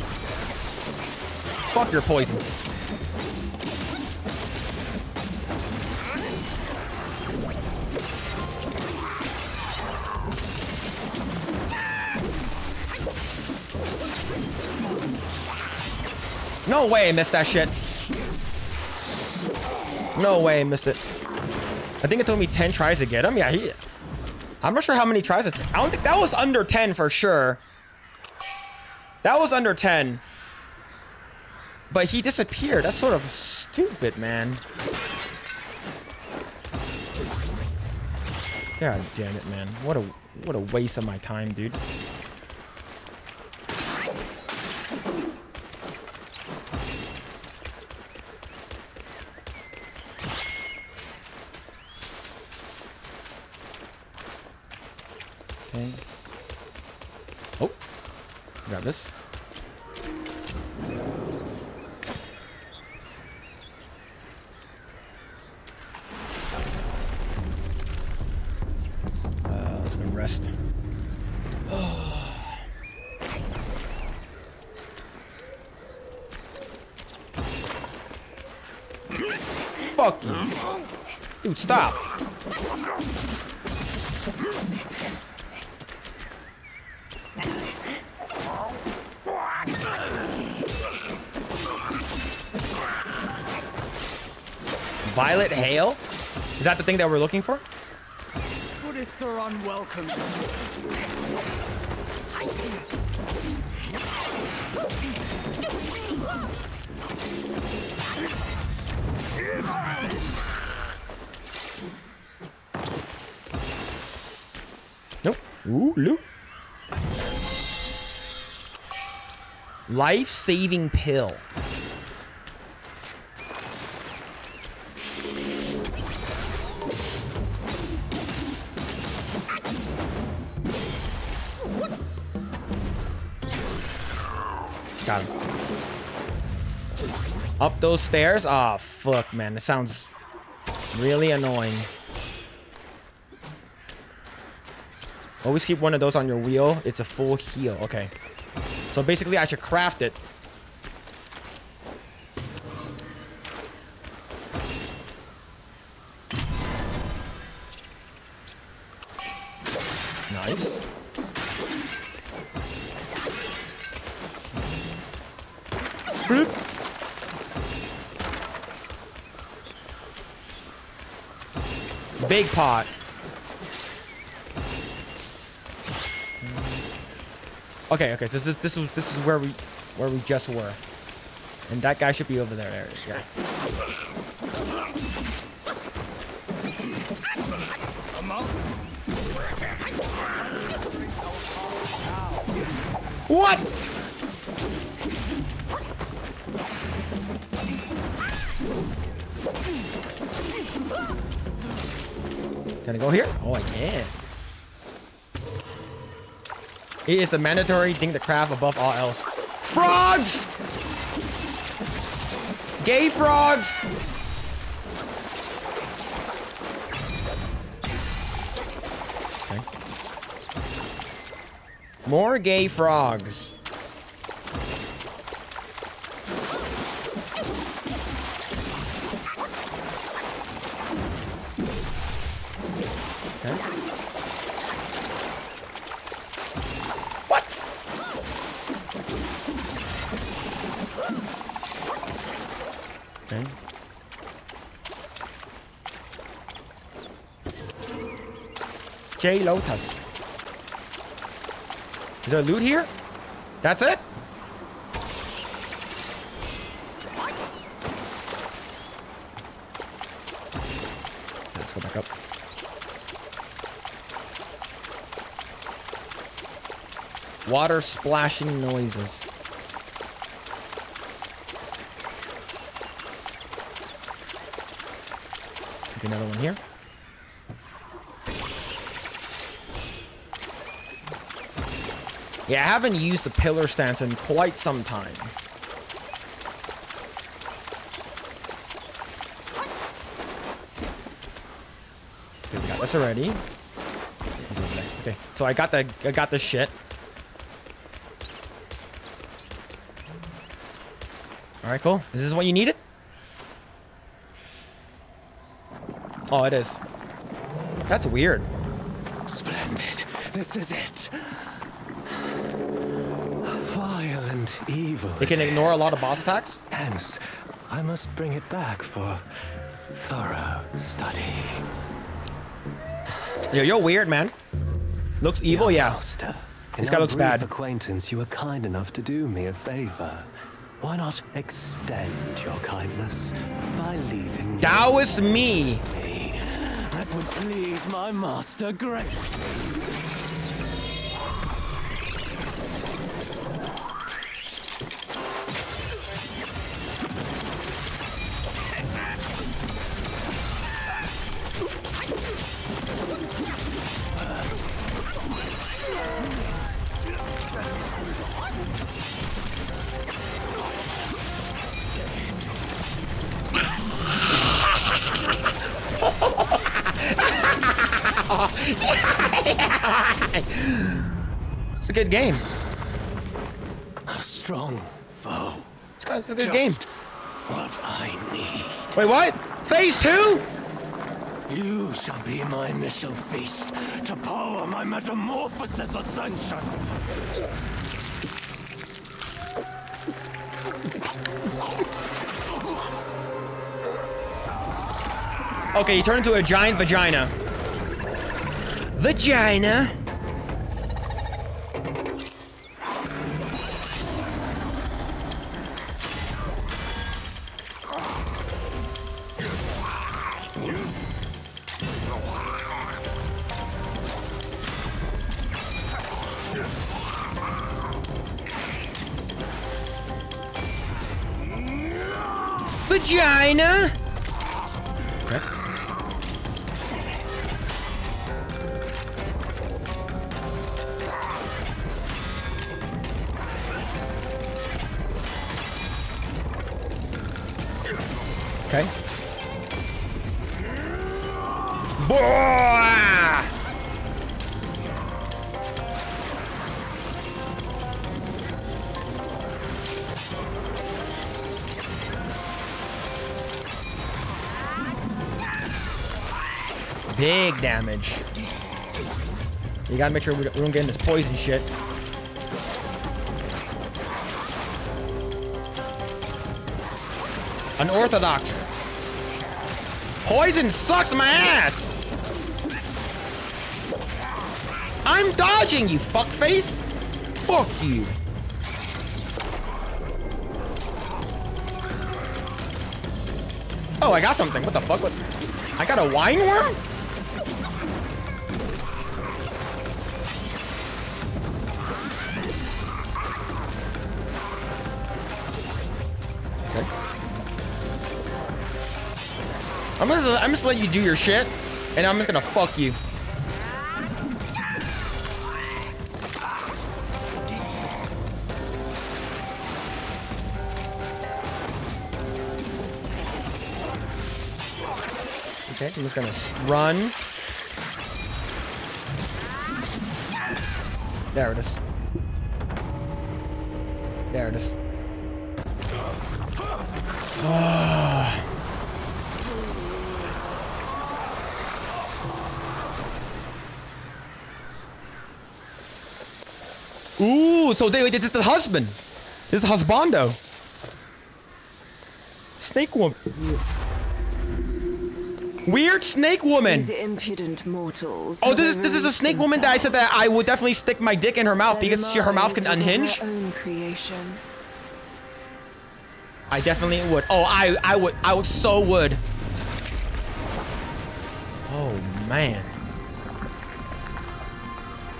Fuck your poison. No way I missed that shit. No way I missed it. I think it took me 10 tries to get him. Yeah, I'm not sure how many tries. I don't think that was under 10 for sure. That was under 10. But he disappeared. That's sort of stupid, man. God damn it, man. What a waste of my time, dude. Okay. Oh, grab this. Let's go and rest. Fuck you, dude! Stop. Violet Hail? Is that the thing that we're looking for? Buddhists are unwelcome. Nope. Ooh, look. Life-saving pill. Up those stairs? Ah, fuck, man. It sounds really annoying. Always keep one of those on your wheel. It's a full heal. Okay. So basically, I should craft it. Nice. Boop. Big pot. Okay, okay. This is where we just were, and that guy should be over there. There it is. Yeah. What? Can I go here? Oh, I can. It is a mandatory thing to craft above all else. Frogs! Gay frogs! Okay. More gay frogs. J Lotus. Is there loot here? That's it? Let's go back up. Water splashing noises. Take another one here. Yeah, I haven't used the pillar stance in quite some time. Okay, we got this already. Okay, so I got the shit. All right, cool. Is this what you needed? Oh, it is. That's weird. Splendid. This is it. Violent evil. It can ignore a lot of boss attacks. Hence, I must bring it back for thorough study. Yo, you're weird, man. Looks evil, yeah. Master, this guy looks bad. Acquaintance, you were kind enough to do me a favor. Why not extend your kindness by leaving? Taoist me. That would please my master greatly. It's a good game. A strong foe. This guy's a good game. What I need. Wait, what? Phase 2? You shall be my initial feast to power my metamorphosis ascension. Okay, you turn into a giant vagina. Vagina. Vagina. Boah! Big damage. You gotta make sure we don't get in this poison shit. Unorthodox. Poison sucks my ass. I'm dodging, you fuckface. Fuck you. Oh, I got something. What the fuck? What? I got a wine worm? I'm just letting you do your shit, and I'm just gonna fuck you. Okay, I'm just gonna run. There it is. There it is. Oh. Ooh, so they this is the husband. This is the husbando. Snake woman. Weird snake woman. These impudent mortals. Oh, this is a snake woman that I said that I would definitely stick my dick in her mouth because her mouth can unhinge. Own creation. I definitely would. Oh, I would so would. Oh man.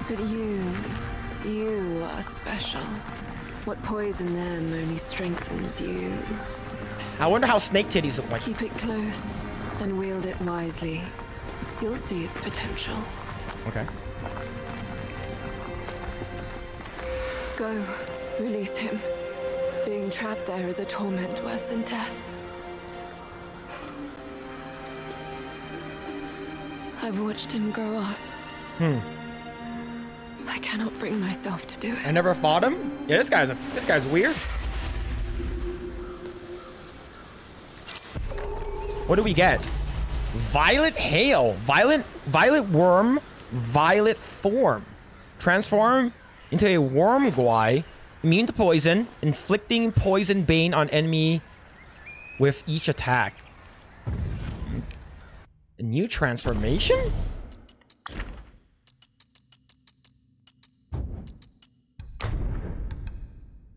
But you are special. What poison them only strengthens you. I wonder how snake titties look like. Keep it close and wield it wisely. You'll see its potential. Okay. Go. Release him. Being trapped there is a torment worse than death. I've watched him grow up. Hmm. I cannot bring myself to do it. I never fought him? Yeah, this guy's weird. What do we get? Violet hail. Violet worm. Violet form. Transform into a worm guai. Immune to poison. Inflicting poison bane on enemy with each attack. A new transformation?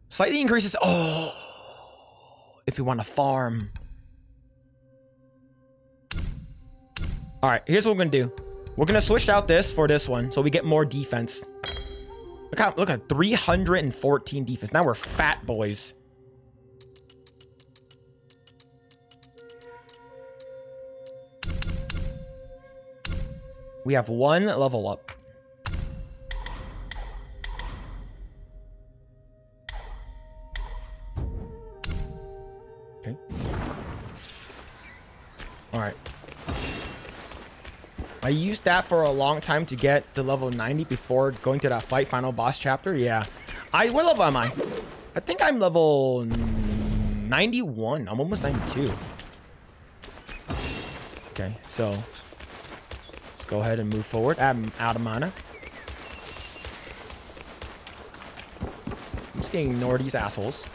Slightly increases. Oh, if you want to farm. All right, here's what we're gonna do. We're gonna switch out this for this one, so we get more defense. Look at 314 defense. Now we're fat boys. We have one level up. All right. I used that for a long time to get to level 90 before going to that fight final boss chapter. Yeah. What level am I? I think I'm level 91. I'm almost 92. Okay, so let's go ahead and move forward. I'm out of mana. I'm just gonna ignore these assholes.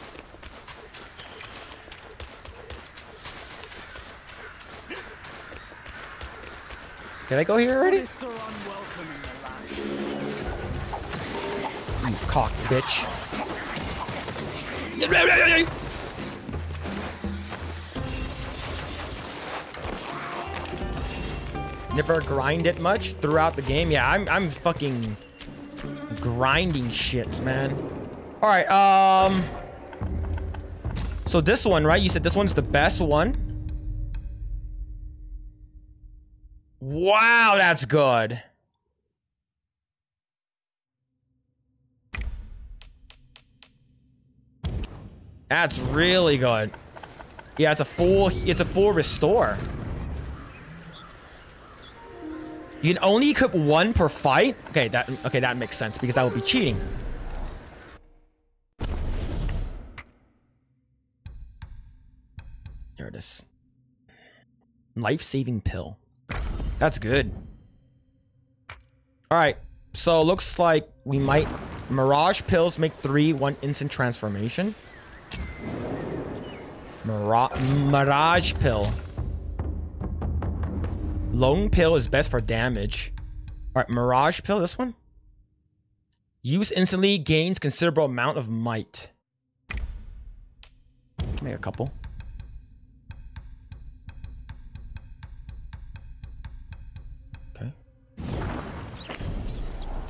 Did I go here already? You cock bitch. Never grind it much throughout the game. Yeah, I'm fucking grinding shits, man. All right, so this one, right? You said this one's the best one. Wow, that's good. That's really good. Yeah, it's a full restore. You can only equip one per fight? Okay, that makes sense because that would be cheating. There it is. Life-saving pill. That's good. Alright, so looks like we might... Mirage pills make 3/1 instant transformation. Mirage pill. Lone pill is best for damage. Alright, Mirage pill, this one? Use instantly, gains considerable amount of might. Make a couple.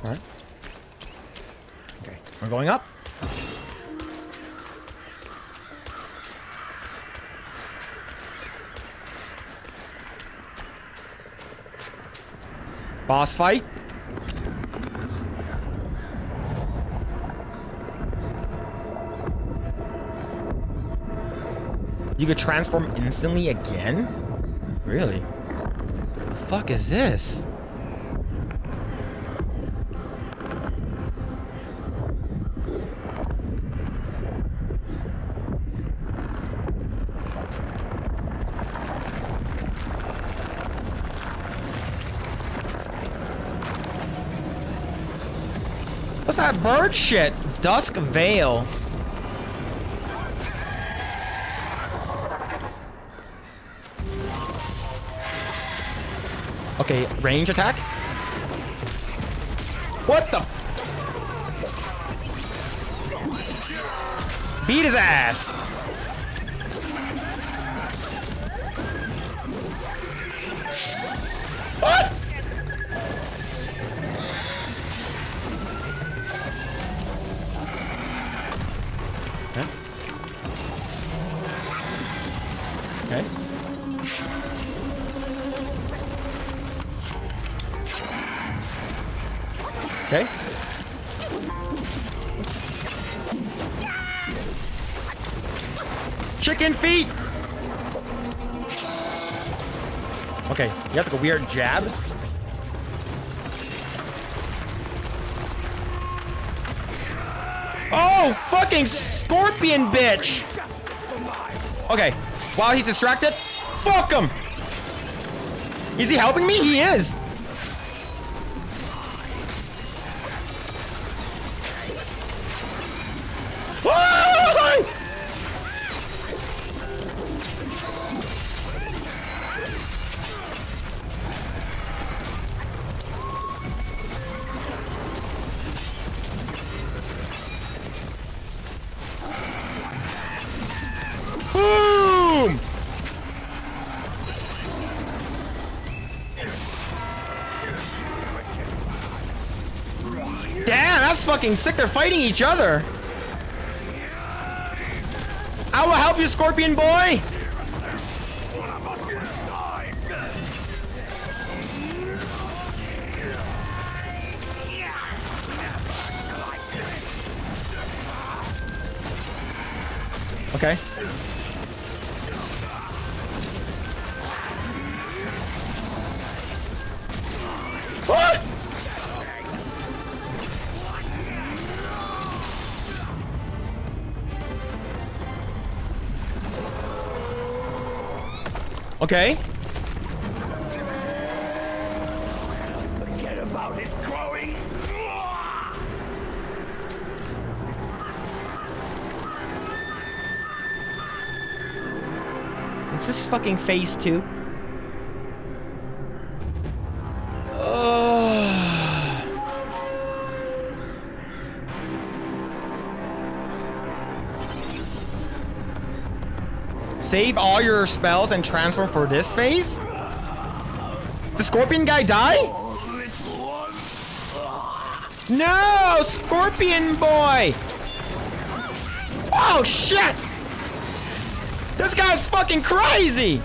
Alright. Okay, we're going up. Boss fight. You could transform instantly again? Really? What the fuck is this? That bird shit. Dusk Veil. Okay, range attack. What the f— beat his ass. What? Okay. Chicken feet! Okay, you have like a weird jab. Oh, fucking scorpion bitch! Okay, while he's distracted, fuck him! Is he helping me? He is! Fucking sick, they're fighting each other. I will help you, scorpion boy. Okay. What? Okay. Forget about his growing. Is this fucking phase 2? Save all your spells and transfer for this phase? The scorpion guy die? No! Scorpion boy! Oh shit! This guy's fucking crazy!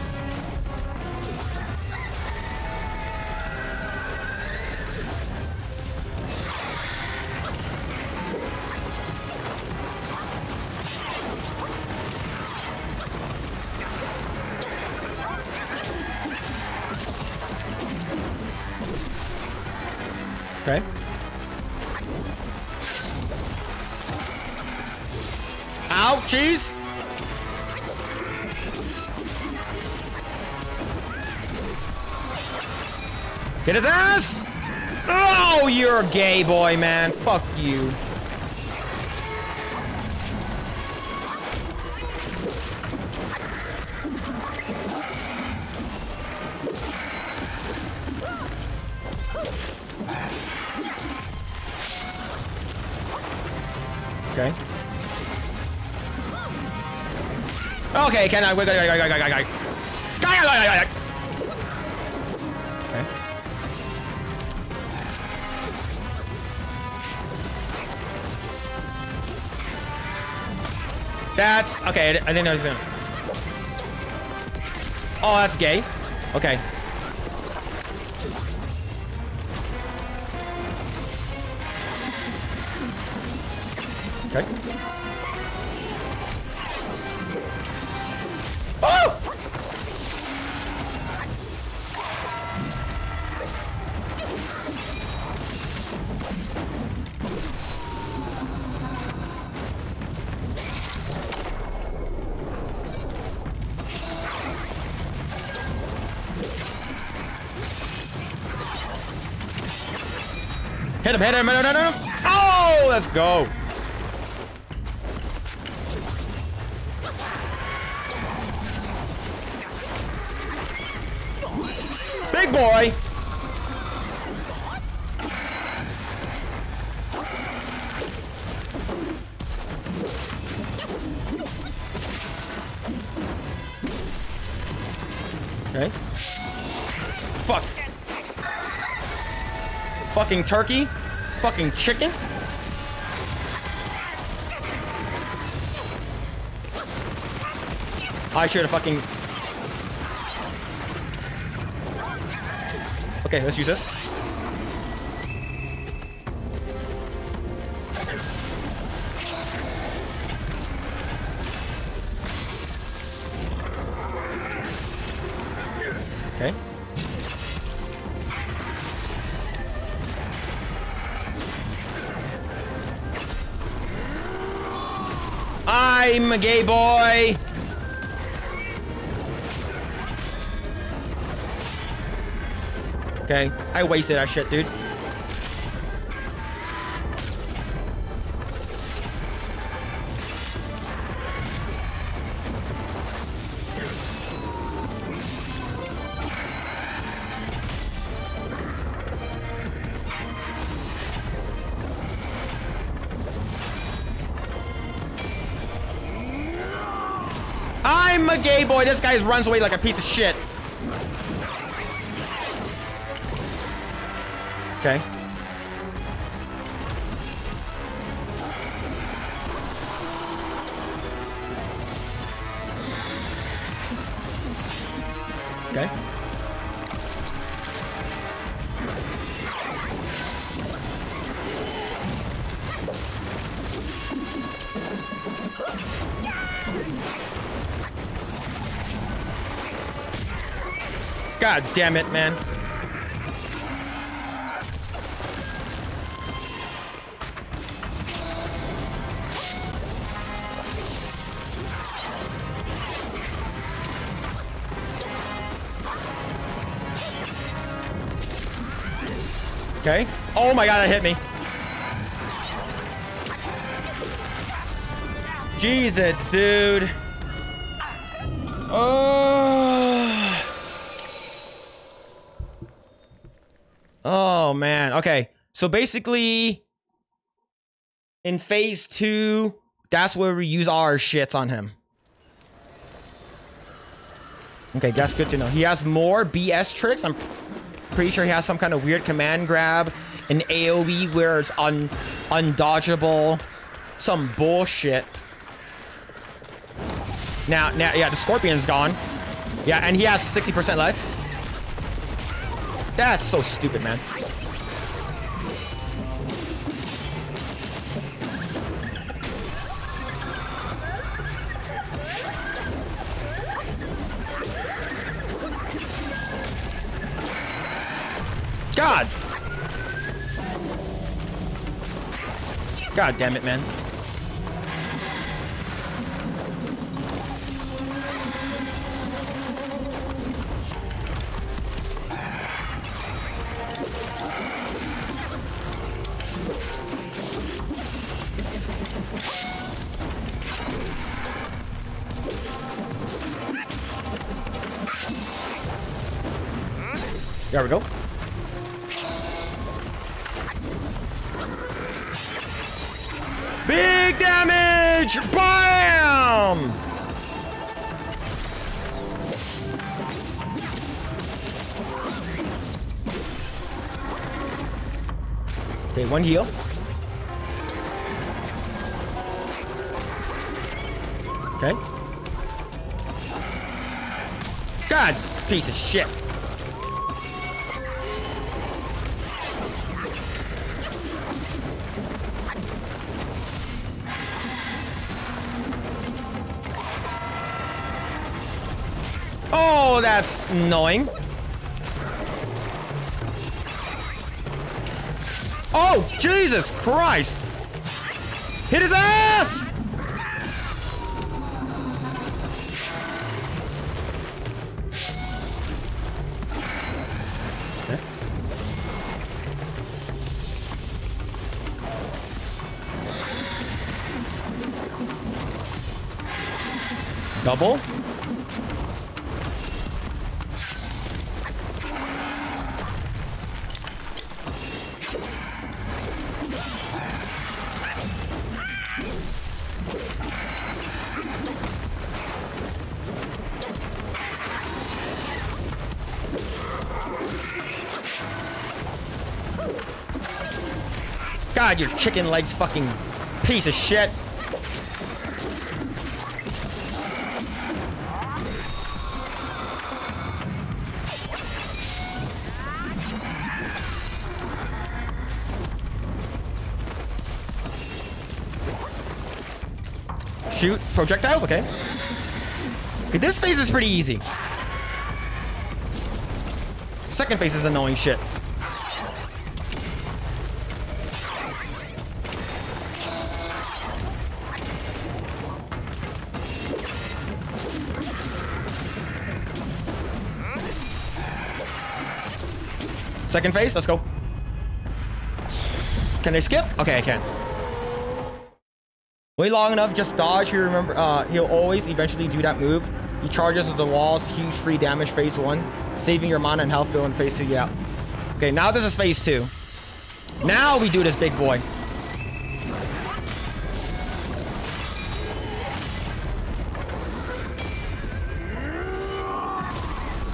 Okay. Ow, jeez. Hit his ass! Oh, you're a gay boy, man. Fuck you. Okay. Okay, can I? Wait, go. Okay. That's okay. I didn't know he was gonna. Oh, that's gay. Okay. Okay. Oh! Hit him, no. Oh, let's go. Big boy! Okay. Fuck. Fucking turkey. Fucking chicken. I should have fucking... Okay, let's use this. Okay. I'm a gay boy. Okay, I wasted that shit, dude. I'm a gay boy. This guy runs away like a piece of shit. Okay. Okay. God damn it, man. Okay. Oh my god, that hit me. Jesus, dude. Oh. Oh man. Okay. So basically in phase 2, that's where we use our shits on him. Okay, that's good to know. He has more BS tricks. I'm pretty sure he has some kind of weird command grab, an AoE where it's undodgeable, some bullshit. Now, yeah, the scorpion's gone. Yeah, and he has 60% life. That's so stupid, man. God. God damn it, man. There we go. Big damage! Bam! Okay, one heal. Okay. God, piece of shit. Oh, that's annoying. Oh, Jesus Christ! Hit his ass! Okay. Double. God, your chicken legs, fucking piece of shit. Shoot projectiles, okay. Okay, this phase is pretty easy. Second phase is annoying shit. Second phase, let's go. Can I skip? Okay, I can. Wait long enough, just dodge. He'll remember. He'll always eventually do that move. He charges with the walls, huge free damage. Phase one, saving your mana and health going. Phase two, yeah. Okay, now this is phase two. Now we do this, big boy.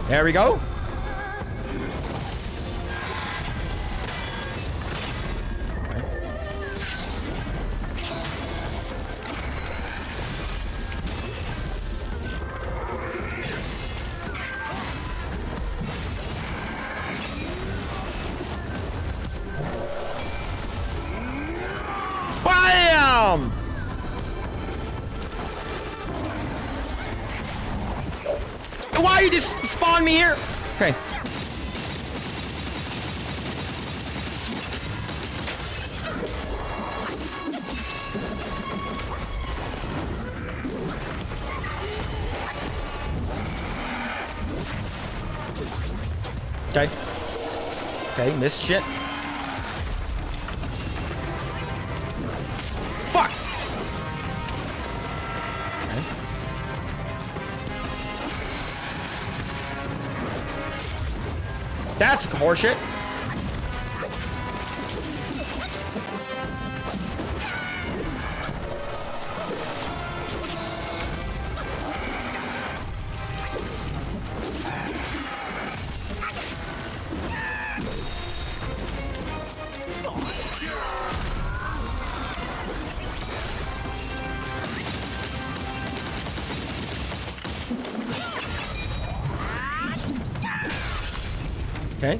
There we go. Why you just spawn me here? Okay. Okay. Okay, missed shit. That's horseshit. Okay.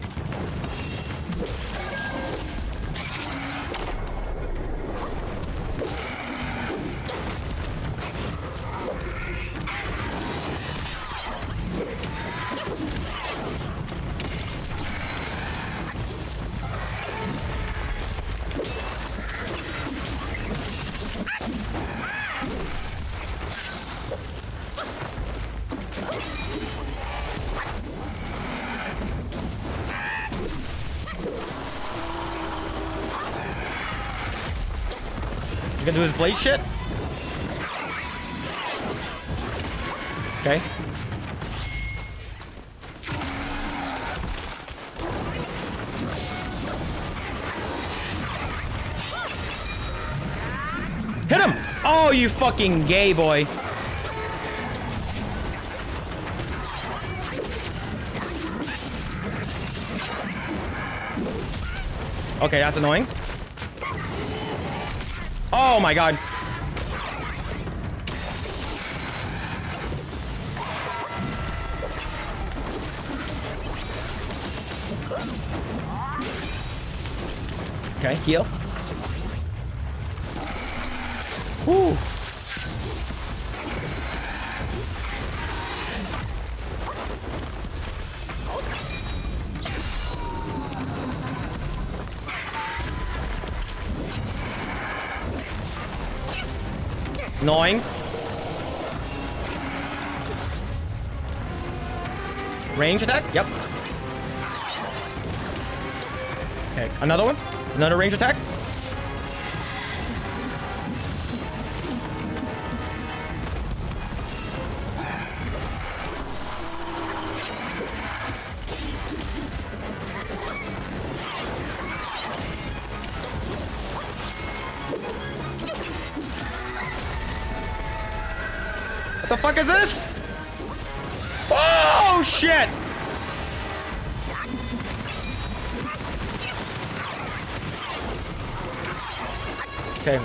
He's gonna do his blade shit. Okay. Hit him! Oh, you fucking gay boy. Okay, that's annoying. Oh my god. Okay, heal. Woo. Annoying. Range attack? Yep. Okay, another one? Another range attack? What the fuck is this? Oh shit! Okay.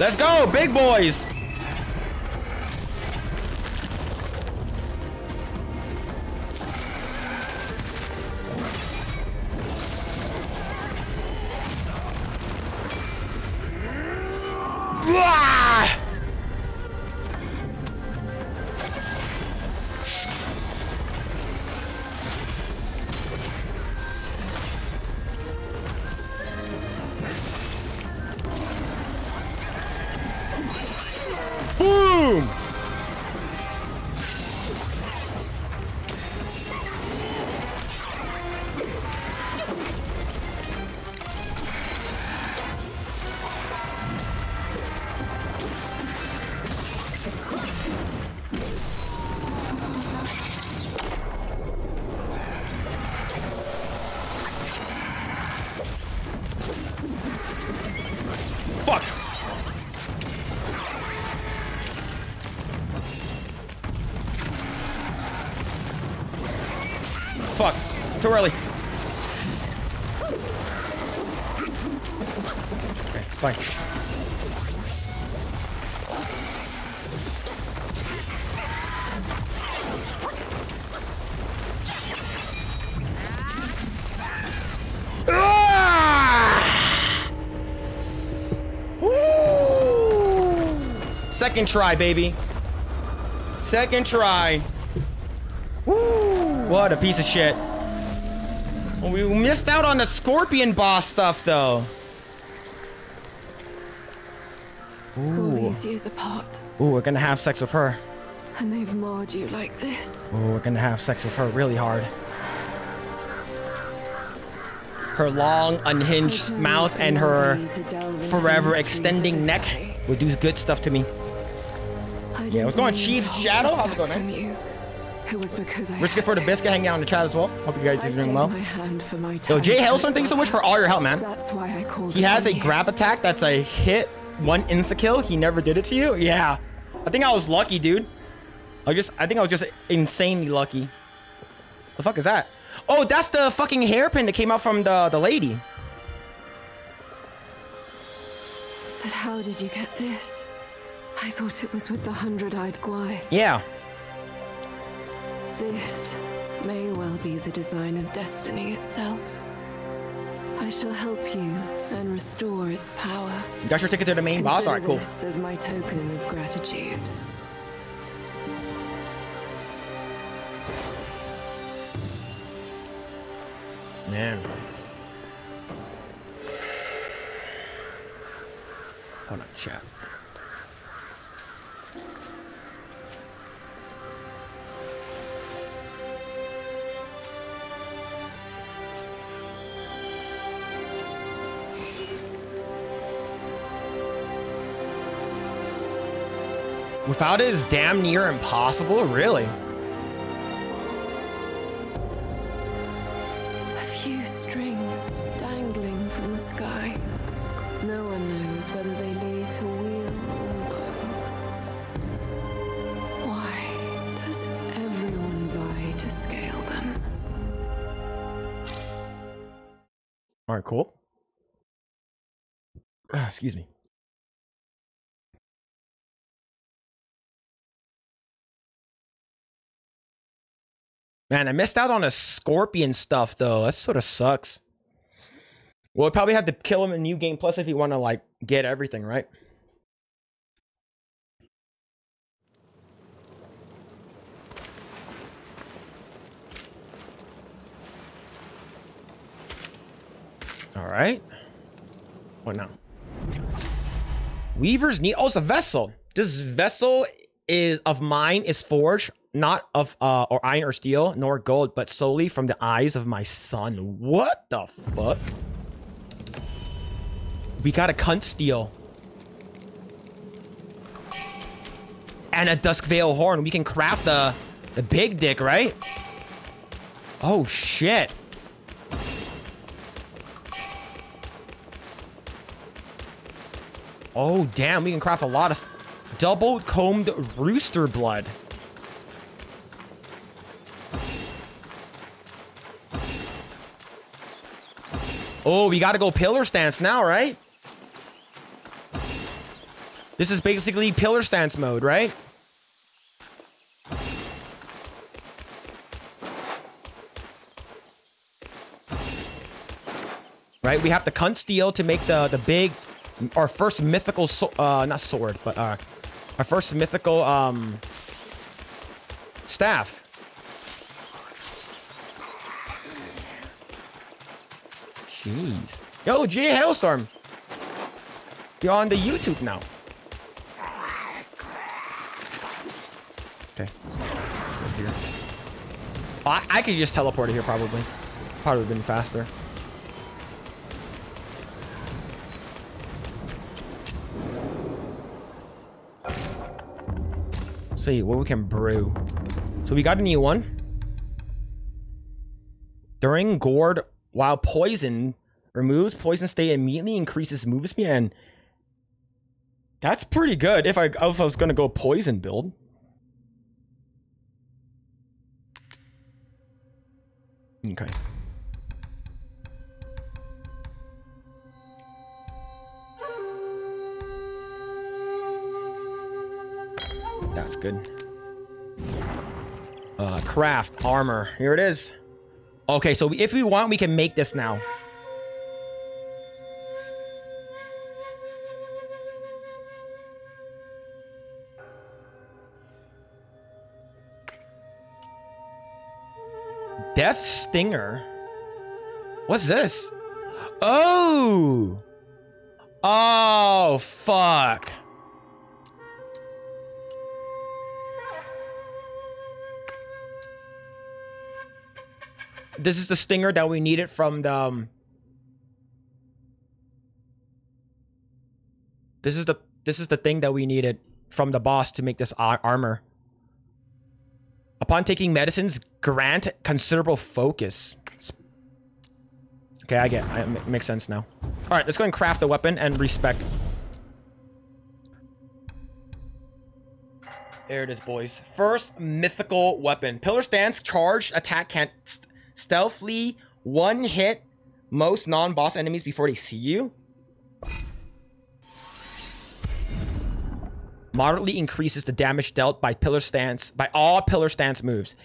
Let's go, big boys! Too early. Okay, it's fine. Ah! Woo! Second try, baby. Second try. Woo! What a piece of shit. We missed out on the scorpion boss stuff, though. Ooh. All these years apart. Ooh, we're gonna have sex with her. And they've marred you like this. Ooh, we're gonna have sex with her really hard. Her long, unhinged mouth and her forever extending neck would do good stuff to me. Yeah, what's going on, Chief Shadow? How's it going, man? It was because I Risk it for the biscuit hanging out in the chat as well. Hope you guys are doing well. Yo, Jay Hailson, thank you so much for all your help, man. That's why I called He has a grab attack that's a hit, one insta-kill. He never did it to you? Yeah. I think I was lucky, dude. I think I was just insanely lucky. The fuck is that? Oh, that's the fucking hairpin that came out from the lady. But how did you get this? I thought it was with the 100-eyed guai. Yeah. This may well be the design of destiny itself. I shall help you and restore its power. You got your ticket to the main boss? Alright, cool. This is my token of gratitude. Man. Hold on, chat. Without it is damn near impossible, really. A few strings dangling from the sky. No one knows whether they lead to wheel or woe. Why does everyone vie to scale them? All right, cool. Excuse me. Man, I missed out on a scorpion stuff, though. That sort of sucks. We'll probably have to kill him in New Game Plus if you want to, like, get everything, right? All right. What now? Weaver's need. Oh, it's a vessel. This vessel is of mine is forged, not of or iron or steel, nor gold, but solely from the eyes of my son. What the fuck? We got a cunt steel. And a dusk veil horn. We can craft the big dick, right? Oh shit. Oh, damn, we can craft a lot of double combed rooster blood. Oh, we gotta go pillar stance now, right? This is basically pillar stance mode, right? Right, we have to cunt steel to make the big... Our first mythical, not sword, but our first mythical staff. Jeez. Yo, G Hailstorm. You're on the YouTube now. Okay. Let's go here. I could just teleport here probably. Probably would have been faster. See what we can brew. So we got a new one. During gourd while poison, removes poison state, immediately increases move speed, and that's pretty good. If I was gonna go poison build. Okay. That's good. Craft armor. Here it is. Okay, so if we want, we can make this now. Death Stinger. What's this? Oh! Oh, fuck. This is the stinger that we needed from the... This is the thing that we needed from the boss to make this armor. Upon taking medicines, grant considerable focus. Okay, I get it. It makes sense now. All right, let's go and craft the weapon and respec. There it is, boys. First mythical weapon. Pillar stance, charge, attack, can't... Stealthily, one hit most non-boss enemies before they see you. Moderately increases the damage dealt by pillar stance by all pillar stance moves.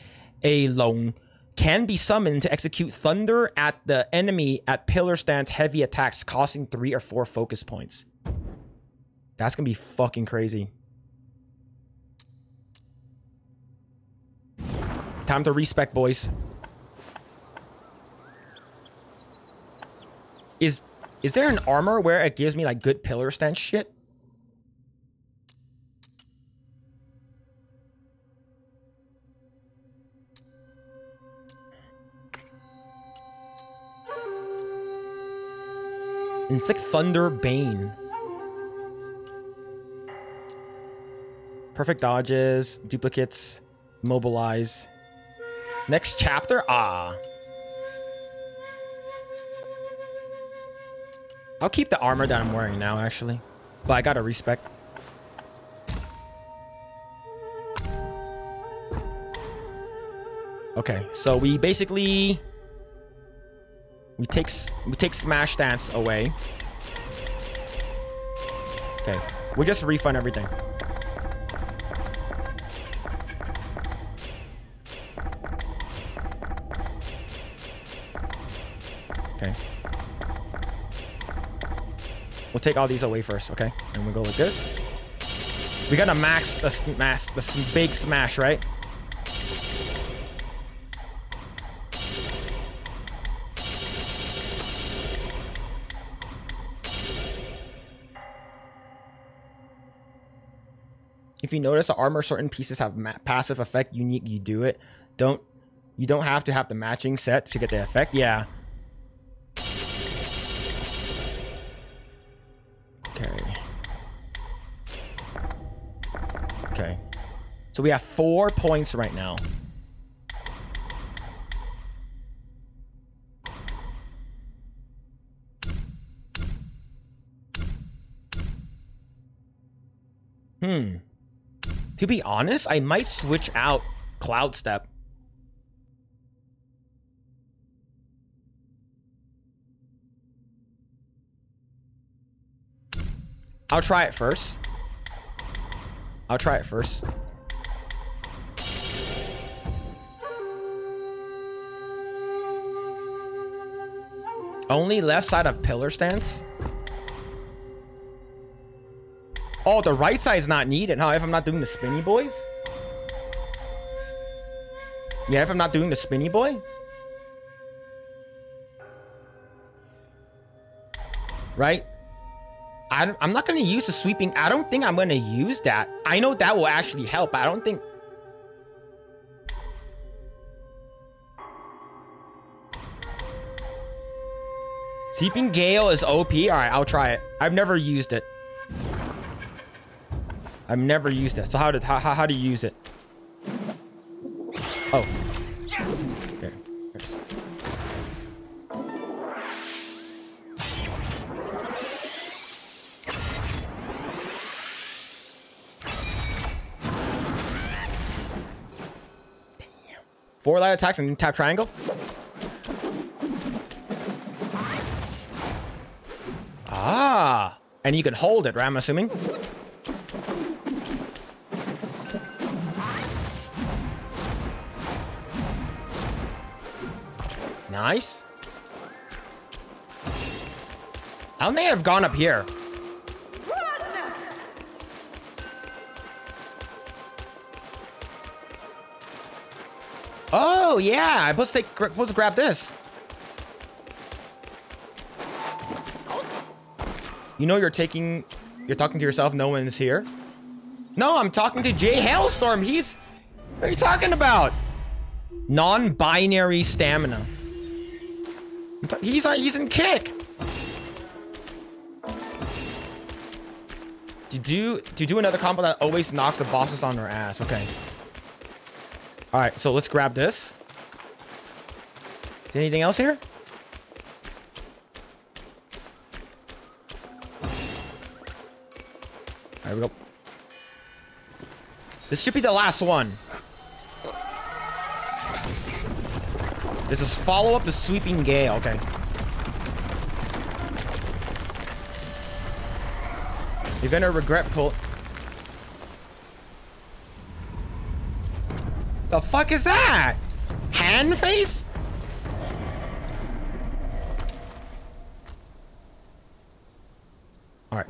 A lone can be summoned to execute thunder at the enemy at pillar stance heavy attacks, costing 3 or 4 focus points. That's gonna be fucking crazy. Time to respec, boys. Is there an armor where it gives me like good pillar stance shit? Inflict Thunder Bane. Perfect dodges, duplicates, mobilize. Next chapter? Ah. I'll keep the armor that I'm wearing now, actually. But I gotta respec. Okay, so we basically... We take Smash Dance away. Okay, we just refund everything. Okay. We'll take all these away first, okay? And we'll go like this. We gotta max the smash, the big smash, right? If you notice, the armor certain pieces have passive effect unique. You do it. You don't have to have the matching set to get the effect. Yeah. Okay. Okay. So we have 4 points right now. Hmm. To be honest, I might switch out Cloud Step. I'll try it first. Only left side of pillar stance. Oh, the right side's not needed, huh? If I'm not doing the spinny boys? Yeah, if I'm not doing the spinny boy? Right? I'm not gonna use the sweeping. I don't think I'm gonna use that. I know that will actually help, but I don't think... Sleeping Gale is OP? Alright, I'll try it. I've never used it. I've never used that. So how do you use it? Oh. There. Four light attacks and tap triangle. Ah. And you can hold it, right? I'm assuming. Nice. I don't think I've gone up here. Run! Oh, yeah. I'm supposed to grab this. You know you're talking to yourself. No one's here. No, I'm talking to Jay Hailstorm. He's... What are you talking about? Non-binary stamina. He's in Kick. To do another combo that always knocks the bosses on their ass. Okay. All right, so let's grab this. Is there anything else here? All right, we go. This should be the last one. This is follow up the sweeping gale. Okay. You're gonna regret pull. The fuck is that? Hand face? All right.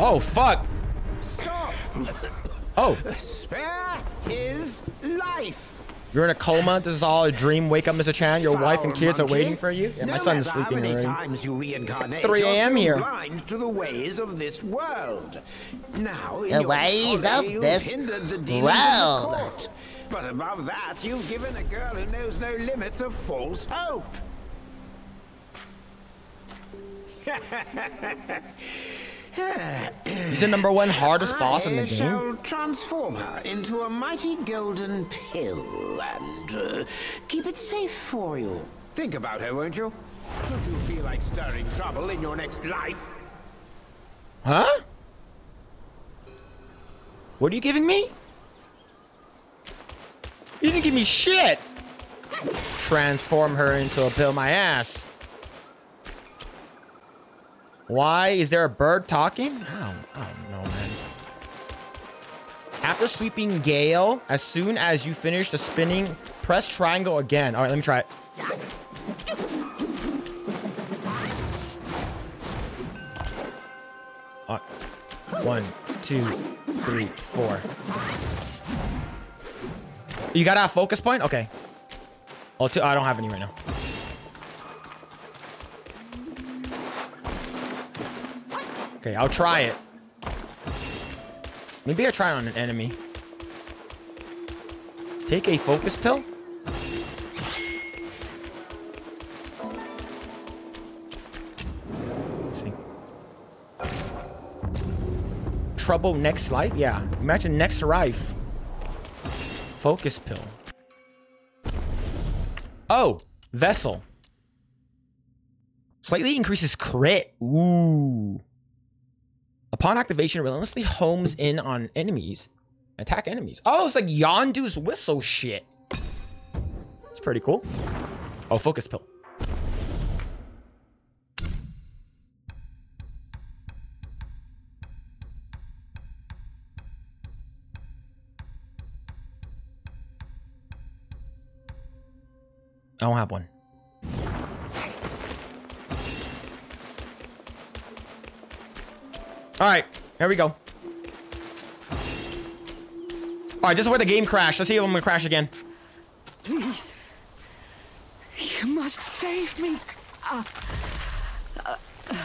Oh, fuck. Stop. Oh. Spare his life. You're in a coma. This is all a dream. Wake up, Mr. Chan. Your wife and kids are waiting for you. Yeah, my son is sleeping already. It's like 3 a.m. here. To the ways of this world. Now, the ways of this world. But above that, you've given a girl who knows no limits of false hope. He's the #1 hardest boss in the game. I shall transform her into a mighty golden pill and keep it safe for you. Think about her, won't you? Should you feel like stirring trouble in your next life? Huh? What are you giving me? You didn't give me shit. Transform her into a pill, my ass. Why is there a bird talking? I don't know, man. After sweeping Gale, as soon as you finish the spinning, press triangle again. All right, let me try it. One, two, three, four. You got a focus point? Okay. Oh, I don't have any right now. Okay, I'll try it. Maybe I try it on an enemy. Take a focus pill? Let's see. Trouble next life? Yeah. Imagine next life. Focus pill. Oh! Vessel. Slightly increases crit. Ooh. Upon activation, relentlessly homes in on enemies. Attack enemies. Oh, it's like Yondu's whistle shit. It's pretty cool. Oh, focus pill. I don't have one. All right, here we go. All right, this is where the game crashed. Let's see if I'm gonna crash again. Please, you must save me.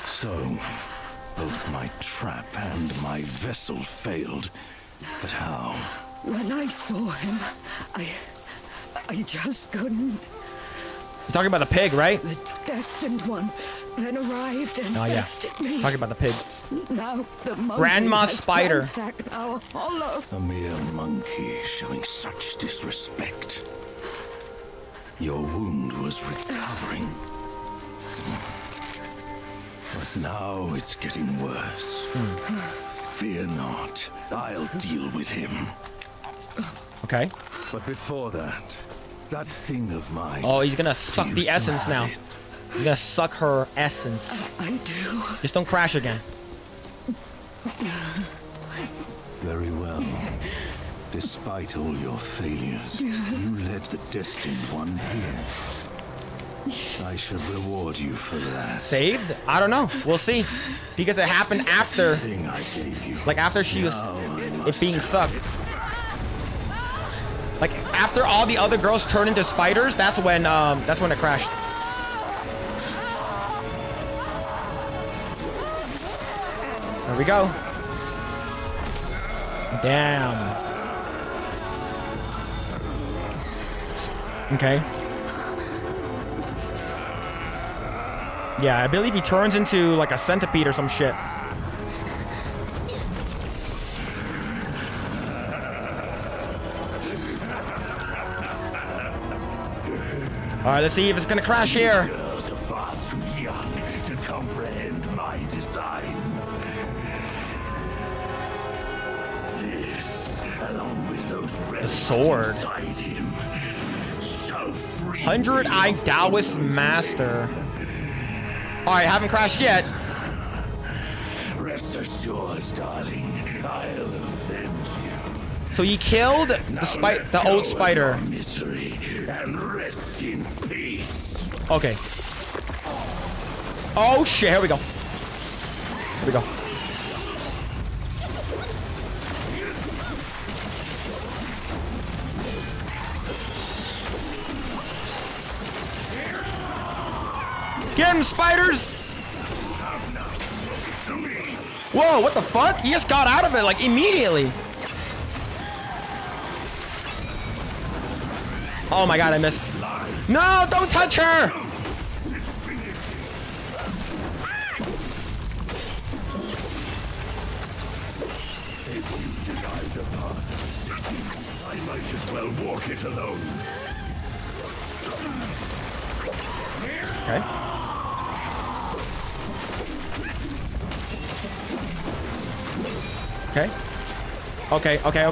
So, both my trap and my vessel failed, but how? When I saw him, I just couldn't. You're talking about the pig, right? The destined one then arrived and bested me. Talking about the pig. Now the monkey Grandma Spider. Our hollow. A mere monkey showing such disrespect. Your wound was recovering. But now it's getting worse. Fear not. I'll deal with him. Okay. But before that... That thing of mine. Oh, he's gonna suck the essence now. He's gonna suck her essence. I do. Just don't crash again. Very well. Despite all your failures, you led the destined one here. I should reward you for that. Saved? I don't know. We'll see. Because it happened after. Like after she was it being sucked. Like after all the other girls turn into spiders, that's when it crashed. There we go. Damn. Okay. Yeah, I believe he turns into like a centipede or some shit. All right, let's see if it's gonna crash here. You girls are far too young to comprehend my design. This, along with those red sword inside him, so free. 100-eyed Taoist master. All right, haven't crashed yet. Rest assured, darling, I'll avenge you. So he killed the old spider. And rest in peace. Okay. Oh shit, here we go. Here we go. Get him, spiders! Whoa, what the fuck? He just got out of it, like, immediately. Oh my god, I missed. No, don't touch her! I might as well walk it alone. Okay. Okay. Okay.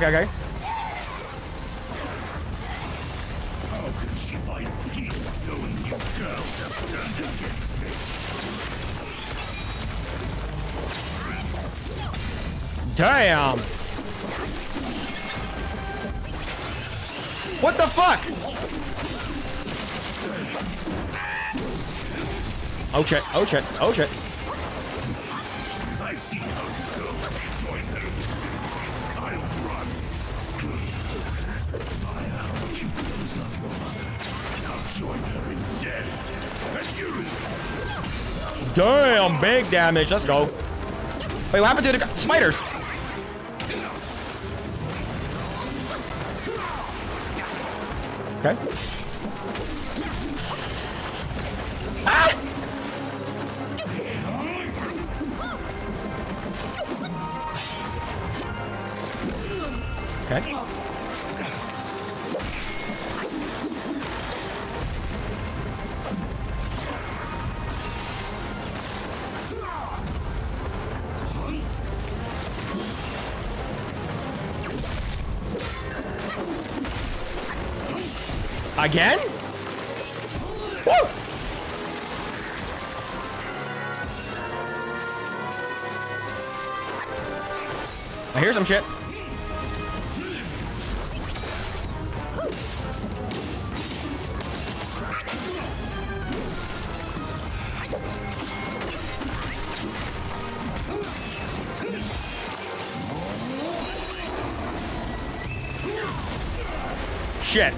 How could she find peace knowing you girls have turned against me? Damn! What the fuck? Oh shit, oh shit, oh shit. I see how you go. Join them. I'll run. I hope you close off your mother. I'll join her in death. And you. Damn, big damage. Let's go. Wait, what happened to the spiders? Okay. Ah! Okay. Again? Woo! I hear some shit. Shit.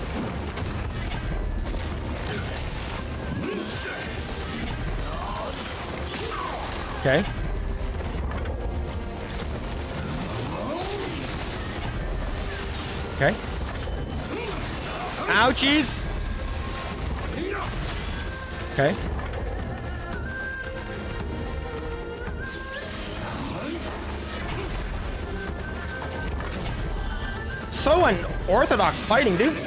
Okay. Okay. Ouchies. Okay. So unorthodox fighting, dude.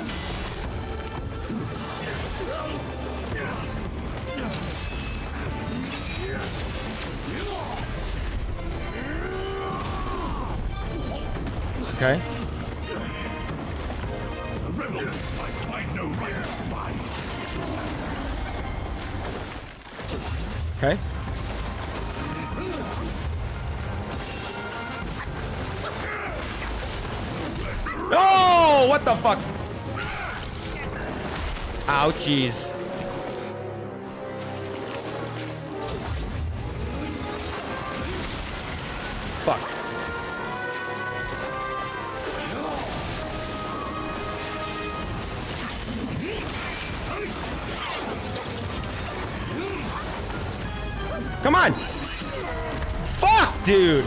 Okay. Okay. No! What the fuck? Ouchies. Fuck. Come on! Fuck, dude!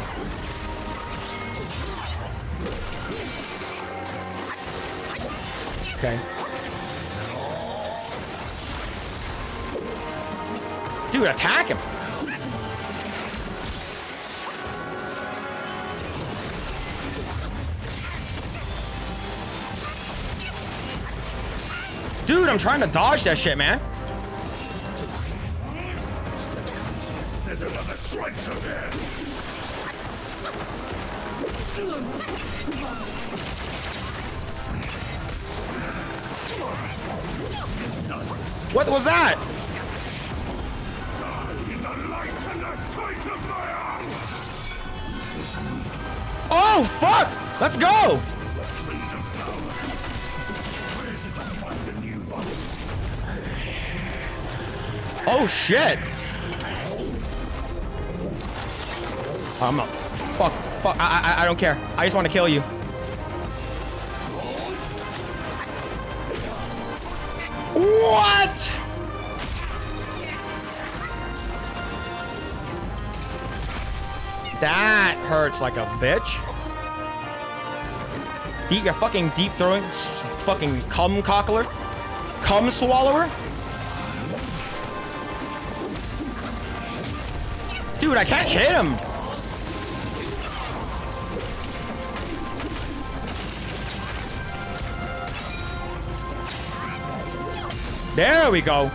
Okay. Dude, attack him! Dude, I'm trying to dodge that shit, man. Another strike to them. What was that? Oh fuck! Let's go! Oh shit! I'm up. Fuck. I don't care. I just want to kill you. What? That hurts like a bitch. Eat your fucking deep throwing fucking cum cockler. Cum swallower. Dude, I can't hit him. There we go.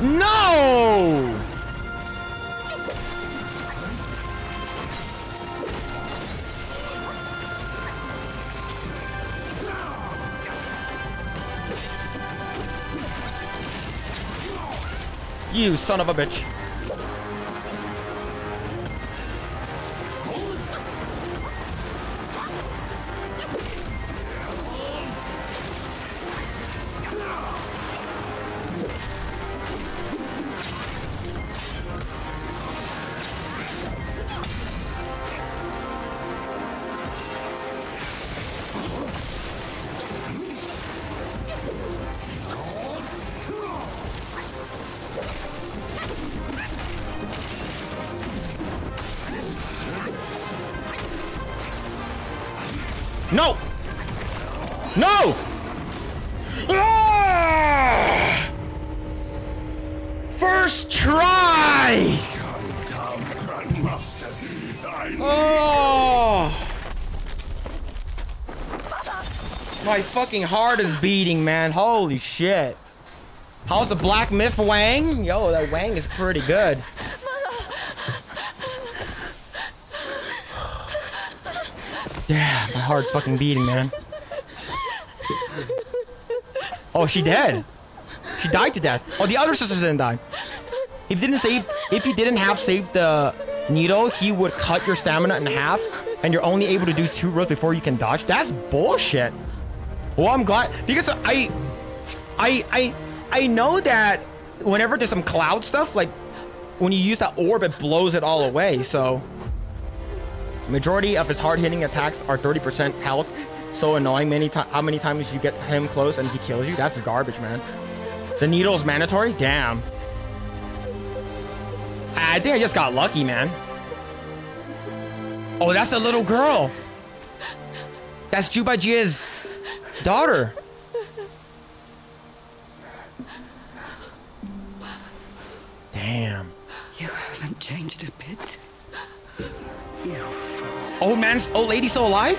No! You son of a bitch. No! No! Ah! First try! Oh! My fucking heart is beating, man. Holy shit. How's the Black Myth Wang? Yo, that Wang is pretty good. Yeah, my heart's fucking beating, man. Oh, she dead. She died to death. Oh, the other sisters didn't die. If you didn't have saved the needle, he would cut your stamina in half, and you're only able to do 2 rolls before you can dodge. That's bullshit. Well, I'm glad because I know that whenever there's some cloud stuff, like when you use that orb, it blows it all away. So. Majority of his hard-hitting attacks are 30% health. So annoying. How many times you get him close and he kills you? That's garbage, man. The needle is mandatory? Damn. I think I just got lucky, man. Oh, that's the little girl. That's Zhu Bajie's daughter. Damn. You haven't changed a bit. You old man, old lady still alive?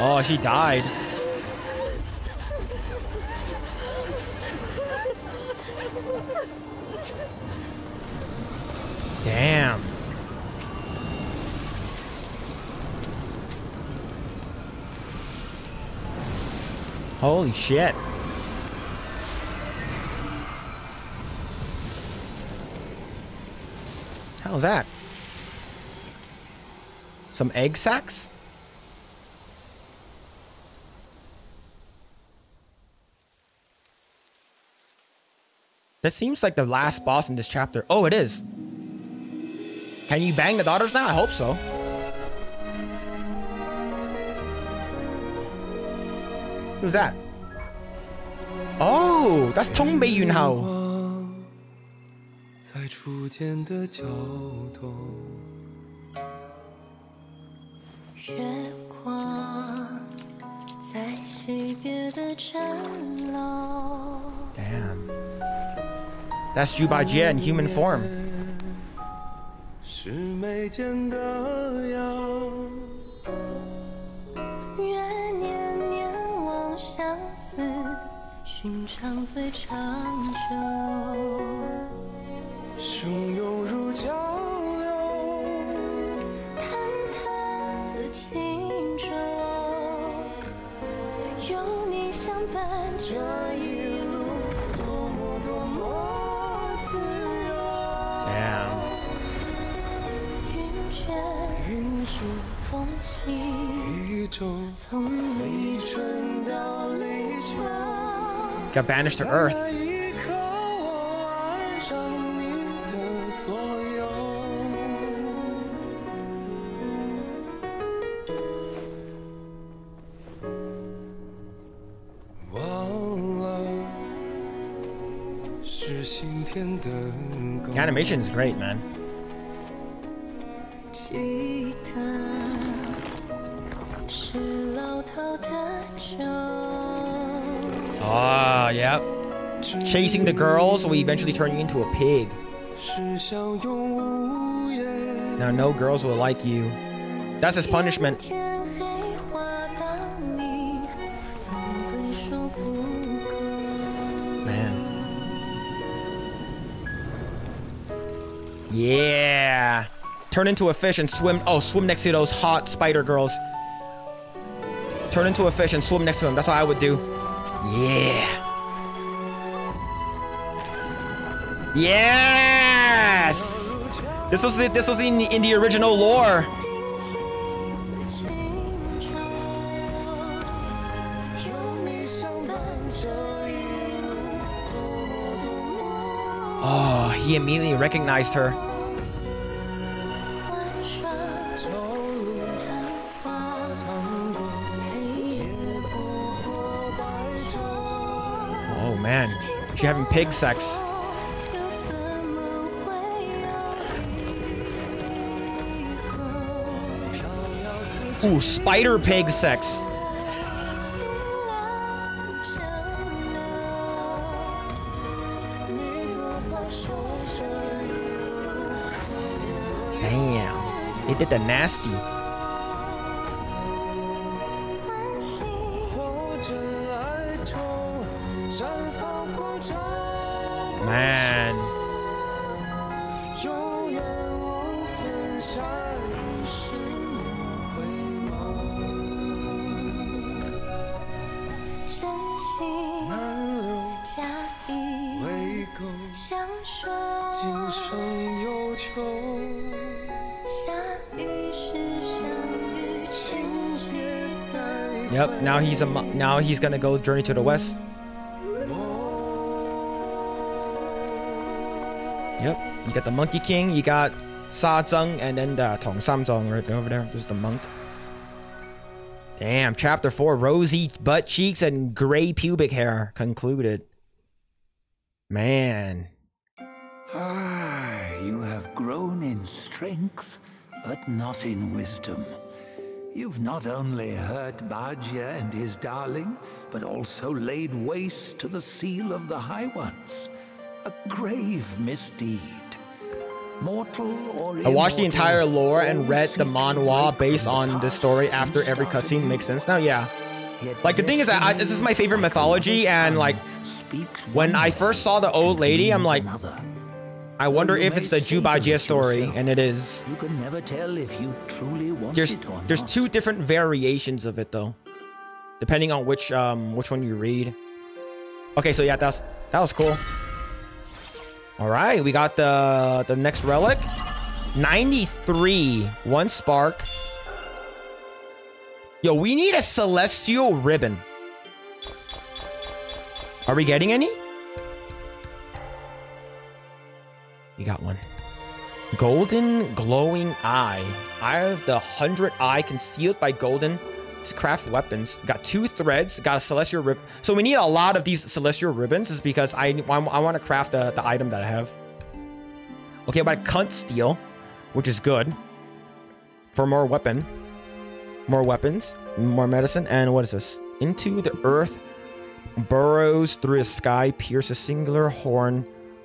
Oh, she died. Damn. Holy shit. How's that? Some egg sacks? That seems like the last boss in this chapter. Oh, it is. Can you bang the daughters now? I hope so. Who's that? Oh, that's Tongbei Yunhao. Damn. That's Zhu Bajie in human form. Damn. Got banished to Earth. 所有。忘了是新天的光。The animation is great, man. 吉他是老套的酒。Ah, yeah. Chasing the girls, we eventually turn you into a pig. Now no girls will like you. That's his punishment. Man. Yeah. Turn into a fish and swim. Oh, swim next to those hot spider girls. Turn into a fish and swim next to him. That's what I would do. Yeah. Yes! This was in the original lore. Oh, he immediately recognized her. Oh man, she's having pig sex. Ooh, spider pig sex. Damn, they did that nasty. Man. Yep, now he's gonna go Journey to the West. Yep, you got the Monkey King, you got Sa Zeng, and then the Tong Sam Zong right over there. There's the monk. Damn, chapter 4, rosy butt cheeks and gray pubic hair concluded. Man. Ah, you have grown in strength, but not in wisdom. You've not only hurt Bajie and his darling, but also laid waste to the seal of the High Ones. A grave misdeed. Mortal or immortal, I watched the entire lore and read the manhwa based on the story after every cutscene. Makes sense now, yeah. Like, the thing is that this is my favorite mythology, and like, when I first saw the old lady, I'm like, I wonder if it's the Zhu Bajie story, and it is. You can never tell if you truly want it or not. There's two different variations of it though, depending on which one you read. Okay, so yeah, that was cool. All right, we got the next relic, 93, one spark. Yo, we need a celestial ribbon. Are we getting any? You got one. Golden glowing eye. Eye of the 100 eye concealed by golden craft weapons. Got 2 threads. Got a celestial ribbon. So we need a lot of these celestial ribbons is because I want to craft the item that I have. Okay, I bought cunt steel, which is good. For more weapon. More weapons, more medicine, and what is this? Into the earth, burrows through the sky, pierce a singular horn.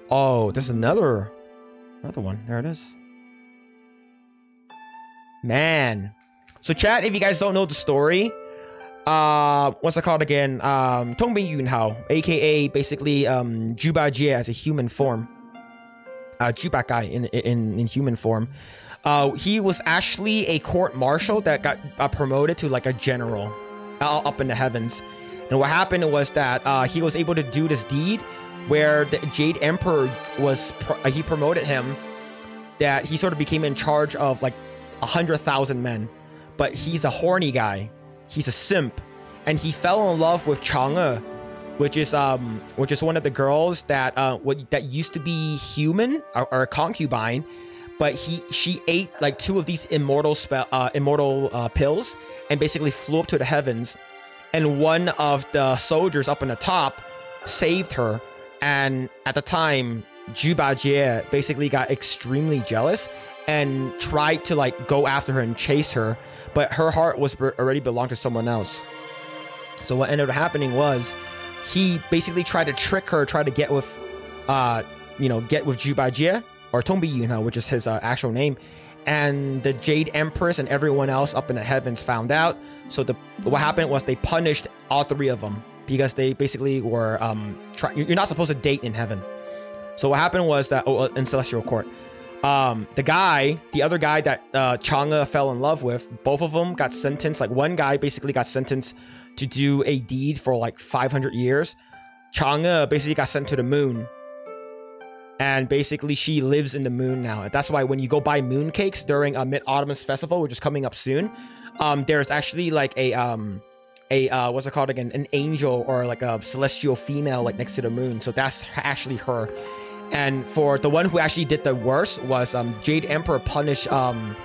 Oh, there's another one. There it is. Man. So chat, if you guys don't know the story, what's it called again? Tongbin Yunhao, aka basically Zhu Bajie as a human form. Zhu Bakai in human form. He was actually a court marshal that got promoted to like a general up in the heavens. And what happened was that he was able to do this deed where the Jade Emperor was, he promoted him, that he sort of became in charge of like 100,000 men. But he's a horny guy. He's a simp. And he fell in love with Chang'e, which is one of the girls that that used to be human or a concubine, but she ate like two of these immortal pills and basically flew up to the heavens, and one of the soldiers up in the top saved her, and at the time Zhu Bajie basically got extremely jealous and tried to like go after her and chase her, but her heart was already belonged to someone else. So what ended up happening was he basically tried to trick her, tried to get with, get with Zhu Bajie, or Tombi Yunhe, which is his actual name. And the Jade Empress and everyone else up in the heavens found out. So what happened was they punished all three of them because they basically were, you're not supposed to date in heaven. So what happened was that, in Celestial Court, the other guy that Chang'e fell in love with, both of them got sentenced. Like one guy basically got sentenced to do a deed for like 500 years. Chang'e basically got sent to the moon, and basically she lives in the moon now. That's why when you go buy moon cakes during a Mid-Autumn Festival, which is coming up soon, there's actually like what's it called again? An angel or like a celestial female like next to the moon. So that's actually her. And for the one who actually did the worst was Jade Emperor punished Tombi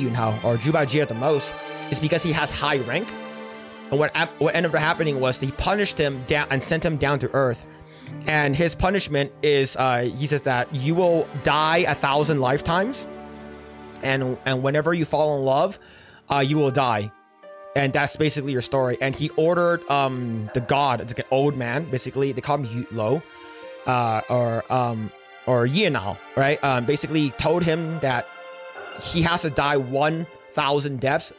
Yunhe or Zhu Bajie the most, is because he has high rank. And what ended up happening was he punished him down and sent him down to Earth. And his punishment is he says that you will die 1,000 lifetimes, and whenever you fall in love, you will die. And that's basically your story. And he ordered the god, it's like an old man, basically they call him Yu Lo, or Yinao, right? Basically told him that he has to die 1,000 deaths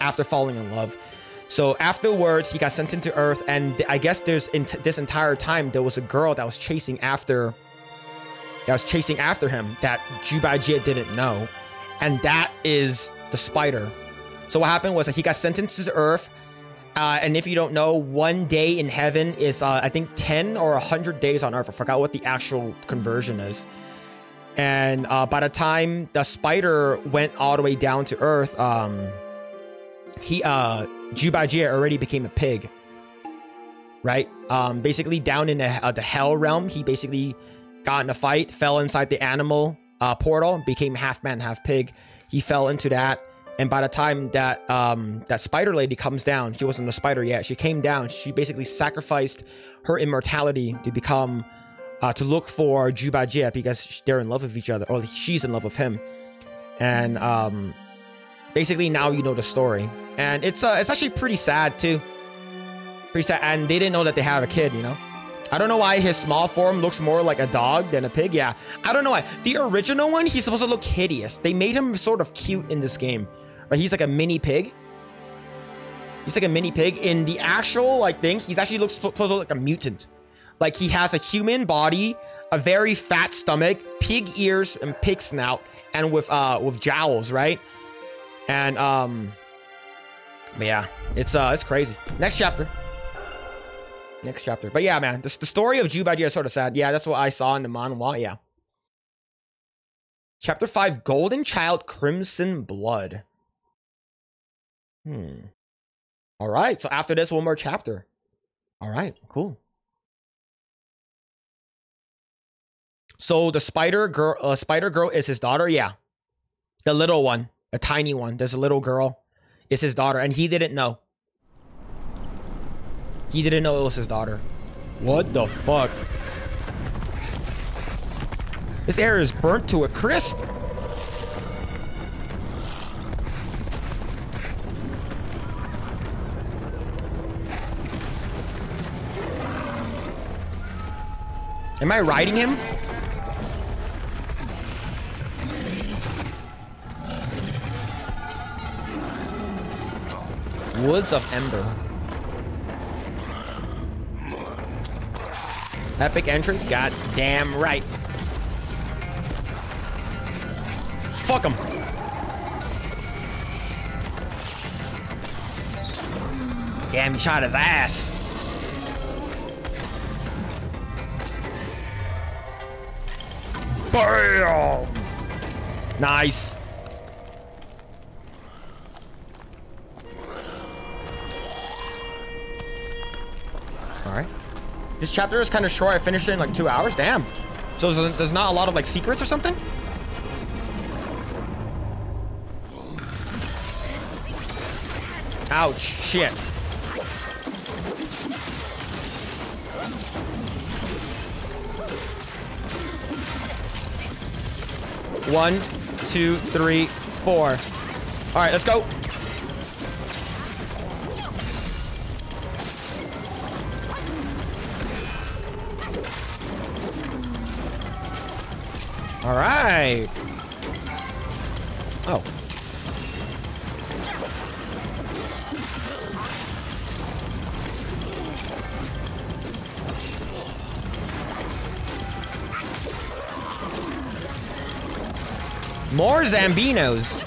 after falling in love. So afterwards, he got sent into Earth, and I guess this entire time there was a girl that was chasing after him that Zhu Bajie didn't know, and that is the spider. So what happened was that he got sentenced to Earth, and if you don't know, one day in heaven is, I think, 10 or 100 days on Earth. I forgot what the actual conversion is. And by the time the spider went all the way down to Earth, Zhu Bajie already became a pig, right? Basically, down in the Hell Realm, he basically got in a fight, fell inside the animal portal, became half man, half pig. He fell into that. And by the time that that spider lady comes down, she wasn't a spider yet. She came down. She basically sacrificed her immortality to become to look for Zhu Bajie because they're in love with each other, or she's in love with him. And basically now you know the story, and it's actually pretty sad too. Pretty sad, and they didn't know that they have a kid. You know, I don't know why his small form looks more like a dog than a pig. Yeah, I don't know why. The original one, he's supposed to look hideous. They made him sort of cute in this game. Right, he's like a mini pig. He's like a mini pig. In the actual like thing, he's actually looks like a mutant. Like he has a human body, a very fat stomach, pig ears, and pig snout, and with jowls, right? And but yeah, it's crazy. Next chapter. But yeah, man, the story of Zhu Bajie is sort of sad. Yeah, that's what I saw in the manhwa. Yeah. Chapter 5, Golden Child, Crimson Blood. All right. So after this, one more chapter. All right. Cool. So the spider girl is his daughter. Yeah. The little one, a tiny one. There's a little girl. It's his daughter. And he didn't know. He didn't know it was his daughter. What the fuck? This area is burnt to a crisp. Am I riding him? Woods of Ember. Epic entrance? God damn right. Fuck him. Damn, he shot his ass. Bam! Nice. All right. This chapter is kind of short. I finished it in like 2 hours. Damn. So there's not a lot of like secrets or something? Ouch. Shit. One, two, three, four. All right, let's go. All right. Oh. More Zambinos.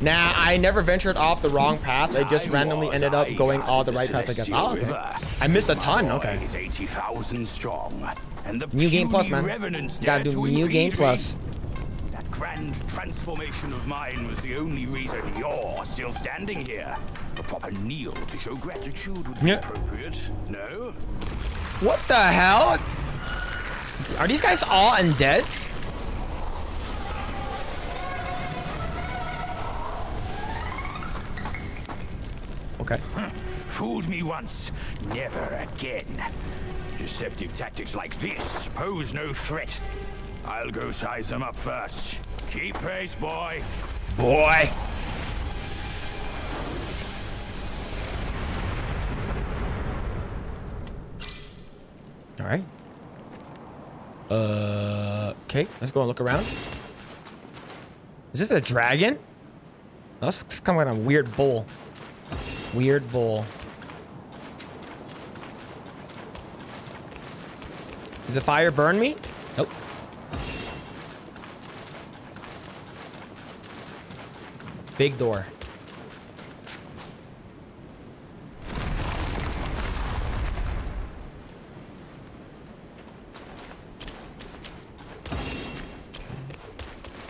Nah, I never ventured off the wrong path. I just randomly ended up going all the right paths, I guess. Oh, okay. I missed a ton. Okay. New Game Plus, man. Gotta do New Game Plus. That grand transformation of mine was the only reason you're still standing here. A proper kneel to show gratitude would be appropriate, no? What the hell? Are these guys all undeads? Okay. Fooled me once, never again. Deceptive tactics like this pose no threat. I'll go size them up first. Keep pace, boy. Boy. All right. Okay, let's go and look around. Is this a dragon? That's kind of a weird bull. Weird bull. Does the fire burn me? Nope. Big door.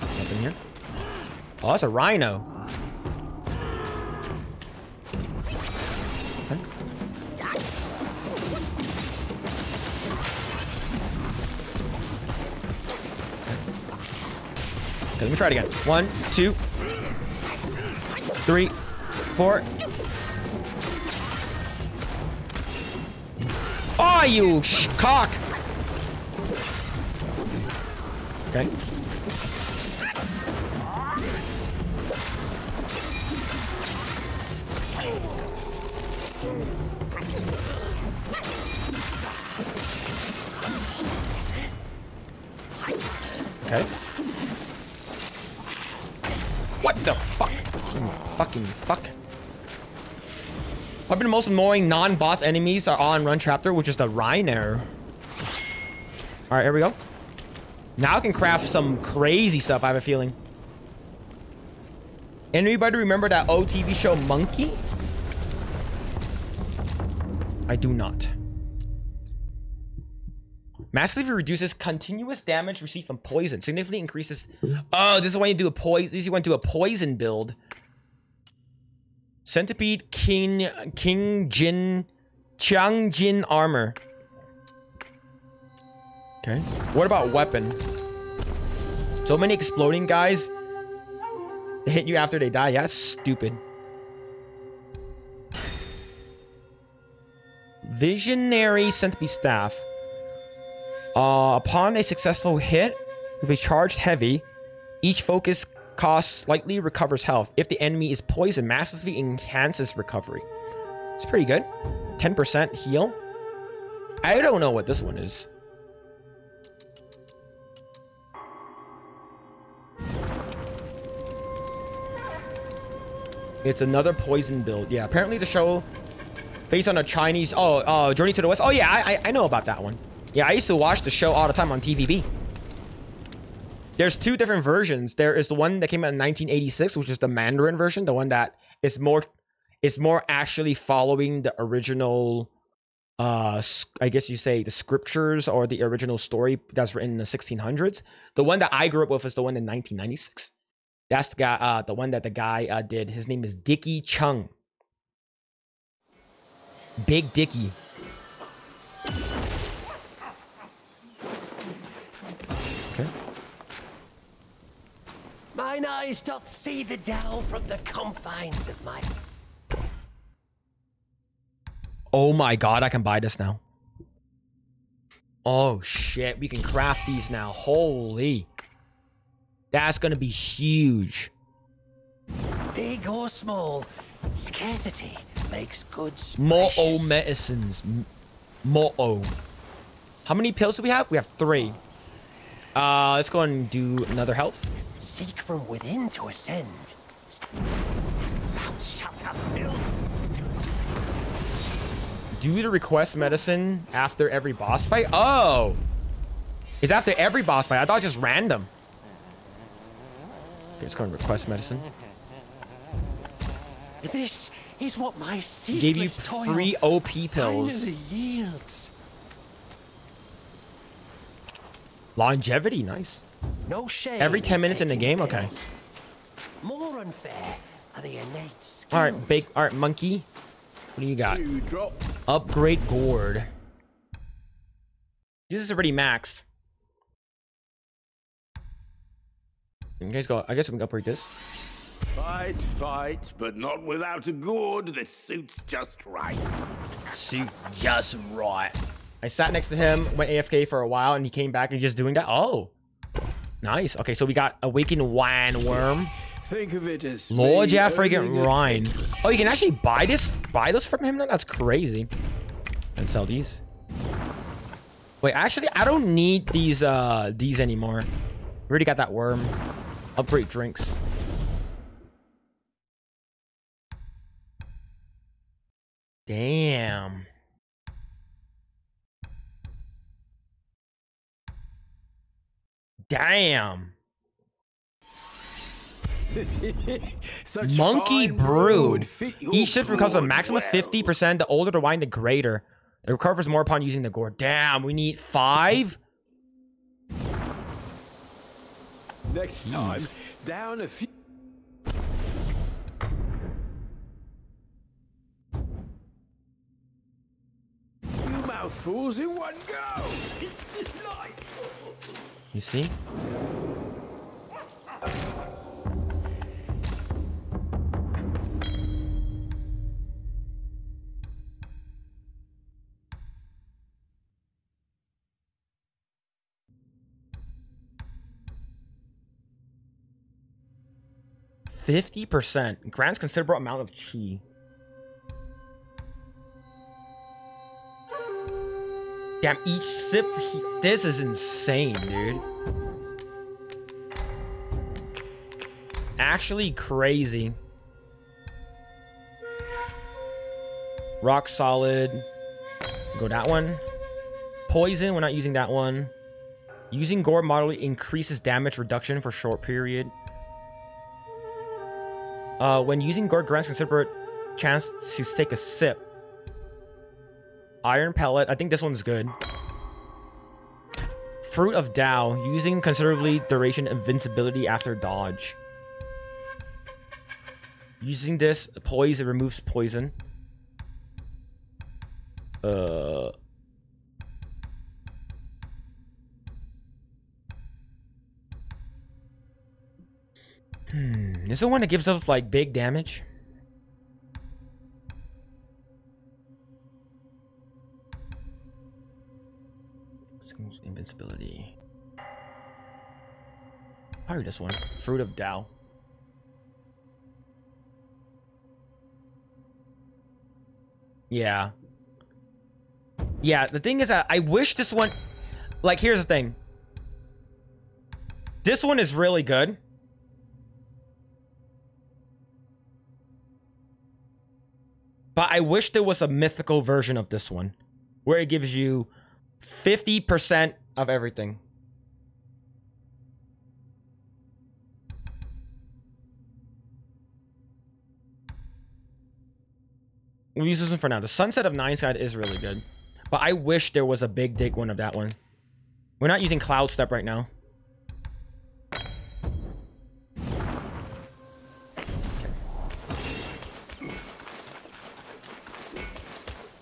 Nothing here. Oh, that's a rhino. Okay, let me try it again. One, two, three, four. Oh, you cock! Okay. Okay. What the fuck? Fucking fuck. Probably the most annoying non-boss enemies are all in run chapter, which is the rhino. All right, here we go. Now I can craft some crazy stuff, I have a feeling. Anybody remember that old TV show Monkey? I do not. Massively reduces continuous damage received from poison. Significantly increases. Oh, this is when you do a poison. This is when you do a poison build. Centipede Changjin armor. Okay. What about weapon? So many exploding guys. They hit you after they die. Yeah, that's stupid. Visionary centipede staff. Upon a successful hit with a charged heavy, each focus cost slightly recovers health. If the enemy is poisoned, massively enhances recovery. It's pretty good. 10% heal. I don't know what this one is. It's another poison build. Yeah, apparently the show based on a Chinese... Oh, Journey to the West. Oh, yeah, I know about that one. Yeah, I used to watch the show all the time on TVB. There's two different versions. There is the one that came out in 1986, which is the Mandarin version, the one that is more actually following the original I guess you say the scriptures or the original story that's written in the 1600s. The one that I grew up with is the one in 1996. That's the guy, the one that the guy did. His name is Dicky Chung. Big Dicky. Okay. Mine eyes doth see the Tao from the confines of my... Oh my god, I can buy this now. Oh shit, we can craft these now. Holy. That's gonna be huge. Big or small, scarcity makes goods. Mo'o medicines. Mo'o. How many pills do we have? We have 3. Let's go and do another health. Seek from within to ascend. Thou shalt have pill. Do you request medicine after every boss fight? Oh! It's after every boss fight. I thought just random. Okay, let's go and request medicine. This is what my ceaseless gave you free OP pills. Yields. Longevity, nice. No shame. Every 10 minutes in the game, pills. Okay. More unfair are the innate skills. All right, big art monkey. What do you got? Upgrade gourd. This is already maxed. You guys go. I guess we can upgrade this. Fight, fight, but not without a gourd that suits just right. Suit just right. I sat next to him, went AFK for a while, and he came back and just doing that. Oh, nice. Okay, so we got Awakened Wineworm. Think of it as Lord Jaffrigan Rhine. Oh, you can actually buy this from him now? That's crazy. And sell these. Wait, actually, I don't need these anymore. We already got that worm. Upgrade drinks. Damn. Damn. Monkey brew. Each sip recovers a maximum of 50%. The older the wine, the greater. It recovers more upon using the gourd. Damn, we need 5. Next Jeez. Time, down a few. Fools in one go. It's delightful. You see? $50% grants considerable amount of chi. Damn, each sip, this is insane, dude. Actually crazy. Rock solid. Go that one. Poison, we're not using that one. Using gore moderately increases damage reduction for short period. When using gore grants considerable chance to take a sip. Iron pellet. I think this one's good. Fruit of Tao. Using considerably duration invincibility after dodge. Using this poise, it removes poison. Is the one that gives us like big damage? Invincibility. Probably this one. Fruit of Tao. Yeah. Yeah, the thing is that I wish this one... Like, here's the thing. This one is really good. But I wish there was a mythical version of this one. Where it gives you... 50% of everything. We'll use this one for now. The Sunset of Nine Side is really good. But I wish there was a big dick one of that one. We're not using Cloud Step right now.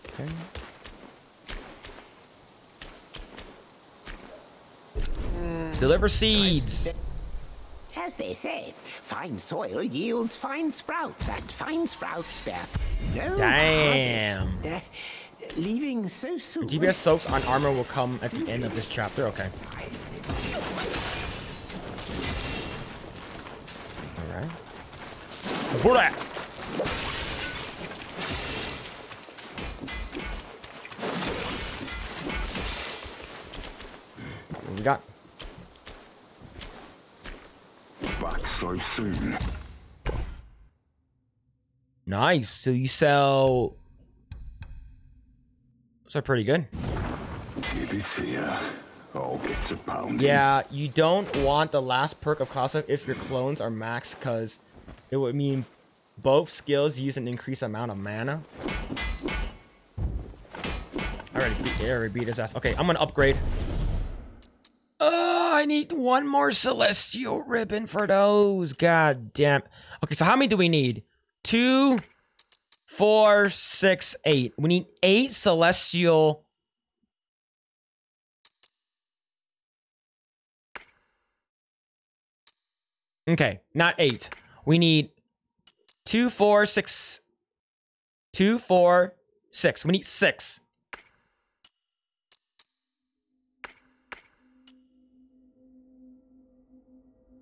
Okay. Deliver seeds. As they say, fine soil yields fine sprouts, and fine sprouts bear no damn harvest. Leaving so soon. DPS soaks on armor will come at the end of this chapter. Okay. All right. Bullet. What we got? Back so soon. Nice. So you sell. Those are pretty good. Give it here. I'll get to pounding. Yeah, you don't want the last perk of Cloud Step if your clones are max, because it would mean both skills use an increased amount of mana. I already beat his ass. Okay, I'm gonna upgrade. I need one more celestial ribbon for those. God damn. Okay, so how many do we need? 2, 4, 6, 8. We need 8 celestial. Okay, not 8. We need 2, 4, 6. 2, 4, 6. We need 6.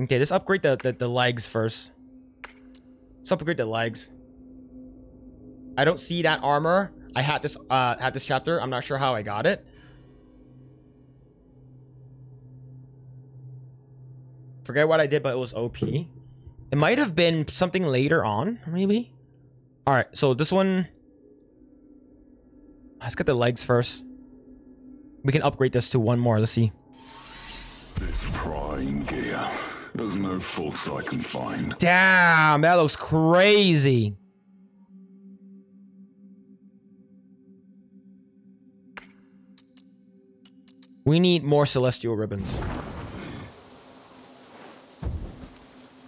Okay, let's upgrade the legs first. Let's upgrade the legs. I don't see that armor. I had this chapter. I'm not sure how I got it. Forget what I did, but it was OP. It might have been something later on, maybe. All right, so this one. Let's get the legs first. We can upgrade this to one more. Let's see. This prying gear. There's no faults I can find. Damn, that looks crazy. We need more celestial ribbons.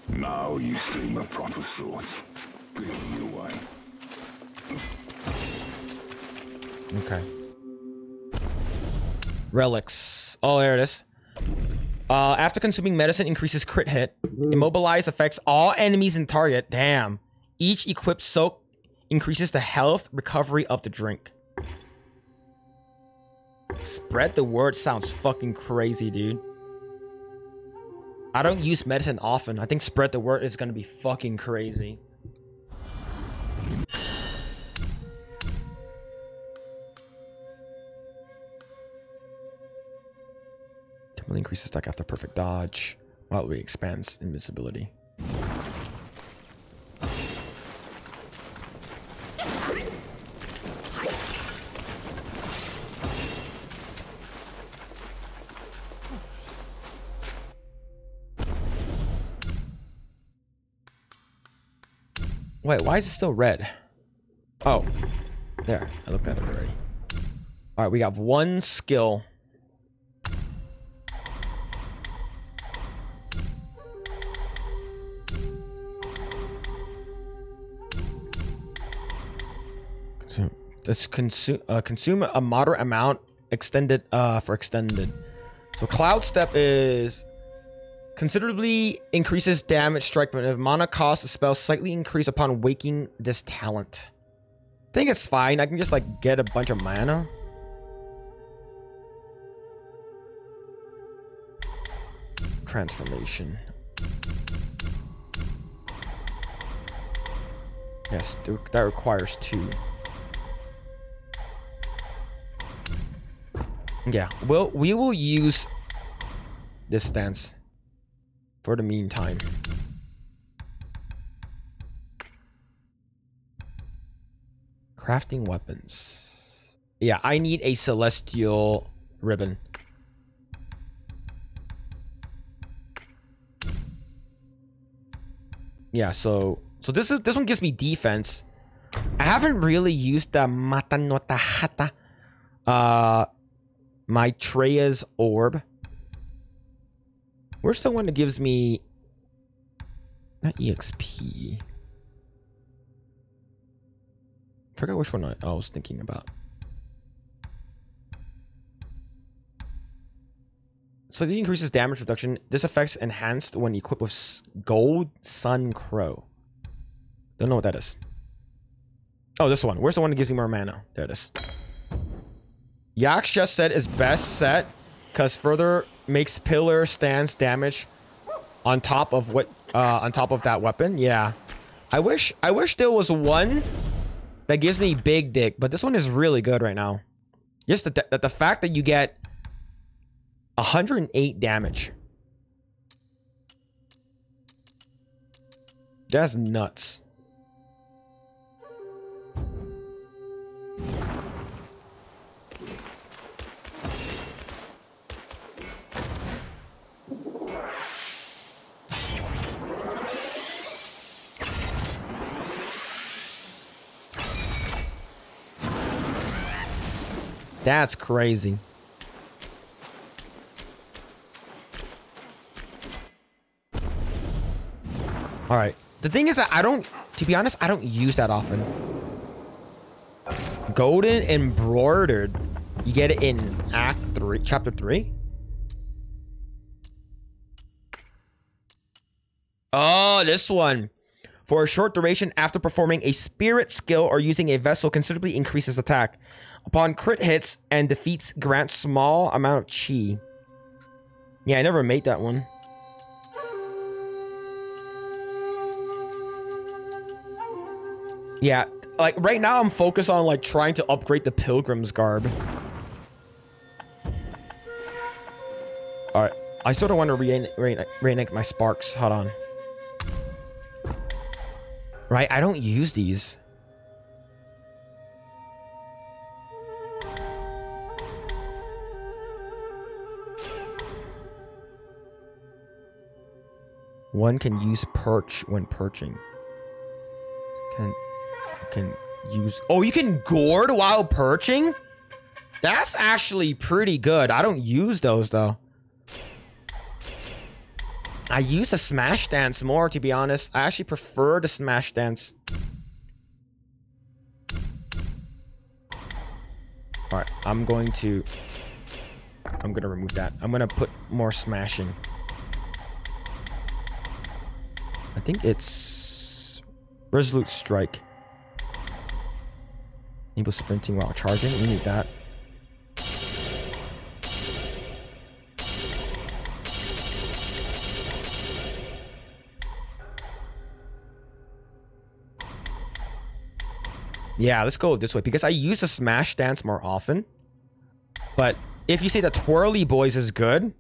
Now you seem a proper sort. Give me away. Okay. Relics. Oh, there it is. After consuming medicine, increases crit hit. Immobilize affects all enemies in target. Damn. Each equipped soak increases the health recovery of the drink. Spread the word sounds fucking crazy, dude. I don't use medicine often. I think spread the word is gonna be fucking crazy. Temporarily increases stack after perfect dodge while we expand invincibility. Wait, why is it still red? Oh, there. I looked at it already. All right, we got one skill. Let's consume a moderate amount extended for extended. So Cloud Step is... Considerably increases damage strike, but mana cost a spell slightly increase upon waking this talent. I think it's fine. I can just like get a bunch of mana. Transformation. Yes, that requires 2. Yeah, well, we will use this stance. For the meantime. Crafting weapons. Yeah, I need a celestial ribbon. Yeah, so this one gives me defense. I haven't really used the Mata no Tahata Maitreya's Orb. Where's the one that gives me... Not EXP. I forgot which one I was thinking about. So the increases damage reduction. This effect's enhanced when equipped with Gold Sun Crow. Don't know what that is. Oh, this one. Where's the one that gives me more mana? There it is. Yaksha set is best set because further makes pillar stance damage on top of what on top of that weapon. Yeah. I wish there was one that gives me big dick, but this one is really good right now. Just the fact that you get 108 damage. That's nuts. That's crazy. All right. The thing is that I don't, to be honest, I don't use that often. Golden Embroidered. You get it in Act 3, Chapter 3? Oh, this one. For a short duration after performing a spirit skill or using a vessel, considerably increases attack. Upon crit hits and defeats, grants small amount of chi. Yeah, I never made that one. Yeah, like right now I'm focused on like trying to upgrade the Pilgrim's Garb. All right, I sort of want to reignite my sparks. Hold on. Right, I don't use these. One can use perch when perching. Can use... Oh, you can gourd while perching? That's actually pretty good. I don't use those, though. I use the smash dance more, to be honest. I actually prefer the smash dance. All right, I'm gonna remove that. I'm gonna put more smashing. I think it's Resolute Strike. Enable sprinting while charging. We need that. Yeah, let's go this way because I use the smash dance more often. But if you say the twirly boys is good,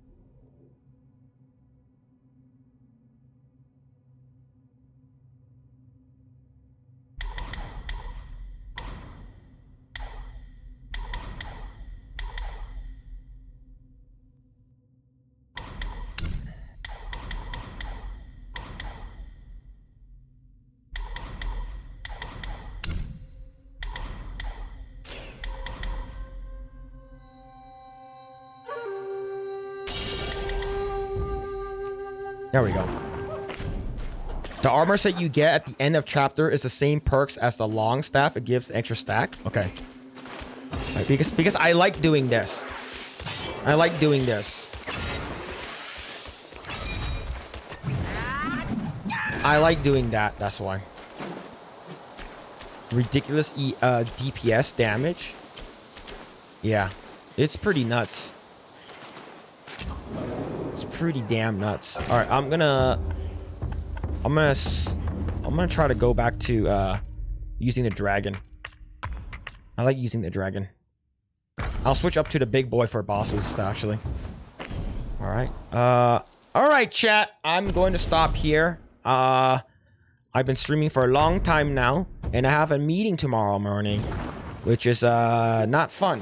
there we go. The armor set you get at the end of chapter is the same perks as the long staff. It gives extra stack. Okay. Right, because I like doing this. I like doing this. I like doing that. That's why. Ridiculous DPS damage. Yeah, it's pretty nuts. It's pretty damn nuts. All right, I'm gonna try to go back to using the dragon. I like using the dragon. I'll switch up to the big boy for bosses, actually. All right, chat. I'm going to stop here. I've been streaming for a long time now, and I have a meeting tomorrow morning, which is not fun.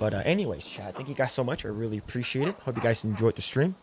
But anyways, chat, thank you guys so much. I really appreciate it. Hope you guys enjoyed the stream.